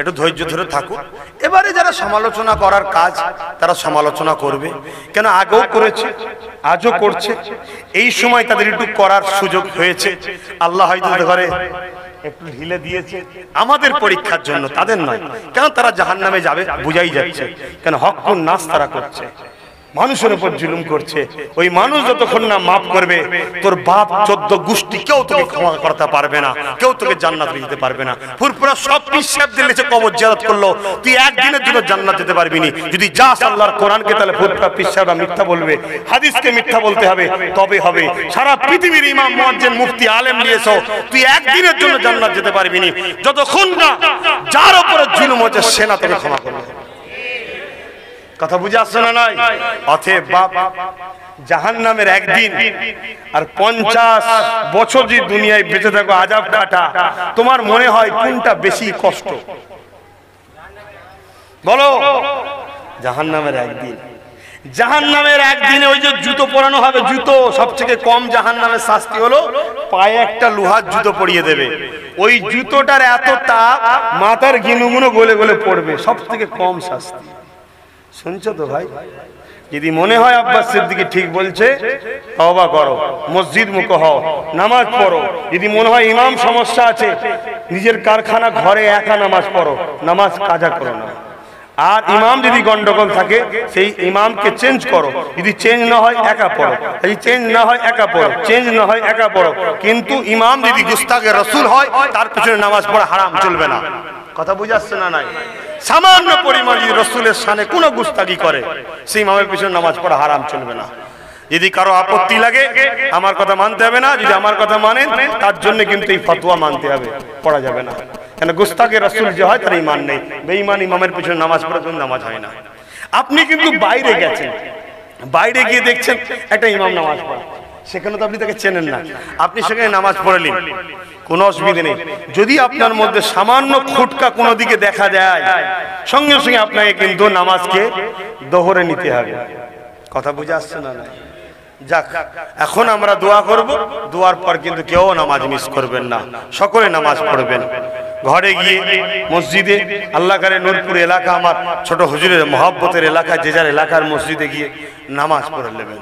একটু ধৈর্য ধরে থাকুন। এবারে যারা সমালোচনা করার কাজ তারা সমালোচনা করবে, কেন আগেও করেছে, আজও করছে, এই সময় তাদের একটু করার সুযোগ হয়েছে, আল্লাহ হয়তো ঘরে একটু ঢিলে দিয়েছে আমাদের পরীক্ষার জন্য, তাদের নয়। কেন তারা জাহান্নামে যাবে বুঝাই যাচ্ছে, কেন হক্কুন নাস তারা করছে, মানুষের উপর জুলুম করছে। ওই মানুষ যতক্ষণ না মাফ করবে, তোর বাপ চোদ্দ গোষ্ঠী কেউ তোকে ক্ষমা করতে পারবে না, কেউ তোকে জান্নাত দিতে পারবে না। পুরপুরা সব পিশাব দিলে সে কবর জিয়ারত করলো, তুই একদিনের জন্য জান্নাত যেতে পারবি না। যদি যাস আল্লাহর কোরআনকে, তাহলে পুরপুরা পিশাবরা মিথ্যা বলবে, হাদিসকে মিথ্যা বলতে হবে, তবে হবে। সারা পৃথিবীর ইমাম মুয়াজ্জিন মুফতি আলেম নিয়েছো, তুই একদিনের জন্য জান্নাত যেতে পারবি না, যতক্ষণ না যার উপরে জুলুম হচ্ছে সে না তোকে ক্ষমা করবে। কথা বুঝে আসছে না? নয় অথে বাপ জাহান্নামের একদিন আর পঞ্চাশ বছর যে দুনিয়ায় বেঁচে থাকো আজাব কাটা, তোমার মনে হয় কোনটা বেশি কষ্ট? বলো, জাহান্নামের একদিন। জাহান্নামের একদিনে ওই যে জুতো পরানো হবে, জুতো সবথেকে কম জাহান্নামের শাস্তি হলো পায়ে একটা লোহার জুতো পরিয়ে দেবে, ওই জুতোটার এত তাপ মাথার গিনুগুনো গলে গলে পড়বে, সবথেকে কম শাস্তি। শুনছো তো ভাই? যদি মনে হয় আব্বাস সিদ্দিকী ঠিক বলছে, তওবা করো, মসজিদ মুখ হও, নামাজ পড়ো। যদি মনে হয় ইমাম সমস্যা আছে, নিজের কারখানা ঘরে একা নামাজ পড়ো, নামাজ কাজা করো না। আর ইমাম যদি গন্ডগোল থাকে, সেই ইমামকে চেঞ্জ করো, যদি চেঞ্জ না হয় একা পড়ো, যদি চেঞ্জ না হয় একা পড়ো, চেঞ্জ না হয় একা পড়ো। কিন্তু ইমাম যদি গুস্তাখে রাসূল হয়, তার পিছনে নামাজ পড়া হারাম, চলবে না। কথা বুঝাচ্ছে না? নাই সামান্য পরিমাণ যদি রসুলের সামনে কোনো গুস্তাখি করে, সেই ইমামের পিছনে নামাজ পড়া হারাম, চলবে না। যদি কারো আপত্তি লাগে, আমার কথা মানতে হবে না, যদি আমার কথা মানেন তার জন্য কিন্তু এই ফতোয়া মানতে হবে, পড়া যাবে না। কেন? গুস্তাখে রাসূল যে হয় তার ঈমান নেই, বেঈমান ইমামের পিছনে নামাজ পড়ার জন্য নামাজ হয় না। আপনি কিন্তু বাইরে গেছেন, বাইরে গিয়ে দেখছেন একটা ইমাম নামাজ পড়ে, সেখানে তো আপনি তাকে চেনেন না, আপনি সেখানে নামাজ পড়লেন, কোনো অসুবিধা নেই। যদি আপনার মধ্যে সামান্য খুটকা কোনো দিকে দেখা যায়, সঙ্গে সঙ্গে আপনাকে কিন্তু নামাজকে দোহরে নিতে হবে। কথা বুঝে আসছে না? না যাক, এখন আমরা দোয়া করব, দোয়ার পর কিন্তু কেউ নামাজ মিস করবেন না, সকলে নামাজ পড়বেন ঘরে গিয়ে, মসজিদে। আল্লাহ করে নূরপুর এলাকা আমার ছোট হুজুরের মহব্বতের এলাকা, যে যার এলাকার মসজিদে গিয়ে নামাজ পড়ে নেবেন।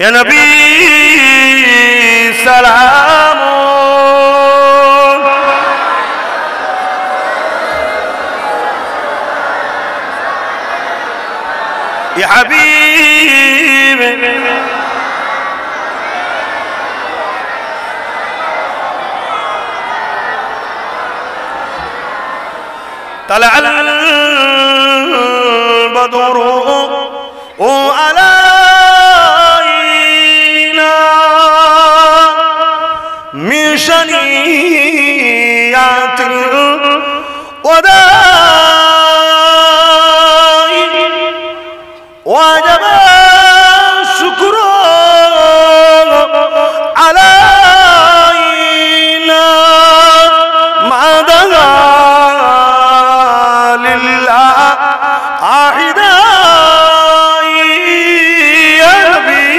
হে নবী সালাম ইয়া হাবিব طلع البدر وعلينا شنيعة الوداع وجب شكرا علينا ما دعا لله عائدا يا نبي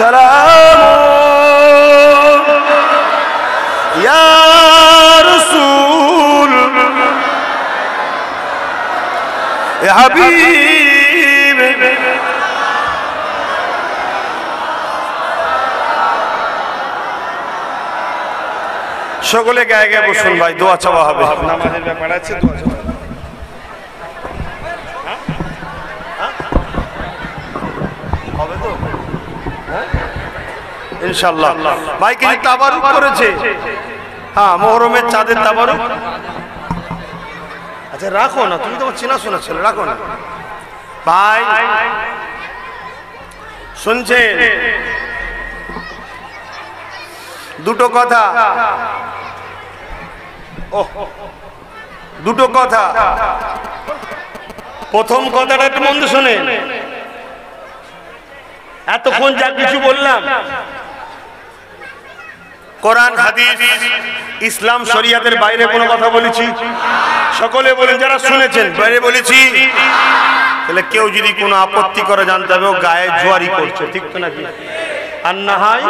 سلام يا حبيبي সকলে গায়ে গায়ে বসুন ভাই দোয়া চাওয়া হবে নামাজের ব্যাপার আছে দোয়া চাওয়া হ্যাঁ হ্যাঁ হবে তো হ্যাঁ ইনশাআল্লাহ ভাই কি তাবারুক করেছে হ্যাঁ মুহররমের চাঁদের তাবারুক রাখো না তুমি তো চিনা শোনা ছেলে রাখো না ভাই শুনছেন দুটো কথা ও দুটো কথা প্রথম কথাটা একটু মন দিয়ে শুনেন এতক্ষণ যা কিছু বললাম কোরআন হাদিস ইসলাম শরিয়াতের বাইরে কোনো কথা বলেছি সকলে বলেন যারা শুনেছেন বাইরে বলেছি তাহলে কেউ যদি কোনো আপত্তি করে জানতে হবে ও গায়ে জোয়ারি করছে ঠিক তো নাকি আর না হয়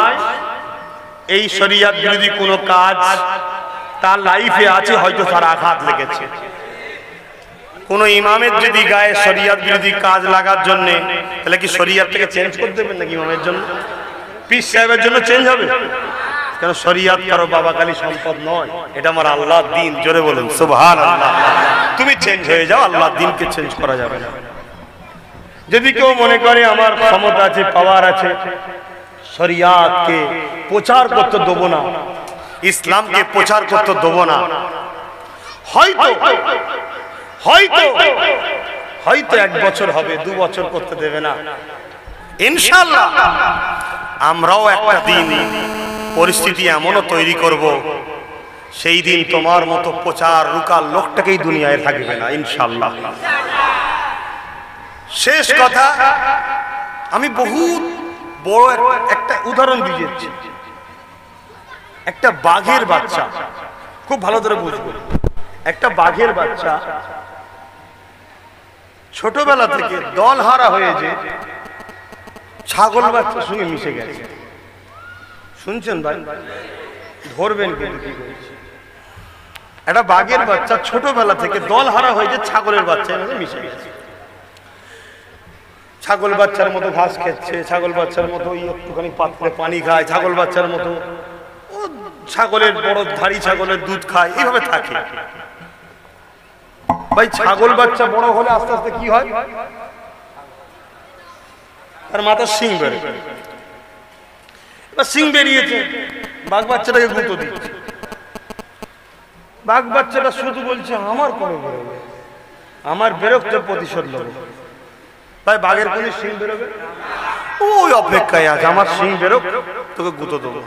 এই শরিয়াত বিরোধী কোনো কাজ তার লাইফে আছে হয়তো তার আঘাত লেগেছে কোনো ইমামের যদি গায়ে শরিয়াত বিরোধী কাজ লাগার জন্য তাহলে কি শরিয়াতটাকে চেঞ্জ করে দেবেন নাকি ইমামের জন্য পীর সাহেবের জন্য চেঞ্জ হবে কেন শরিয়াত কারো বাবা কালী সম্পদ নয় এটা আমার আল্লাহর দিন জোরে বলেন সুবহানাল্লাহ তুমি চেঞ্জ হয়ে যাও আল্লাহর দিনকে চেঞ্জ করা যাবে না যদি কেউ মনে করে আমার ক্ষমতা আছে পাওয়ার আছে শরিয়াতকে প্রচার করতে দেব না ইসলামকে প্রচার করতে দেব না হয়তো হয়তো হয়তো এক বছর হবে দু বছর করতে দেবে না ইনশাআল্লাহ আমরাও একটা দিন পরিস্থিতি এমনও তৈরি করব সেই দিন তোমার মতো প্রচার রুকার লোকটাকেই দুনিয়ায় থাকবে না ইনশাআল্লাহ শেষ কথা আমি বহুত বড় একটা উদাহরণ দিয়ে যাচ্ছি একটা বাঘের বাচ্চা খুব ভালো করে বুঝবে একটা বাঘের বাচ্চা ছোটবেলা থেকে দলহারা হয়ে যে ছাগল বাচ্চার সঙ্গে মিশে গেছে শুনছেন ভাই ধরবেন একটা বাঘের বাচ্চা ছোটবেলা থেকে দল হারা হয়ে যে ছাগলের বাচ্চা মিশে গেছে ছাগল বাচ্চার মতো ঘাস খাচ্ছে ছাগল বাচ্চার মতো একটুখানি পাত্রে পানি খায় ছাগল বাচ্চার মতো ও ছাগলের বড় ধাড়ি ছাগলের দুধ খায় এইভাবে থাকে ভাই ছাগল বাচ্চা বড় হলে আস্তে আস্তে কি হয় তার মাথার শিং বেড়ে সিং বেরিয়েছে বাঘ বাচ্চাটাকে গুঁতো দিচ্ছে বাঘ বাচ্চাটা শুধু বলছে আমার কবে বেরোবে আমার বেরোতে প্রতিশোধ নেবে ভাই বাঘের কোন সিং বেরোবে ওই অপেক্ষায় আছে আমার সিং বেরোক তোকে গুঁতো দেবো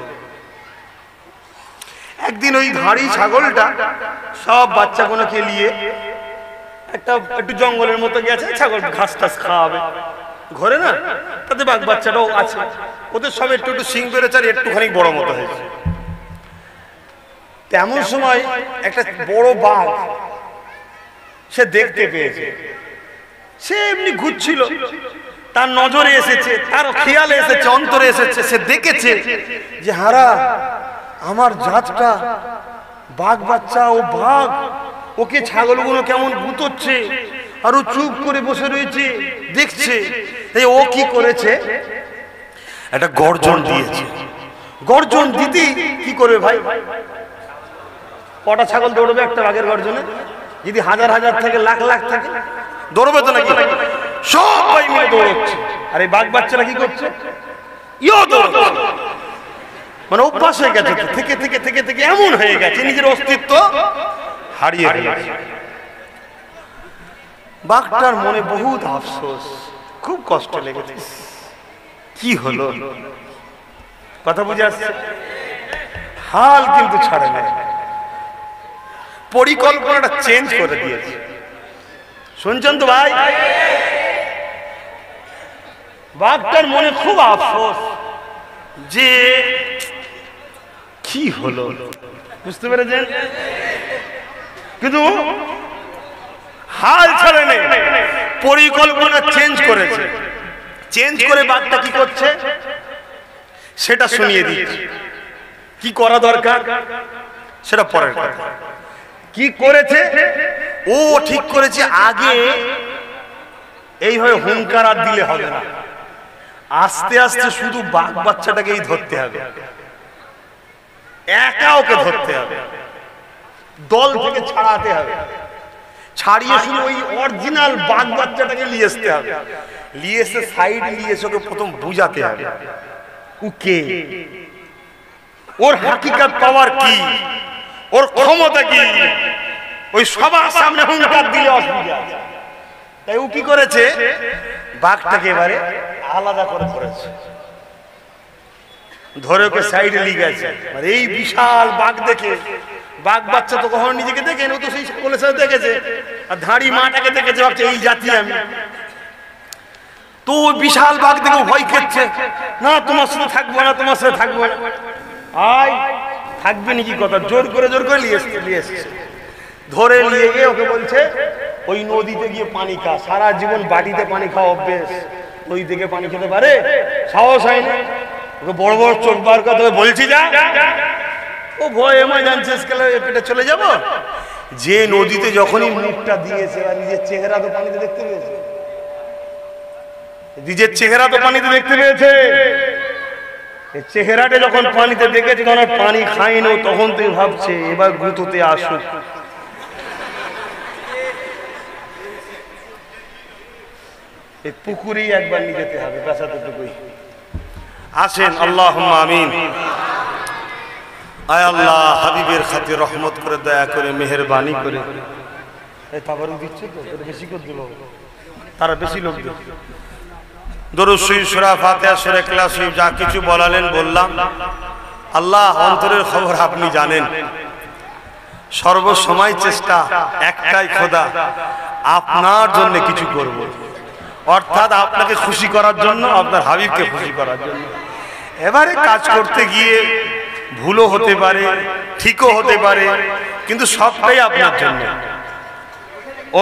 একদিন ওই ঘাড়ি ছাগলটা সব বাচ্চাগুলোকে নিয়ে একটা একটু জঙ্গলের মতো গেছে ছাগল ঘাস টাস খাওয়াবে ঘরে না তাতে বাঘ বাচ্চাটাও আছে ওদের সব একটু একটু সিং বেড়েছে আর একটুখানি বড় মতো হয়েছে তেমন সময় একটা বড় বাঘ সে দেখতে পেয়েছে সে এমনি ঘুরছিল তার নজরে এসেছে তার খেয়ালে এসেছে অন্তরে এসেছে সে দেখেছে যে হারা আমার জাতটা বাঘ বাচ্চা ও বাঘ ওকে ছাগলগুলো কেমন গুঁতোচ্ছে আর ও চুপ করে বসে রয়েছে দেখছে এই ও কি করেছে একটা গর্জন দিয়েছে গর্জন দিতেই কি করবে ভাই কটা ছাগল দৌড়বে একটা বাঘের গর্জনে যদি হাজার হাজার থাকে লাখ লাখ থাকে দৌড়বে তো নাকি সবাই মিলে দৌড়চ্ছে আর এই বাঘ বাচ্চারা কি করছে ইও দৌড়বে মানে অভ্যাস হয়ে গেছে থেকে থেকে থেকে থেকে এমন হয়ে গেছে নিজের অস্তিত্ব হারিয়ে গেছে বাঘটার মনে বহুত আফসোস খুব কষ্ট লেগেছে কি হলো কথা বুঝে আসছে हाल किन्तु छाड़े ना परिकल्पना चेंज करे दिएছে শুনছেন তো ভাই বাক্তার মনে খুব আফসোস যে কি হলো বুঝতে পেরেছেন কিন্তু हाल छाड़े ना परिकल्पना चेंज করেছে चेंज করে বাক্তা কি করছে সেটা শুনিয়ে দিয়েছে কি করা দরকার সেটা পরের কথা কি করেছে ও ঠিক করেছে আগে এই হয় হুংকার আর দিলে হবে না আস্তে আস্তে শুধু বাঘ বাচ্চাটাকেই ধরতে হবে একা ওকে ধরতে হবে দল থেকে ছাড়াতে হবে ছাড়িয়ে শুধু ওই অরিজিনাল বাঘ বাচ্চাটাকে নিয়ে আসতে হবে নিয়ে এসে সাইড নিয়ে এসে ওকে প্রথম বুঝাতে হবে ওকে और हकीकत पावर की और क्षमता की ওই সবার সামনে হুংকার দিলে অসুবিধা আছে তাই ও কি করেছে বাঘটাকে এবারে আলাদা করে করেছে ধরে ওকে সাইডে নিয়ে গেছে মানে এই বিশাল বাঘ দেখে বাঘ বাচ্চা তো কখনো নিজেকে দেখে না তো সেই সকলের সাথে দেখেছে আর ধাড়ি মাটাকে দেখেছে ভাবছে এই জাতি আমি তো বিশাল বাঘ দেখে ভয় করছে না তোমার সাথে থাকবো না তোমার সাথে থাকবো না আই থাকবে নাকি কথা জোর করে জোর করে নিয়ে আসছে নিয়ে আসছে ধরে নিয়ে গিয়ে ওকে বলছে ওই নদীতে গিয়ে পানি খা সারা জীবন বাটিতে পানি খাওয়া অভ্যাস ওই দিকে পানি খেতে পারে সাহস হয় না ওকে বড় বড় চোখ বার করে তোকে বলছি যা ও ভয় এমার্জেন্সিস কালে পেটে চলে যাব যে নদীতে যখনই মুখটা দিয়েছে আর নিজের চেহারা তো পানিতে দেখতে পেয়েছে নিজের চেহারা তো পানিতে দেখতে পেয়েছে চেহারাটা যখন পানিতে দেখেছে তখন পানি খায় না তখন তুই ভাবছে এবার গুঁতোতে আসুক এই পুকুরেই একবার নিয়ে যেতে হবে পেশাতটুকুই আসেন আল্লাহুম্মা আমিন আয় আল্লাহ হাবিবের খাতির রহমত করে দয়া করে মেহেরবানি করে এই তাবারুক দিচ্ছে তো বেশি করে দিল তারা বেশি লোক দিল দরুদ শরীফ সূরা ফাতিহা সূরা ইখলাস শরীফ যা কিছু বলালেন বললাম আল্লাহ অন্তরের খবর আপনি জানেন সর্বসময় চেষ্টা একটাই খোদা আপনার জন্য কিছু করব অর্থাৎ আপনাকে খুশি করার জন্য আপনার হাবিবকে খুশি করার জন্য এবারে কাজ করতে গিয়ে ভুলও হতে পারে ঠিকও হতে পারে কিন্তু সবটাই আপনার জন্য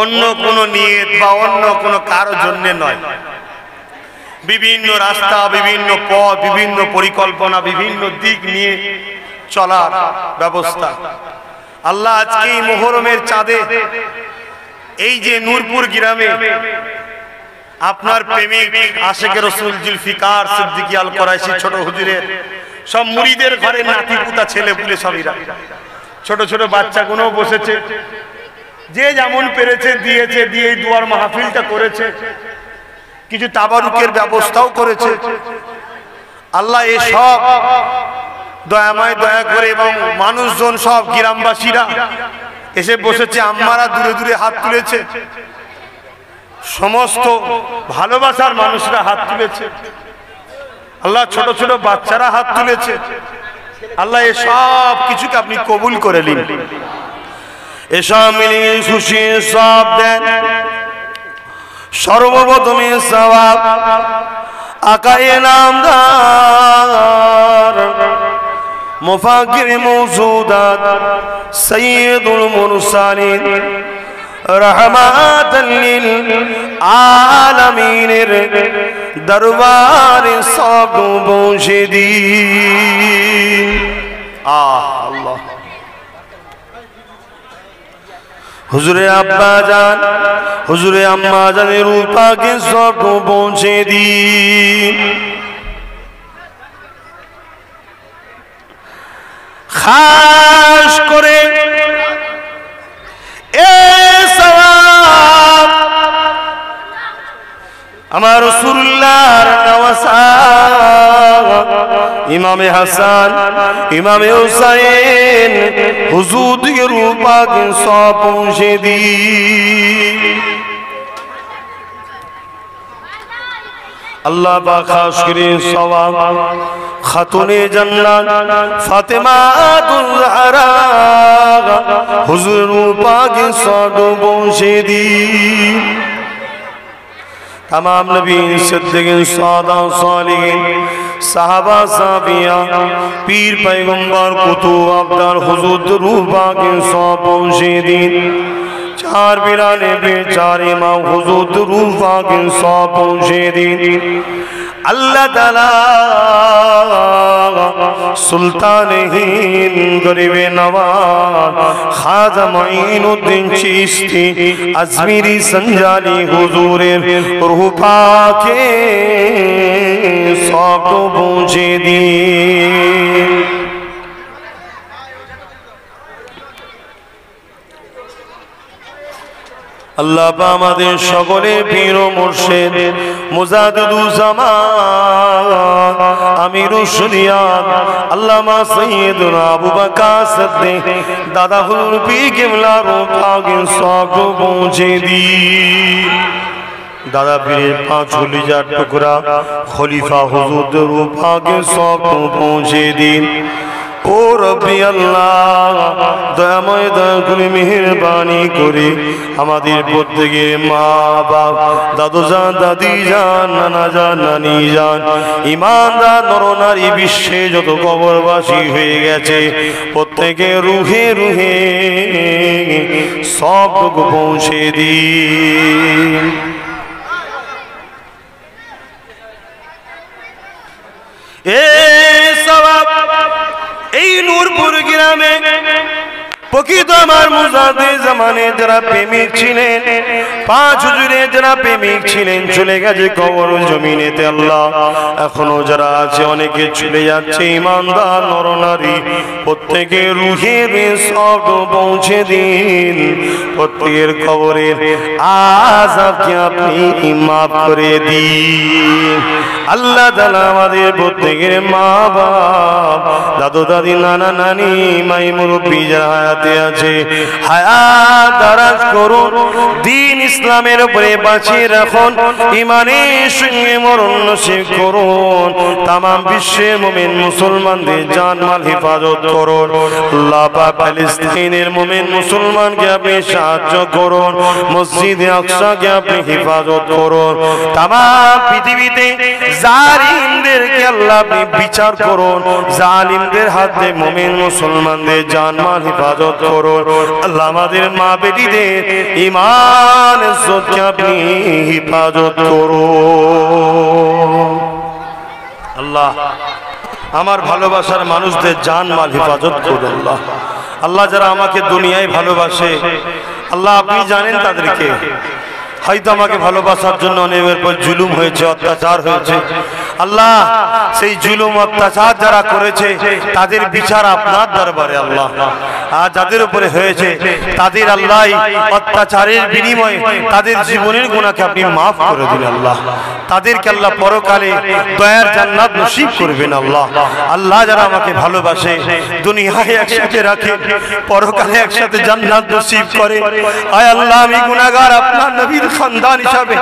অন্য কোনো নিয়ত বা অন্য কোনো কারো জন্য নয় বিভিন্ন রাস্তা বিভিন্ন পথ বিভিন্ন পরিকল্পনা বিভিন্ন দিক নিয়ে চলার ব্যবস্থা আল্লাহ আজকে এই মুহরমের চাঁদে এই যে নূরপুর গ্রামে আপনার প্রেমিক আশিক রাসূল জুলফিকার সিদ্দিকী আল কুরাইশি ছোট হুজুরের সব মুরিদের ঘরে নাতি পুতা ছেলে পুলে সবইরা ছোট ছোট বাচ্চাগুলো বসেছে যে যেমন পেরেছে দিয়েছে দিয়ে এই দুয়ার মাহফিলটা করেছে কিছু তাবারুকের ব্যবস্থাও করেছে আল্লাহ এই সব দয়াময় দয়া করে এবং মানুষজন সব গ্রামবাসীরা এসে বসেছে আম্মারা দূরে দূরে হাত তুলেছে সমস্ত ভালোবাসার মানুষরা হাত তুলেছে আল্লাহ ছোট ছোট বাচ্চারা হাত তুলেছে আল্লাহ এই সব কিছুকে আপনি কবুল করে নিন এসব মিলিয়ে খুশি সব দেন সর্বপ্রথমে সওয়াব আকায়ে নামদার মুফাক্কির মওজুদাত সাইয়্যিদুল মুরসালিন রহমাতাল লিল আলামিনের দরবারে সব পৌঁছে দিন আল্লাহ হুজুরে আব্বা জান হুজুরে আম্মা জানের রূপাকে সব পৌঁছে দিন খাস করে এ সওয়াব আমার রাসূলুল্লাহর নওয়াসা ইমামে হাসান ইমামে হুসাইন হুজুর কে রূপাকে সব পৌঁছে দিন अल्लाह बाखास करे सवाब खातुने जन्नत फातिमा तुलहरा हुजूर पाक साडो बोशे दी तमाम नबीन सिद्दीकीन सादा सालिहीन साहबा साबिया पीर पैगम्बर कुतुब अब्दार हुजूर दुरूद पाक साडो बोशे दी चार बिराने बेचारे माँ हुजूर दुरूद पाक साडो बोशे दी अल्लाह ताला सुल्तान हिंद गरीबे नवाज ख्वाजा मुइनुद्दीन चिश्ती अजमेरी संजाली हुजूरे रूह पाके सबको पहुँचे दी अल्लाह बामादेश सकले पीरो मुर्शिद मुजादुज़्ज़मान आमिरुश शरियत अल्लामा सय्यदुना अबू बकर सिद्दीक़ दादा हुज़ूर पीर क़िबला पाक सबको पहुँचे दी दादा पीर पाँच गुलिजार टुकड़ा खलीफा हुज़ूर पाक सबको पहुँचे दी ओ रब्बी अल्लाह दयामय दया करे मेहरबानी करे हमारे प्रत्येक माँ बाप दादू जान दादी जान नाना जान नानी जान ईमानदार नर नारी विश्व जो तो कबरवासी हो गए प्रत्येक रूहे रूहे सब को पहुँचे दी नूरपुर ग्रामे प्रकृत हमार मुजाहिद जमाने जरा प्रेमिक छिलें पाँच हुजूरे जरा प्रेमिक छिलें चले गए कबर जमीने ते अल्लाह एखनो जरा आछे अनेके चले जाच्छे ईमानदार नरनारी प्रत्येके रूहे सब पहुँचे दिन प्रत्येकेर कबरेर आजाबके आपनि माफ करे दिन अल्लाह ताआला आमादेर प्रत्येकेर मा बाप दादू दादी नाना नानी माई मुरब्बी जारा मस्जिदे अक्सा के अपनी हिफाजत करो तमाम पृथ्वीते जालिमदेरके अल्लाह अपनी विचार करो जालिमदेर हाथे मुमिन मुसलमानदेर जानमाल हिफाजत हिफाजत करो अल्लाह हमार भालोबासार मानुषदेर जानमाल हिफाजत करो अल्लाह अल्लाह जारा आमाके दुनियाय भालोबाशे अल्लाह आपनि जानेन तादेरके হয়তো আমাকে ভালোবাসার জন্য অনেকের উপর জুলুম হয়েছে অত্যাচার হয়েছে আল্লাহ সেই জুলুম অত্যাচার যারা করেছে তাদের বিচার আপনার দরবারে আল্লাহ আর যাদের উপরে হয়েছে তাদের আল্লাহ অত্যাচারের বিনিময়ে তাদের জীবনের গুনাহকে আপনি maaf করে দিন আল্লাহ তাদেরকে আল্লাহ পরকালে দয়ার জান্নাত নসিব করবেন আল্লাহ আল্লাহ যারা আমাকে ভালোবাসে দুনিয়ায় একসাথে রাখে পরকালে একসাথে জান্নাত নসিব করে আয় আল্লাহ আমি গুনাহগার আপনার নবী खानदान हिसाबे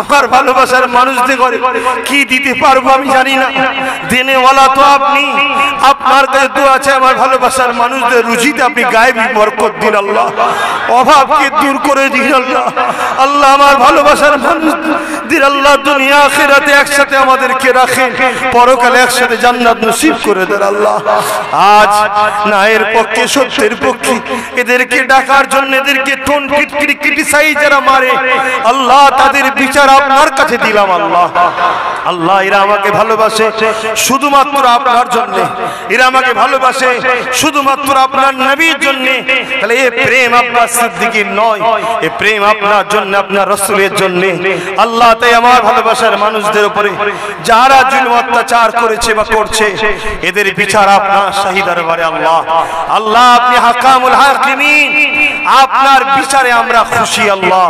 आमार भालोबासार मानुषदेर घरे कि दिते पारबो आमी जानि ना देने वाला तो आपनि आपनार काछे दुआ चाइ आमार भालोबासार मानुषदेर रुजिते आपनि गायबी बरकत दिन आल्लाह अभाबके दूर करे दिन आल्लाह आल्लाह आमार भालोबासार मानुषदेर आल्लाह दुनिया आखिराते एकसाथे आमादेरके राखेन परकाले एकसाथे জান্নাত नसीब करे देन आल्लाह आज न्यायेर पक्षे सत्येर पक्षे एदेरके डाकार जन्य एदेरके टोन किटकिट क्रिटिसाइज जारा मारे अल्लाह तादेर विचार आपनार काछे दिलाम अल्लाह अल्लाह एरा आमाके भालोबाशे शुधुमात्र आपनार जन्य एरा आमाके भालोबाशे शुधुमात्र आपनार नबीर जन्य ताहले ए प्रेम आब्बास सिद्दीकी नय ए प्रेम आपनार जन्य आपनार रसूलेर जन्य अल्लाह ताई आमार भालोबासार मानुषदेर उपरे जारा जुलम अत्याचार करेছে বা করছে এদের বিচার আপনার শাহী দরবারে আল্লাহ আল্লাহ আপনি হাকামুল হাকিমিন আপনার বিচারে আমরা খুশি আল্লাহ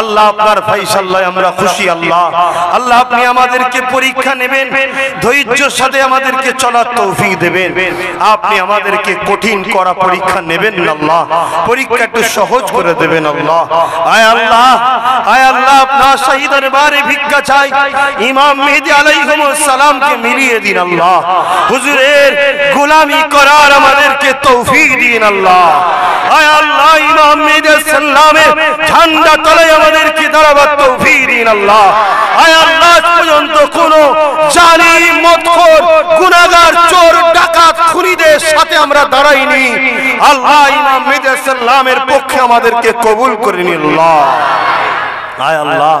আল্লাহ আপনার ফয়সালায় আমরা খুশি আল্লাহ আল্লাহ আপনি আমাদেরকে পরীক্ষা নেবেন ধৈর্যের সাথে আমাদেরকে চলার তৌফিক দিবেন আপনি আমাদেরকে কঠিন করা परीक्षा नेबेन अल्लाह परीक्षा एकटु सहज करे देबेन अल्लाह आय अल्लाह आय अल्लाह आपनार शाही दरबारे भिक्षा चाई इमाम मेहदी अलैहिस्सलाम के मिलिए दिन अल्लाह हुजूरेर गुलामी करार आमादेरके तौफिक दिन अल्लाह आय अल्लाह इमाम मेहदी अलैहिस्सलामे झंडा तलाय आमादेरके दाराबार तौफिक दिन अल्लाह आय अल्लाह आज पर्यन्त कोनो जालिम মতখোর গুনাহগার চোর ডাকাত খুনিদের সাথে আমরা দাঁড়াইনি আল্লাহ ইমাম মেহদী আলাইহিসসালামের পক্ষে আমাদেরকে কবুল করে নিন আল্লাহ আয় আল্লাহ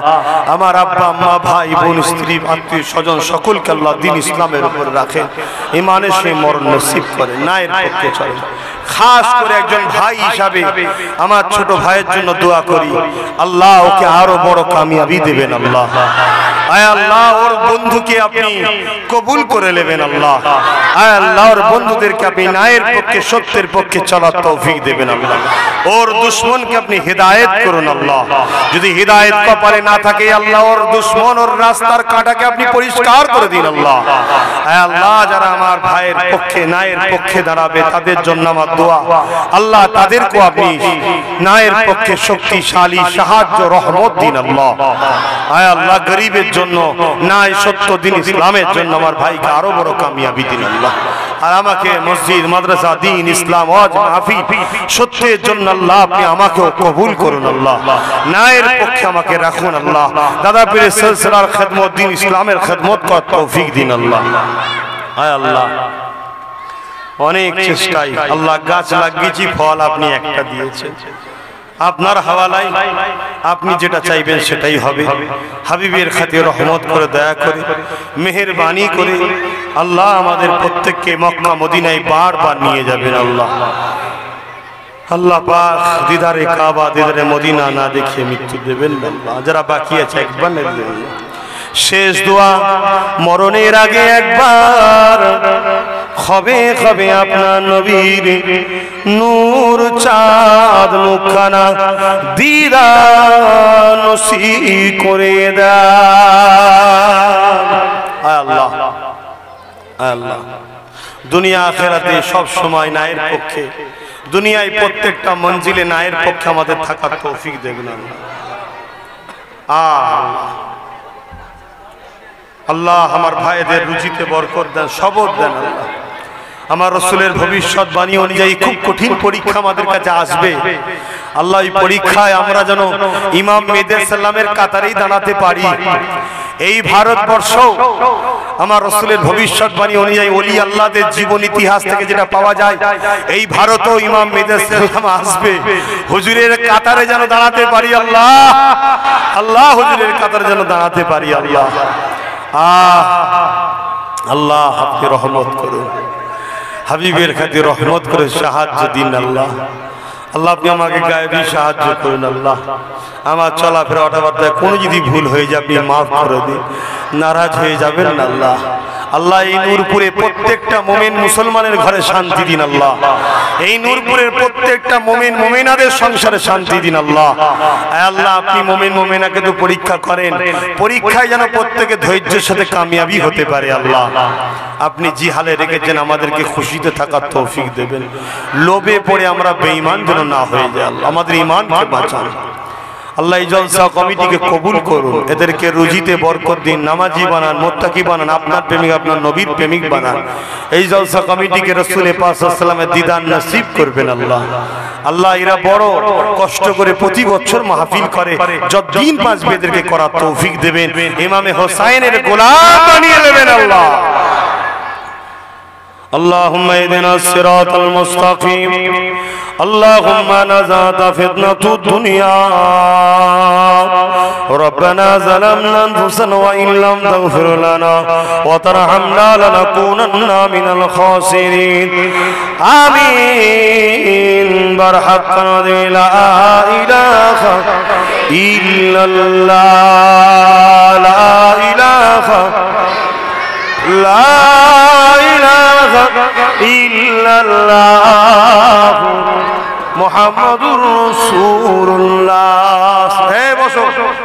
আমার আব্বা আম্মা ভাই বোন স্ত্রী আত্মীয় স্বজন সকলকে আল্লাহ দ্বীন ইসলামের উপর রাখেন ঈমানের সেই মরণ নসিব করেন ন্যায়ের পক্ষে চলেন खास करे एक जन भाई हिसाब से आमार छोटो भाइयेर जोन्नो दुआ करी अल्लाह ओके आरो बड़ो कामयाबी देबेन अल्लाह आय अल्लाह और बंधुके आपनी कबूल करे लेबेन अल्लाह आय अल्लाह और बंधुदेरके आपनी न्यायेर पक्षे सत्येर पक्षे चलार तौफिक देबेन अल्लाह और दुश्मनके आपनी हिदायत करुन अल्लाह यदि हिदायत कपाले ना थाके अल्लाह और दुश्मन और रास्तार कांटाके आपनी परिष्कार करे दिन अल्लाह आय अल्लाह जारा आमार भाइयेर पक्षे न्यायेर पक्षे दाঁড়াবে তাদের জন্য আমার अल्लाह तादेर को अपनी नायर पक्षे शक्तिशाली साहाज्य रहमत दिन अल्लाह आय अल्लाह गरीबेर जन्नो न्याय सत्य दिन इस्लामेर जन्नो आमार भाईके आरो बड़ो कामयाबी दिन अल्लाह और आमाके मस्जिद मद्रासा दिन इस्लाम आज महफिल सत्येर जन्नो अल्लाह आपनि आमाके कबूल करुन अल्लाह न्यायेर पक्षे आमाके राखुन अल्लाह दादा पीरेर सिलसिलार खिदमत दिन इस्लामेर खिदमत करार तौफिक दिन अल्लाह आय अल्लाह अनेक चेष्टाई अल्लाह गाच लागिएछि फल आपनी एकटा दिएछेन आपनार हवालाय आपनी जेटा चाइबेन सेटाई होबे हबीबेर खातिर रहमत करे दया करे मेहरबानी करे अल्लाह आमादेर प्रत्येकके मक्का मदिनाय बार बार निये जाबेन अल्लाह अल्लाह पाक दीदारे काबा दीदारे मदिना ना देखिए मृत्यु देबेन अल्लाह जारा बाकी आछे एकबार नेबेन शेष दुआ मरणेर आगे एकबार खबे खबे अपना नबीर नूर चाँद मुखाना दीदार नसीब करे दा अल्लाह अल्लाह दुनिया आखिराते सब समय नायर पक्षे दुनिया प्रत्येकटा मंजिले नायर पक्षे आमादेर थाकार तौफिक देबेन अल्लाह अल्लाह हमार भाई देर रुचिते बरकत दें सबूत दें अल्लाह हमार रसूलेर भविष्यवाणी अनुयायी खूब कठिन परीक्षा आमादेर काछे आसबे अल्लाह ओई परीक्षाय आमरा जेन इमाम मेहदी आलाइहिस्सलामेर कातारेई दाঁড়াতে पारी এই ভারতবর্ষ আমার রাসূলের ভবিষ্যৎবাণী অনুযায়ী ওলি আল্লাহদের জীবন ইতিহাস থেকে যেটা পাওয়া যায় এই ভারতও ইমাম মেহদী আলাইহিসসালাম আসবে হুজুরের কাতারে যেন দাঁড়াতে পারি আল্লাহ আল্লাহ হুজুরের কাতারে যেন দাঁড়াতে পারি আল্লাহ আহ আল্লাহ আপনি রহমত করুন হাবিবের খাতিরে রহমত করে সাহায্য দিন আল্লাহ अल्लाह अपनी आमाके गायबी साहाज्य करुन अल्लाह आमार चलाफेरा ओठाबार्ताय कोनो यदि भूल हये जाय आपनि माफ करे दिन नाराज हये जाबेन ना अल्लाह अल्लाह एई नूरपुरे प्रत्येकटा मोमिन मुसलमानेर घरे शांति दिन अल्लाह एई नूरपुरेर प्रत्येकटा मोमिन मोमिनादेर संसारे शांति दिन अल्लाह आय अल्लाह आपनि मोमिन मोमिनाके तो परीक्षा करेन परीक्षाय जेन प्रत्येके धैर्येर साथे कामयाबी होते पारे अल्लाह আপনি জি হালে রেখেছেন আমাদেরকে খুশিতে থাকার তৌফিক দেবেন লোভে পড়ে আমরা বেঈমান যেন না হয়ে যাই আল্লাহ আমাদের ঈমানকে বাঁচান আল্লাহ এই জলসা কমিটিকে কবুল করুন এদেরকে রুজিতে বরকত দিন নামাজি বানান মুত্তাকি বানান আপনার প্রেমিক আপনার নবীর প্রেমিক বানান এই জলসা কমিটিকে রাসূল পাক সাল্লাল্লাহু আলাইহি ওয়াসাল্লামের দিদার নসিব করবেন আল্লাহ আল্লাহ এরা বড় কষ্ট করে প্রতি বছর মাহফিল করে যতদিন বাঁচবে এদেরকে করার তৌফিক দেবেন ইমামে হোসাইনের গোলাম বানিয়ে দেবেন আল্লাহ اللهم اهدنا الصراط المستقيم اللهم نزعت فتنة الدنيا ربنا ظلمنا انفسنا وإن لم تغفر لنا وترحمنا لنكونن من الخاسرين آمين برحق الذي لا إله إلا الله لا إله لا إلا الله محمد رسول الله